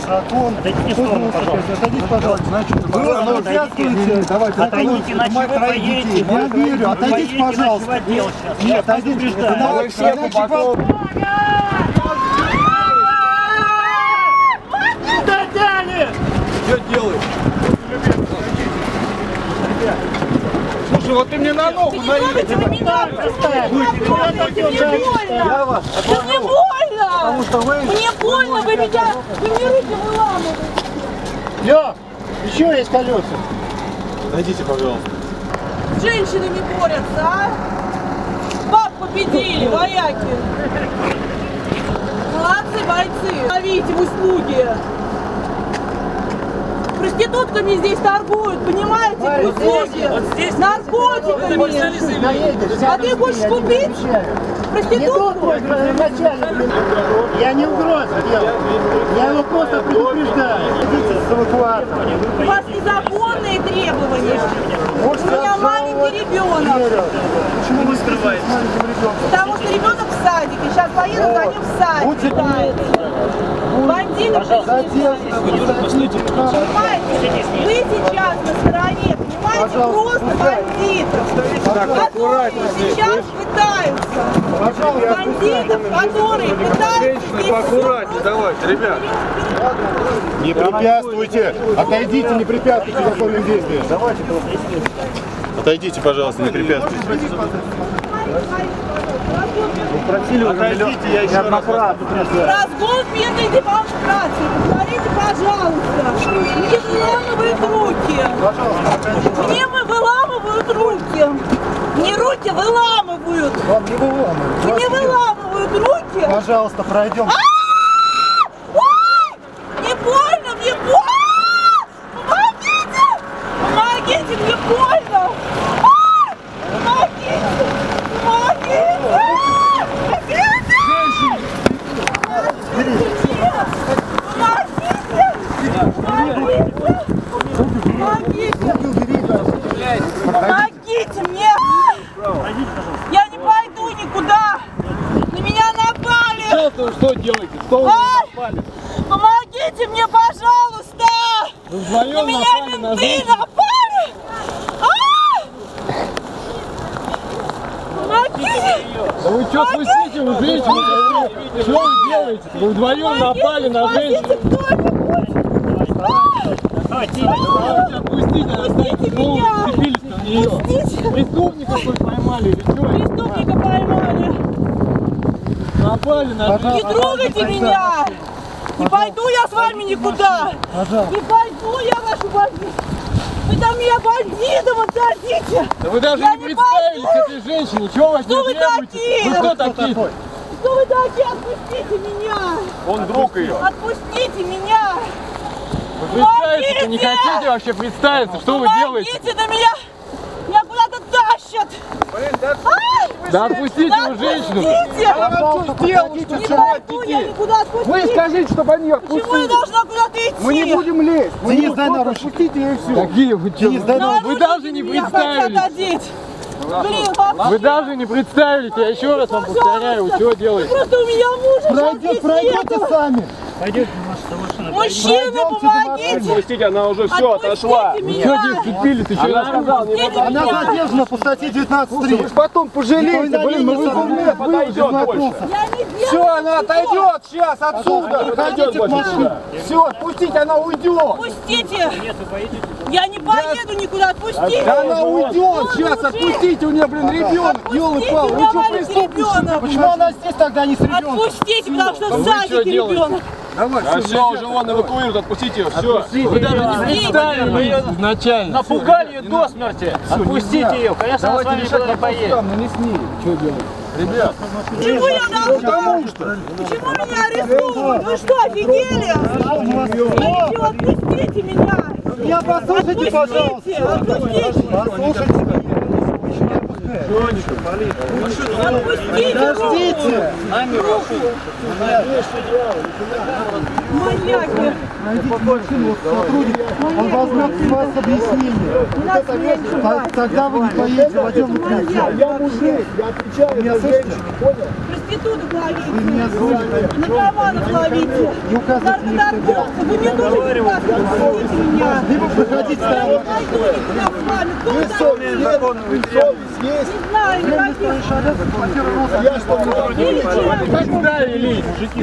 Закон. Отойдите в сторону, пожалуйста. Отойдите, пожалуйста. Значит, вы отвязываете. Давайте, отойдите, иначе вы поедете. Я верю. Отойдите, пожалуйста. Нет, отойдите. Вы все попадете. Куда дали? Что делаешь? Слушай, вот ты мне на ногу наедешь. Ты не можете меня оставить. Мне больно. Да мне больно. Потому что вы... Мне больно, вы меня, вы мне руки выламываете. Лёг, еще есть колеса. Найдите, пожалуйста. С женщинами борются, а? Баб победили, вояки. Молодцы, бойцы. Ловите в услуги. Проститутками здесь торгуют, понимаете? В услуги. Вот здесь наркотиками. А ты хочешь купить? Проститутку? Я не угрозу делаю. Я его просто предупреждаю. У вас незаконные требования. У меня маленький ребенок. Почему вы скрываетесь? Потому что ребенок в садике. Сейчас поеду за ним в садик. Бандиты, понимаете? Вы сейчас на стороне, понимаете? Просто бандитов, которые сейчас пытаются. Пожалуйста, бандитов, которые пытаются... Женщины, поаккуратнее давайте, ребят. Не препятствуйте. Отойдите, не препятствуйте какому-нибудь действию. Давайте. Отойдите, пожалуйста, не препятствуйте. Просили вы неоднократно. Разгон мирной демонстрации. Повторите, пожалуйста. Мне выламывают руки. Пожалуйста. Мне выламывают руки. Мне руки выламывают. Вам не выламывают. Мне выламывают руки. Пожалуйста, пройдем. Мне больно, мне больно. Помогите. Помогите, мне больно. Помогите мне! Я не пойду никуда! На меня напали! Сейчас вы что делаете? Что вы напали? Помогите мне, пожалуйста! На меня менты напали! Помогите! Да вы что пустите, вы женщины? Что вы делаете? Вы вдвоем напали на женщину! Давайте, отпустите, отпустите меня! Отпустите! Преступника поймали или что? Преступника поймали! Напали на нас! Не трогайте меня! Не пойду я с вами никуда! Не пойду я вашу бандиту! Вы там меня бандитом отдадите! Да вы даже не представились этой женщине! Чего вас не требуете? Вы кто такие? Что вы такие? Отпустите меня! Он друг ее! Отпустите меня! Вы представиться не хотите вообще представиться, что вы делаете? Помогите, на меня, меня куда-то тащат! Блин, да, а? Да отпустите да, вы женщину! Да отпустите! Не могу я никуда отпустить! Вы скажите, чтобы они отпустили! Почему я должна куда-то идти? Мы не будем лезть! Мы не знаем, отпустите ее и все! Какие вы делаете? Вы даже не представились! Блин, вы даже не представились, я еще раз вам повторяю, вы что делаете? Просто у меня муж сейчас здесь нету! Пройдете сами! Пойдете, Маша, мужчина, помогите! Пустите, она уже все отошла. Меня. Что девки пили-то? Она сказала, не надо. Она задержана по статье девятнадцать три. Потом пожалеете, блин, мы выполняем, выйдем на курс. Все, она отойдет сейчас отсюда. Выходите к машине. Все, отпустите, она уйдет. Пустите. Нет, вы поедете. Я не поеду никуда, отпустите. Она уйдет сейчас, отпустите, у нее, блин, ребенок. Елы-палы, вы что преступники? Почему она здесь тогда не с ребенком? Отпустите, потому что сзади ребенок. Давай, а все, все уже вон давай. Эвакуируют, отпустите ее, все. Отпустите вы ее. Даже не представили, мы ее изначально. Напугали ее до смерти. Все, отпустите ее, конечно, давайте она с вами никуда не поедет. Не с ней, что делать? Ребят, почему я на что? Почему меня арестовывают? Вы что, офигели? Отпустите меня. Я послушайте, пожалуйста. Отпустите. Послушайте. Тонечка, полиция. Подождите! Маньяки! Найдите машину, сотрудник, он возьмет с вас объяснение. Тогда вы не поедете, водим в путь. Я мужик, я отвечаю за женщину, понял? Проституток ловите, наркоманов ловите, наркоторговцев, вы мне тоже не отпустите меня. Либо проходите на работу. Совесть есть. Не знаю, не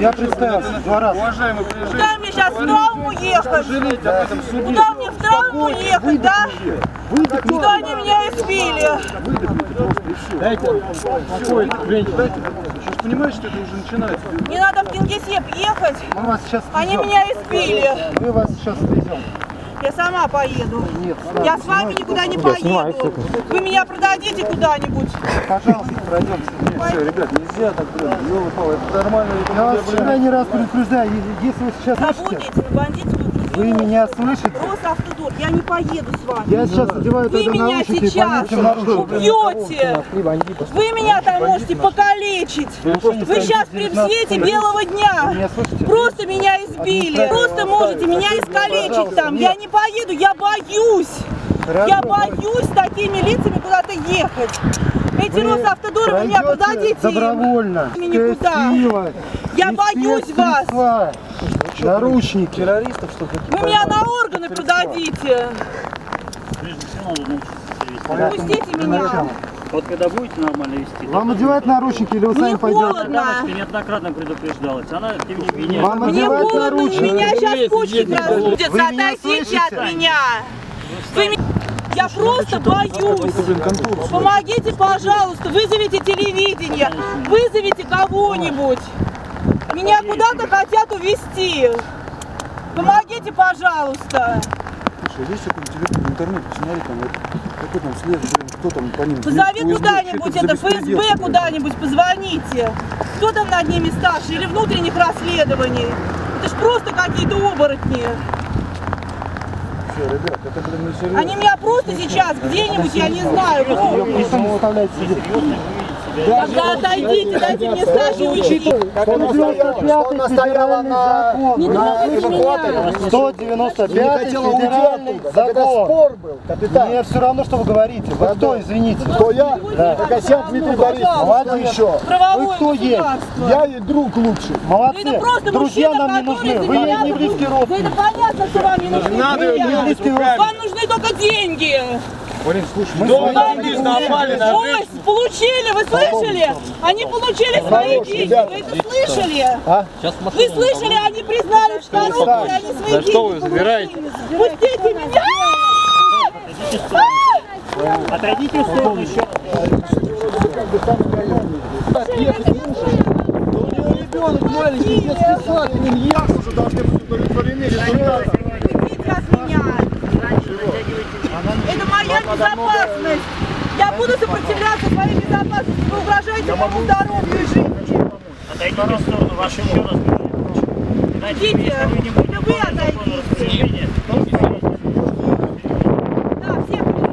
я представился два раза. Уважаемые приезжие. Куда мне сейчас в травму ехать? Да. Куда мне в травму ехать, выдохните, да? Выдохните. Что они меня избили? Дайте, сейчас понимаешь, что это уже начинается. Не надо в Кингисепп ехать. Мы вас сейчас они меня избили. Мы вас сейчас везем. Я сама поеду. Нет, я с вами никуда не поеду. Снимаю, вы меня продадите куда-нибудь. Пожалуйста, пройдемся. Нет, все, ребят, нельзя так, блин. Это нормально. Я вас в крайний раз предупреждаю, если вы сейчас слышите... Вы меня слышите? Росавтодор, я не поеду с вами. Я сейчас одеваю тогда наручники и поеду в наружу. Вы меня сейчас убьете. Вы меня там можете покалечить. Вы сейчас при свете белого дня. Просто меня избили. Просто можете меня искалечить там. Я не поеду, я боюсь. Я боюсь с такими лицами куда-то ехать. Эти Росавтодоры вы меня продадите им. Добровольно. Никуда. Я боюсь вас. Наручники террористов, что хотите. Вы меня на органы продадите. Пустите меня. Вот когда будете нормально вести... Вам одевать наручники или вы сами пойдете? Мне неоднократно предупреждалась. Она тем не менее... Вам одевать наручники? Меня сейчас пучки разбудятся. Отойдите от меня. Я просто боюсь. Помогите, пожалуйста. Вызовите телевидение. Вызовите кого-нибудь. Меня куда-то хотят увезти. Помогите, пожалуйста. Слушай, есть какой-нибудь телефон в интернете, посмотри, там какой там след, кто там по ним. Позови куда-нибудь, это эф эс бэ куда-нибудь, позвоните. Кто там над ними старше или внутренних расследований? Это ж просто какие-то оборотни. Все, ребят, это, блин, серьезно. Они меня просто сейчас где-нибудь, я не знаю. Тогда отойдите, дайте мне стаж и уйти. сто девяносто пятый федеральный закон. сто девяносто пятый федеральный закон. Мне все равно, что вы говорите. Вы кто, извините? Кто я? Косяк Дмитрий Борисович. Вы кто есть? Я и друг лучший. Молодцы. Друзья нам не нужны. Вы не близкие родственники. Это понятно, что вам не нужны. Вам нужны только деньги. Блин, слушай, мы с получили, вы слышали? Они получили свои деньги, вы это слышали? А? Вы слышали, они признали, что они свои деньги получили. Пустите меня! Отойдите в сторону еще. У него ребенок маленький, детский сад, у него ясно же должны быть удовлетворены результаты. Пустите от меня! Это моя безопасность! Я буду сопротивляться своей безопасности! Вы угрожаете моему здоровью и жизни! Отойдите в сторону, вашу еще раз говорю. Отойдите! Это вы отойдите! Да, все пришли!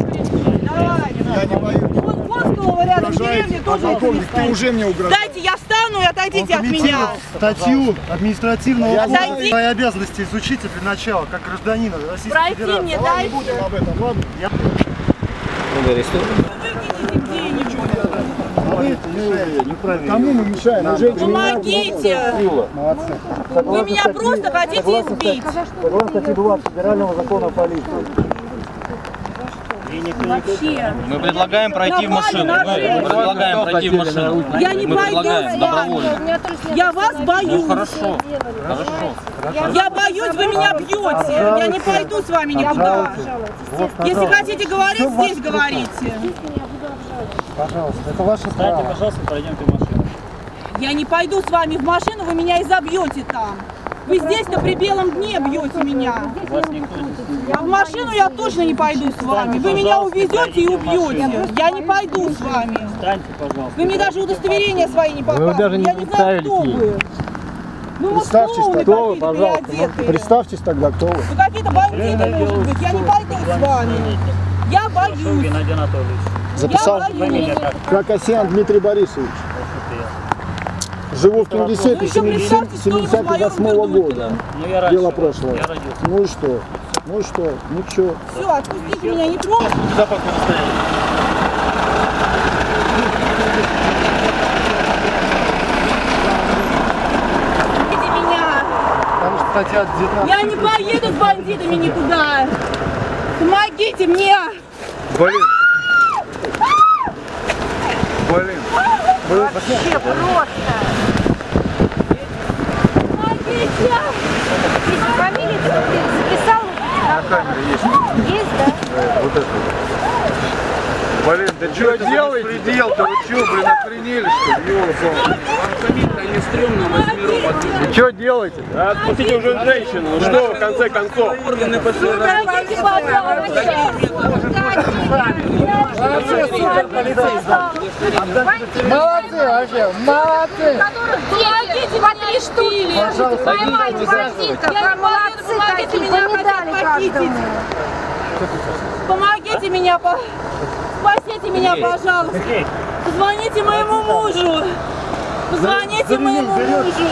Все пришли! Давай! Я не боюсь! Вон Костного рядом в деревне тоже угрожает! Дайте, я встану и отойдите от меня! Статью административного кодекса мои обязанности изучите для начала, как гражданина Российской Федерации. Пройти мне, дайте. Не будем об этом, ладно? Я... Вы выйдите где-нибудь. говорит, не кому мы мешаем? Уже помогите! Молодцы. Вы меня просто хотите избить. Согласно статье двадцать Федерального закона о полиции. Вообще. Мы предлагаем пройти в машину. Мы предлагаем пройти в машину. Я не пойду добровольно. Я вас боюсь. Хорошо. Хорошо. Я боюсь, вы меня бьете. Я не пойду с вами никуда. Если хотите говорить, здесь говорите. Пожалуйста, это ваша страна. Пожалуйста, пройдемте в машину. Я не пойду с вами в машину, вы меня и забьете там. Вы здесь-то при белом дне бьете меня. В машину я точно не пойду с вами. Вы меня увезете и убьете. Я не пойду с вами. Вы мне даже удостоверения свои не показываете. Я не знаю, кто вы. Ну, представьтесь, вот кто вы, пожалуйста. Представьтесь тогда, кто вы. Вы какие-то бандиты, может быть. Я не пойду с вами. Я боюсь. Записал Кракосян Дмитрий Борисович. Живу в Кингисеппе семидесятого восьмого года. Ну, дело прошлое. Ну и что? Ну и что? Ничего. Все, отпустите меня, не трогайте. Отпустите меня. Я не поеду с бандитами никуда. Помогите мне. Блин. Блин. Вообще просто. Фамилию ты записал? На камере есть. Есть, да? Вот это. Блин, да что делаете? Предел-то вы что, блин, охренели, что ли? Вам самим-то не стрёмно, возьми рот. Что делаете? Отпустите уже женщину. Что вы, в конце концов? Органы подсоединены. Молодцы, супер полицейский. Молодцы вообще, молодцы. Помогите, по три штуки. Пожалуйста, поймайте бандитов. Молодцы такие, помидали каждому. Помогите меня, по... спасите меня, пожалуйста. Позвоните моему мужу. Позвоните моему мужу.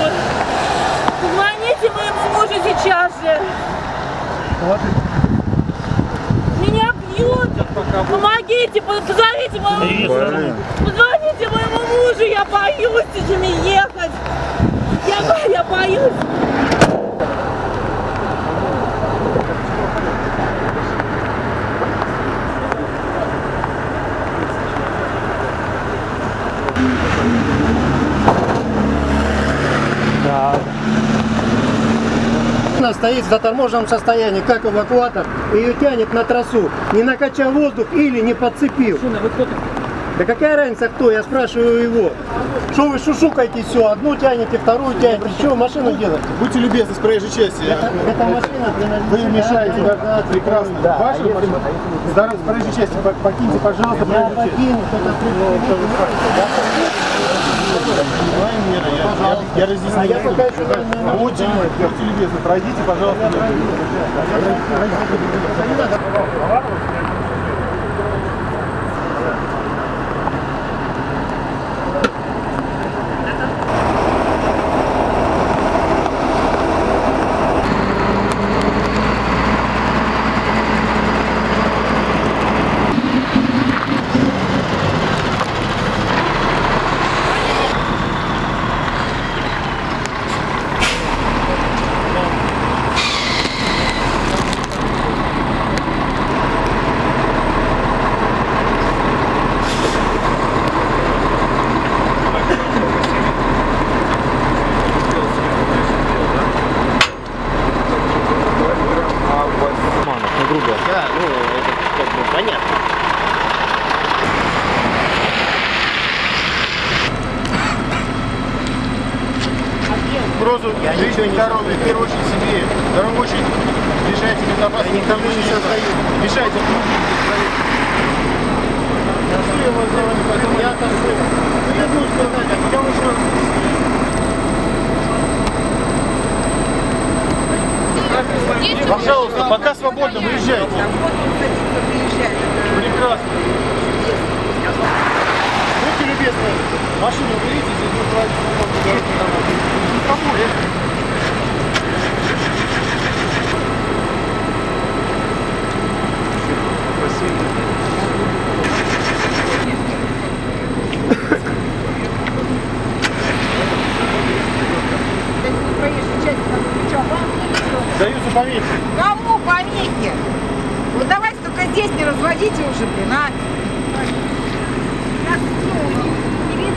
Позвоните моему мужу сейчас же. Меня бьют. Помогите, позовите моему мужу. Позвоните моему мужу, я боюсь с ними ехать. Я, я боюсь. Стоит в заторможенном состоянии, как эвакуатор, и ее тянет на трассу, не накачал воздух или не подцепил. Да какая разница кто, я спрашиваю его. Что вы шушукаете все, одну тянете, вторую тянете, что машину делаете? Будьте любезны с проезжей части. Это, это машина, вы мешаете, да, да, прекрасно. Да, ваша а машина, здоровье с проезжей части, покиньте, пожалуйста, проезжую часть. Я разъясняю. Я пока еще очень любезно. Пройдите, пожалуйста. Спасибо. Ну давайте только здесь не разводите уже, блин, а.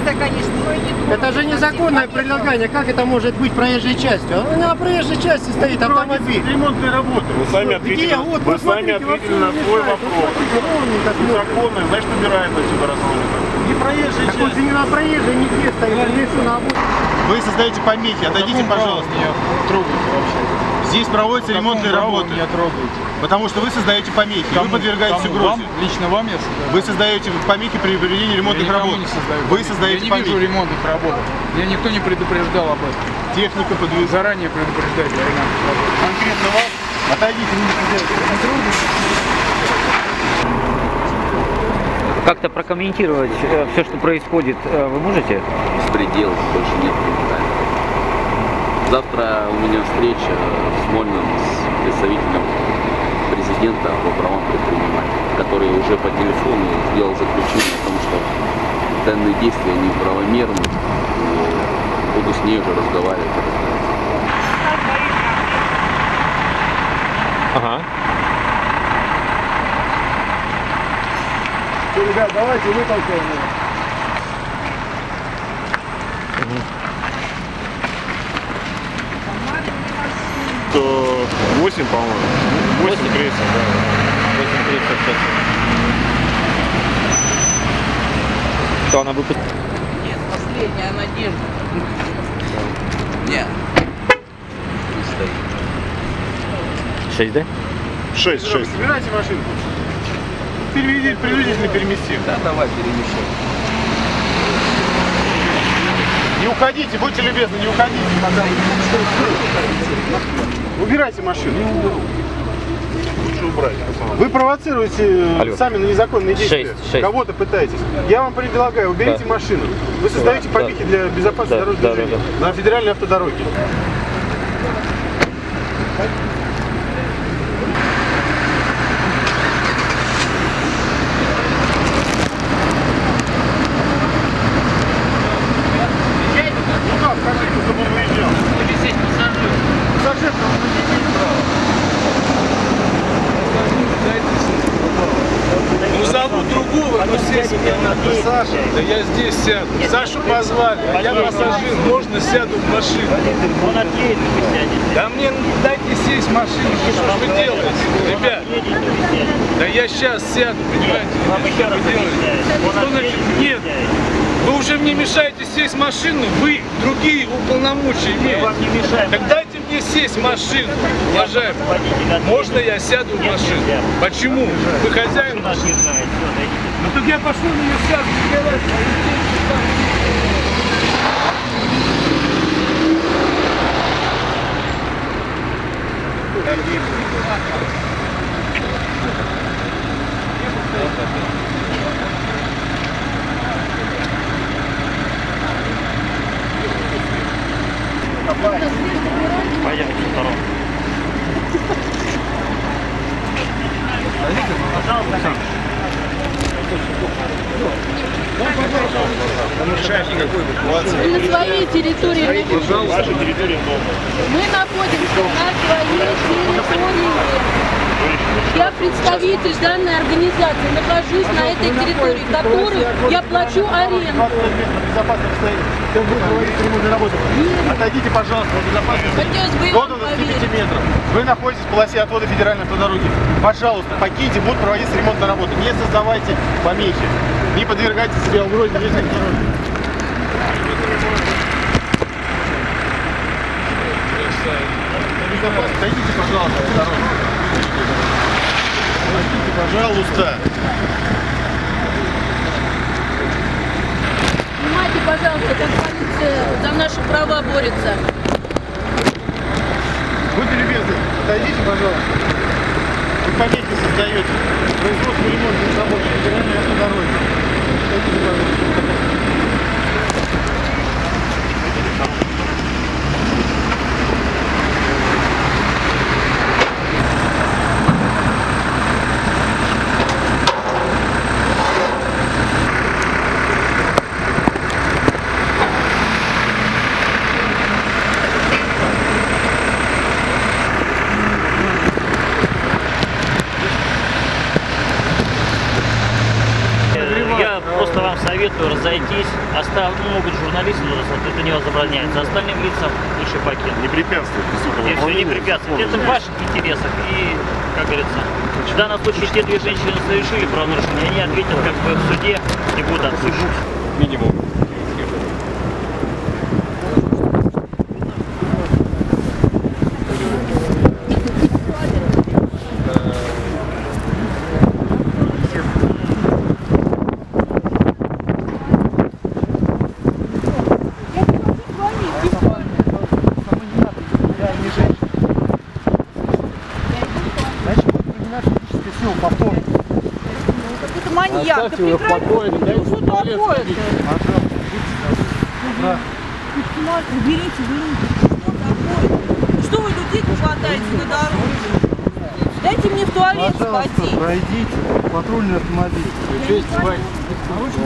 Да, конечно, не это же незаконное прилагание. Как это может быть проезжей частью? Она на проезжей части стоит автомобиль. Ремонтные работы. Вы сами ответили, вот, вы сами ответили на свой вопрос. Незаконное, значит, убираем отсюда разложенное. Не проезжей части. Вот не на проезжей, нигде стоит. Вы создаете помехи. Отойдите, пожалуйста. Трогайте вообще. Здесь проводятся ремонтные работы. Потому что вы создаете помехи. Вы подвергаетесь угрозе. Лично вам я создаю. Вы создаете помехи при проведении ремонтных работ. Вы создаете помехи. Я не вижу ремонтных работ. Меня никто не предупреждал об этом. Техника подвезет. Заранее предупреждать. Конкретно вас. Отойдите, не трогайте. Как-то прокомментировать все, что происходит, вы можете? Беспредел, больше нет комментариев. Завтра у меня встреча в Смольном с представителем президента по правам предпринимателей, который уже по телефону сделал заключение о том, что данные действия неправомерны, и буду с ней уже разговаривать. Ага. Все, ребят, давайте вытолкаем его. Угу. восемь, по-моему. восемь крейсов, да. восемь крейсов, кстати. Что она выпустила? Нет, последняя надежда. Нет. Не стоит. шесть, да? шесть, шесть. Собирайте машинку. Переведите, приблизительно переместим. Да, давай, перемещаем. Не уходите, будьте любезны, не уходите. Убирайте машину. Лучше убрать. Вы провоцируете Алло. сами на незаконные действия. Кого-то пытаетесь. Я вам предлагаю, уберите да. машину. Вы создаете да. помехи для безопасности да. дорожного движения да, да, да. на федеральной автодороге. Сашу позвали, а я пассажир, можно сяду в машину? Он отъедет, вы сядете. Да мне дайте сесть в машину, что вы делаете, ребят? Да я сейчас сяду, понимаете, что вы делаете? Что значит нет? Вы уже мне мешаете сесть в машину, вы другие уполномоченные. Так дайте мне сесть в машину, уважаемый. Можно я сяду в машину? Почему? Вы хозяин машины? Ну так я пошел на нее сяду, Поехали со второго. Пожалуйста. Мы на своей территории. Ваша территория дома. Мы находимся на своей территории. Я представитель данной организации, нахожусь на этой территории, которую я плачу аренду. Отойдите, пожалуйста, пятидесяти метров. Вы находитесь в полосе отвода федеральной автодороги. Пожалуйста, покиньте, будут проводиться ремонтные работы. Не создавайте помехи. Не подвергайте себя угрозе жизни. Отойдите, пожалуйста, на дорогу. Простите, пожалуйста. Понимаете, пожалуйста, как полиция за наши права борется. Будьте любезны, отойдите, пожалуйста. Вы помехи создаете. Производство ремонта на работе, федеральной автодороги. Отойдите, пожалуйста. Субтитры советую разойтись. Остав... Ну, могут журналисты, вот это не возобраняется. Остальным лицам лучше покинуть. Не препятствует. Если не препятствует. Это в ваших интересах. И, как говорится, в данном случае те две женщины совершили правонарушение, они ответят как бы в суде и будут отсудить. Минимум. Да ты покой, да что такое-то? Уберите, уберите. Что такое? Что вы людей хватаете на дороге? Дайте мне в туалет сходить. Пройдите, патрульный автомобиль. Пожалуйста,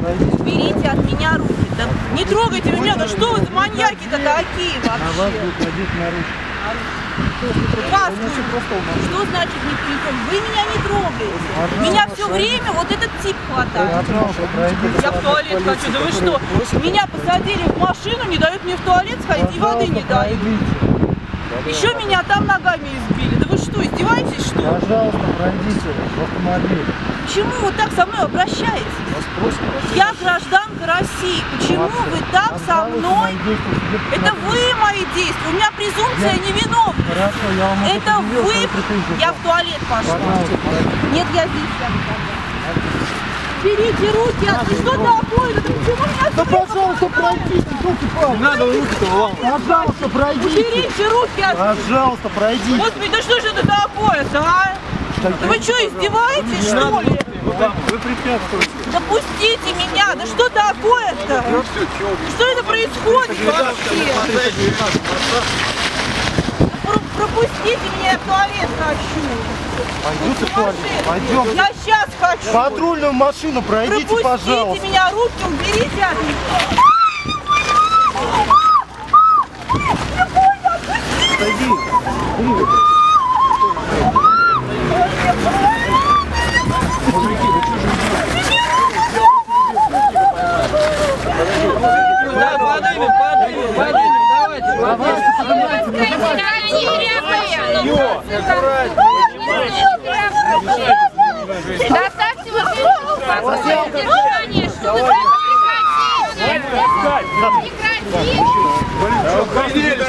пройдите. Уберите от меня руки. Да не трогайте меня, да что вы за маньяки-то такие вообще? На вас будут ходить на руки. Что значит не причем? Вы меня не трогаете. Меня все время вот этот тип хватает. Я в туалет хочу. Да вы что? Меня посадили в машину, не дают мне в туалет сходить и воды не дают. Еще меня там ногами избили. Да вы что, издеваетесь, что ли? Пожалуйста, пройдите в автомобиль. Почему вы так со мной обращаетесь? Я гражданка России. Почему вы так со мной? Это вы мои действия. У меня презумпция невиновности. Это вы. Я в туалет пошла. Нет, я здесь. Берите руки. А ты что такое? Да пожалуйста, пройдите. Не надо руки-то вам. Пожалуйста, пройдите. Берите руки. Пожалуйста, пройдите. Господи, да что же это такое-то, а? Да вы что, издеваетесь, что ли? Вы препятствуете. Да пустите меня! Да что такое-то? Что это происходит вообще? Пропустите меня, я в туалет хочу. Пойдем в туалет. Пойдем. Я сейчас хочу. Патрульную машину пройдите, пропустите, пожалуйста. Пропустите меня, руки уберите от них. Доставьте вот это держание, чтобы давай, блин, вообще охренели.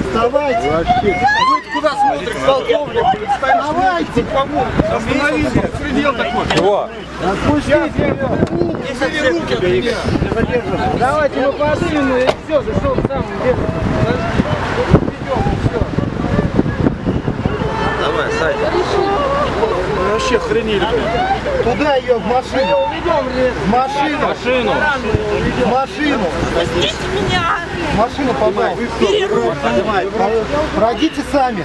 Вставайте! Вообще. Вы куда смотрите? Полковник, представьте. Давайте! Остановись! Предел такой! Чего? Отпустите! Не бери руки от меня! Давайте мы подымем и все, зашел сам. Давай, Сань. Вы вообще охренели, блин. Куда ее? В машину! В машину! В машину! В машину! Отпустите меня! Машина, пожалуйста. Пройдите сами.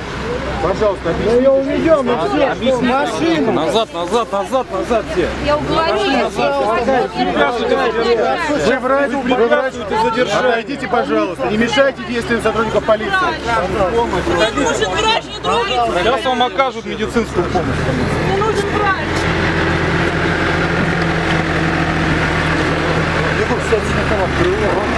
Пожалуйста, объясните. Мы ее уведем, и все. Машину. Назад, назад, назад, назад все. Я уговорила. Препятствуйте задержанию. Отойдите, пожалуйста. Не мешайте действиям сотрудников полиции. Мне нужен врач, не трогайте. Сейчас вам окажут медицинскую помощь. Мне нужен врач. Егор, кстати, на кого-то.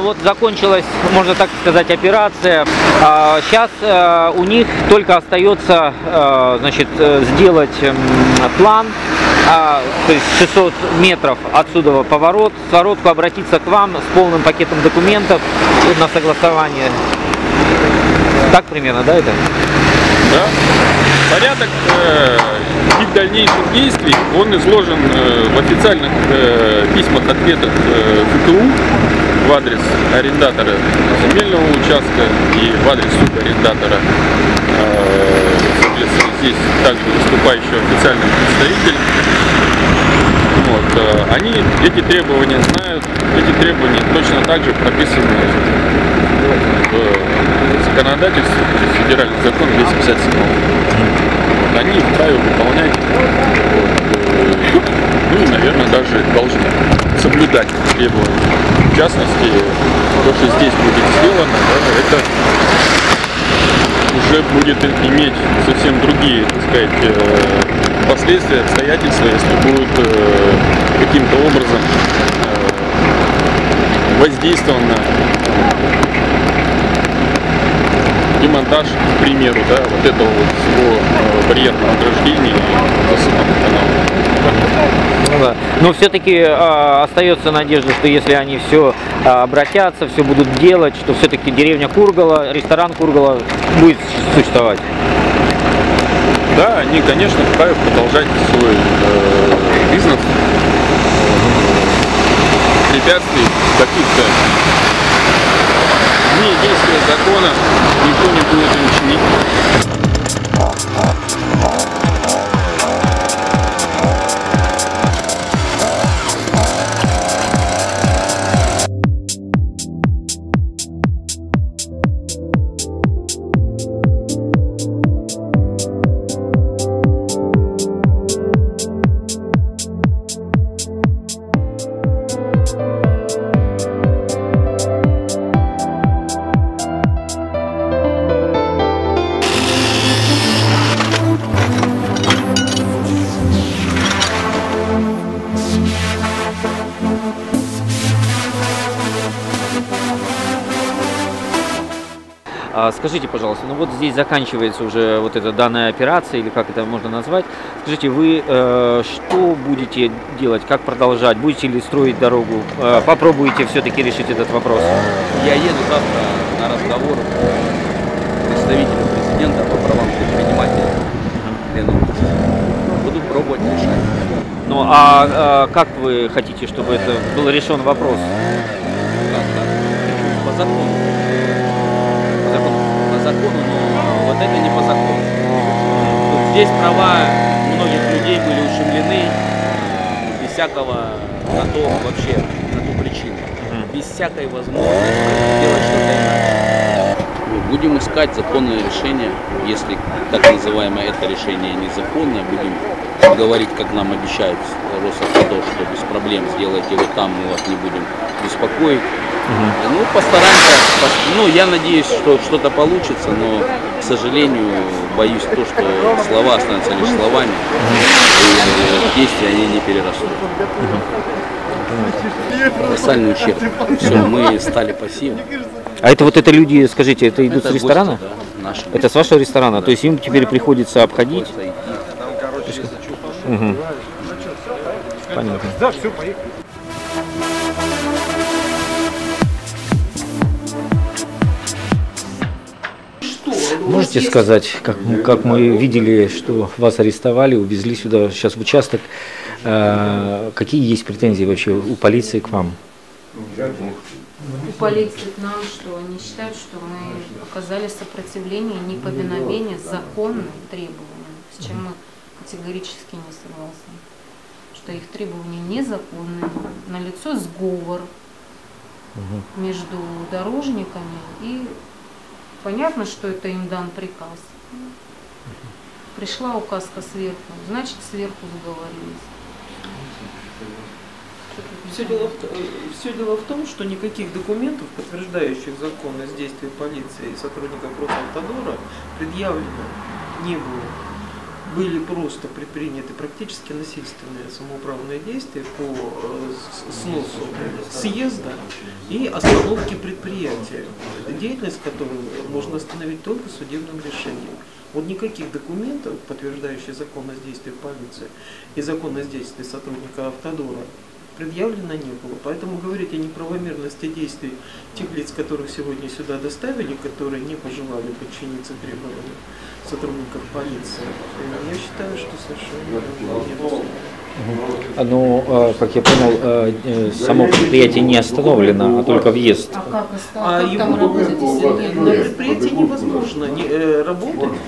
Ну вот закончилась, можно так сказать, операция. Сейчас у них только остается, значит, сделать план, то есть шестьсот метров отсюда поворот, своротку, обратиться к вам с полным пакетом документов на согласование. Так примерно, да, это? Да. Порядок э, их дальнейших действий, он изложен э, в официальных э, письмах-ответах э, ФКУ в адрес арендатора земельного участка и в адрес субарендатора. Э, соответственно, здесь также выступающий официальный представитель. Вот, э, они эти требования знают, эти требования точно так же прописаны в законодательстве, федеральный закон двести пятьдесят семь. Вот, они вправе выполнять, вот, ну и, наверное, даже должны соблюдать требования. В частности, то, что здесь будет сделано, это уже будет иметь совсем другие, так сказать, последствия, обстоятельства, если будут каким-то образом воздействовано демонтаж, к примеру, да, вот этого вот всего барьерного ограждения и засыпанного канала. Но все-таки э, остается надежда, что если они все э, обратятся, все будут делать, что все-таки деревня Кургала, ресторан Кургала будет существовать. Да, они, конечно, вправе продолжать свой э, бизнес. Препятствий каких-то вне действия закона никто не будет им . Скажите, пожалуйста, ну вот здесь заканчивается уже вот эта данная операция, или как это можно назвать. Скажите, вы э, что будете делать, как продолжать? Будете ли строить дорогу? Э, попробуйте все-таки решить этот вопрос. Я еду завтра на разговор к представителю президента по правам предпринимателя. Буду пробовать решать. Ну а э, как вы хотите, чтобы это был решен вопрос? По закону. Закону, но вот это не по закону. Вот здесь права многих людей были ущемлены без всякого на то вообще, на ту причину. Без всякой возможности делать что-то иначе. Будем искать законное решение. Если так называемое это решение незаконное, будем говорить, как нам обещают Росавтодор, что без проблем сделайте его там, мы вас не будем беспокоить. Угу. Ну, постараемся, ну, я надеюсь, что что-то получится, но, к сожалению, боюсь то, что слова останутся лишь словами, и действия они не перерастут. Колоссальный ущерб. Все, мы стали пассивны. А это вот это люди, скажите, это идут это с ресторана? Гости, да, наши. Это с вашего ресторана? Да. То есть им теперь приходится обходить? Угу. Понятно. Да, все, поехали. Можете сказать, как, как мы видели, что вас арестовали, увезли сюда, сейчас в участок, э, какие есть претензии вообще у полиции к вам? У полиции к нам, что они считают, что мы оказали сопротивление, неповиновение законным требованиям, с чем мы категорически не согласны, что их требования незаконны, налицо сговор между дорожниками и... Понятно, что это им дан приказ. Пришла указка сверху, значит, сверху договорились. Все дело, в, все дело в том, что никаких документов, подтверждающих законность действий полиции и сотрудников Росавтодора, предъявлено не было. были просто предприняты практически насильственные самоуправные действия по сносу съезда и остановке предприятия, деятельность которой можно остановить только судебным решением. Вот никаких документов, подтверждающих законность действий полиции и законность действий сотрудника «Автодора», предъявлено не было. Поэтому говорить о неправомерности действий тех лиц, которых сегодня сюда доставили, которые не пожелали подчиниться требованиям сотрудников полиции, я считаю, что совершенно не. Ну, как я понял, само предприятие не остановлено, а только въезд. А как, а как там работать? На предприятии невозможно работать,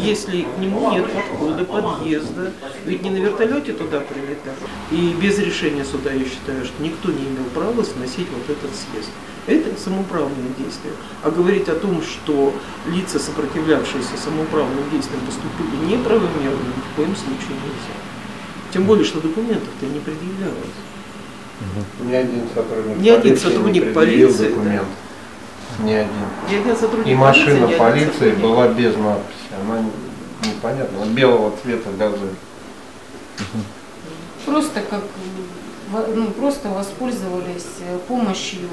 если к нему нет подхода, подъезда, ведь не на вертолете туда прилетал. И без решения суда, я считаю, что никто не имел права сносить вот этот съезд. Это самоуправные действия. А говорить о том, что лица, сопротивлявшиеся самоуправным действиям, поступили неправомерно, ни в коем случае нельзя. Тем более, что документов-то не предъявлялось. Ни один сотрудник, ни один сотрудник не полиции. Документ. Ни один. Ни один сотрудник и машина полиции, полиции сотрудник. Была без надписи, она непонятна, белого цвета газель. Просто как, ну, просто воспользовались помощью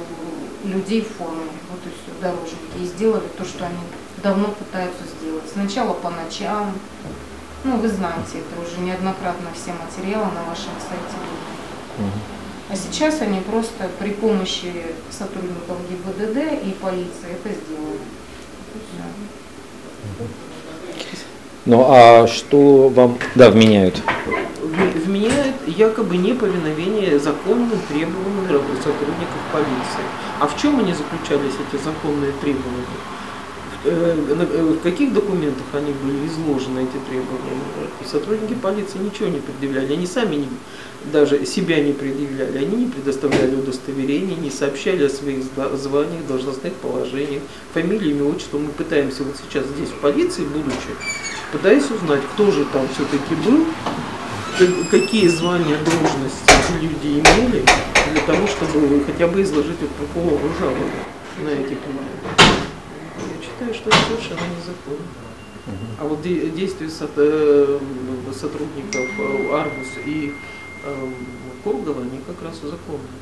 людей в форме, вот и все, дорожники, и сделали то, что они давно пытаются сделать. Сначала по ночам, ну вы знаете, это уже неоднократно все материалы на вашем сайте были. А сейчас они просто при помощи сотрудников ГИБДД и полиции это сделали. Ну а что вам да, вменяют? Вменяют якобы неповиновение законным требованиям сотрудников полиции. А в чем они заключались, эти законные требования? В каких документах они были изложены, эти требования? И сотрудники полиции ничего не предъявляли, они сами не, даже себя не предъявляли, они не предоставляли удостоверений, не сообщали о своих званиях, должностных положениях, фамилиями, отчеством. Мы пытаемся вот сейчас здесь в полиции, будучи, пытаясь узнать, кто же там все-таки был, какие звания, должности люди имели, для того, чтобы хотя бы изложить вот прокурору жалобу на эти примеры. Я считаю, что это совершенно незаконно. А вот действия сотрудников Аргус и Кургала, они как раз узаконны.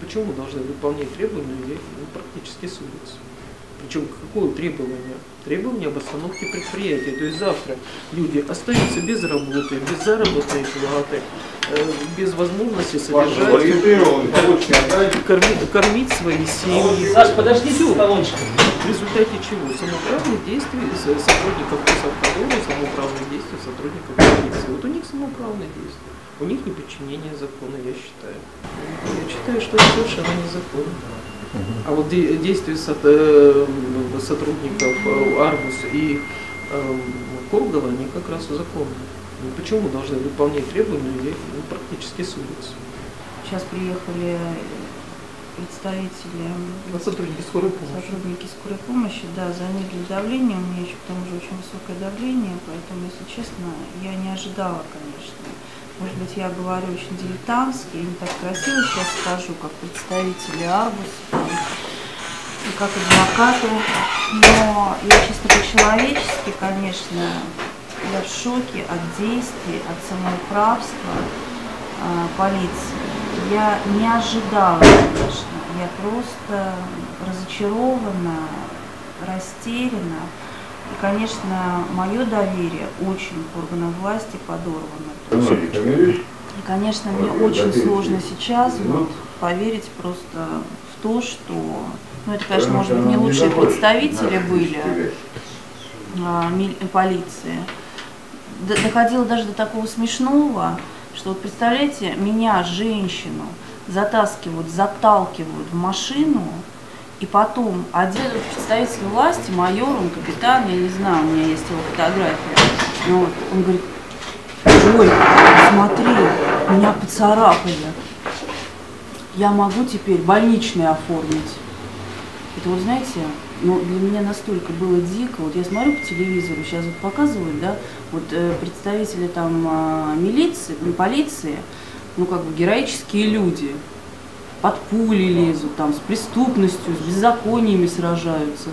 Почему должны выполнять требования людей, ну, практически с улицы? Причем какое требование? Требование об остановке предприятия. То есть завтра люди остаются без работы, без заработной платы, без возможности содержать, кормить, кормить свои семьи. Саш, подожди, колончика. В результате чего? Самоуправные действия сотрудников Росавтодора, самоуправные действия сотрудников полиции. Вот у них самоуправные действия, у них неподчинение закону, я считаю. Я считаю, что это совершенно незаконно. А вот действия сотрудников Аргус и Кургала, они как раз узаконны. Почему должны выполнять требования людей, ну, практически с улицы? Сейчас приехали представители, а сотрудники скорой помощи. Сотрудники скорой помощи, да, заняли давление. У меня еще к тому же очень высокое давление, поэтому, если честно, я не ожидала, конечно. Может быть, я говорю очень дилетантски, я не так красиво сейчас скажу, как представители Аргуса и как адвокаты. Но я чисто по-человечески, конечно, я в шоке от действий, от самоуправства э, полиции. Я не ожидала, конечно, я просто разочарована, растеряна. И, конечно, мое доверие очень к органам власти подорвано. И, конечно, мне очень сложно сейчас вот, поверить просто в то, что... Ну, это, конечно, может быть, не лучшие представители были а, полиции. Доходило даже до такого смешного, что, вот, представляете, меня, женщину, затаскивают, заталкивают в машину, и потом один представитель власти, майор, он капитан, я не знаю, у меня есть его фотография, вот, он говорит: ой, смотри, меня поцарапали, я могу теперь больничный оформить. Это вот, знаете, ну, для меня настолько было дико, вот я смотрю по телевизору, сейчас вот показывают, да, вот э, представители там э, милиции, полиции, ну как бы героические люди. Под пули лезут, там, с преступностью, с беззакониями сражаются.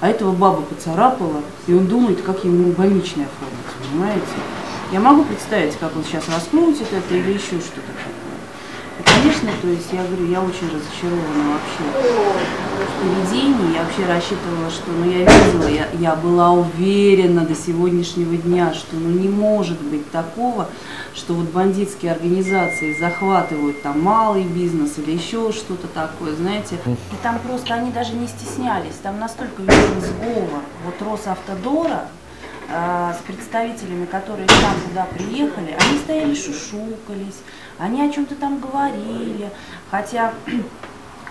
А этого баба поцарапала, и он думает, как ему больничное оформить, понимаете? Я могу представить, как он сейчас раскрутит это или еще что-то такое. И, конечно, то есть я говорю, я очень разочарована вообще в поведении. Я вообще рассчитывала, что, ну, я видела, я, я была уверена до сегодняшнего дня, что, ну, не может быть такого, что вот бандитские организации захватывают там малый бизнес или еще что-то такое, знаете. И там просто они даже не стеснялись, там настолько виден сговор вот Росавтодора с представителями, которые там туда приехали, они стояли, шушукались, они о чем-то там говорили. Хотя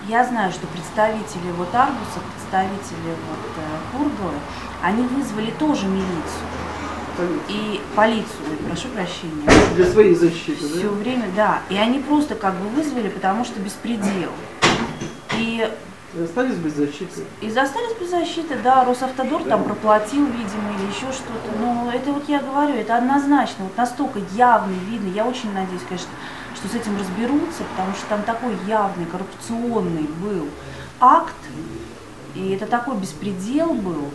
я знаю, что представители вот Аргуса, представители вот Кургалы, они вызвали тоже милицию. И полицию, прошу прощения. Для своей защиты, да? Все время, да. И они просто как бы вызвали, потому что беспредел. И... И остались без защиты. И остались без защиты, да, Росавтодор да. Там проплатил, видимо, или еще что-то. Но это вот я говорю, это однозначно, вот настолько явно видно. Я очень надеюсь, конечно, что с этим разберутся, потому что там такой явный, коррупционный был акт, и это такой беспредел был.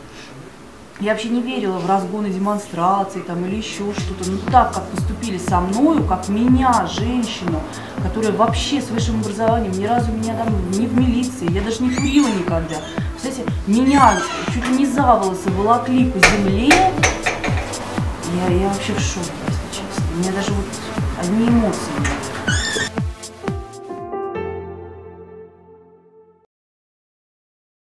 Я вообще не верила в разгоны демонстраций там, или еще что-то. Ну так, как поступили со мною, как меня, женщину, которая вообще с высшим образованием, ни разу меня там не в милиции, я даже не курила никогда. Представляете, меня чуть ли не за волосы волокли по земле. Я, я вообще в шоке, если честно. У меня даже вот одни эмоции.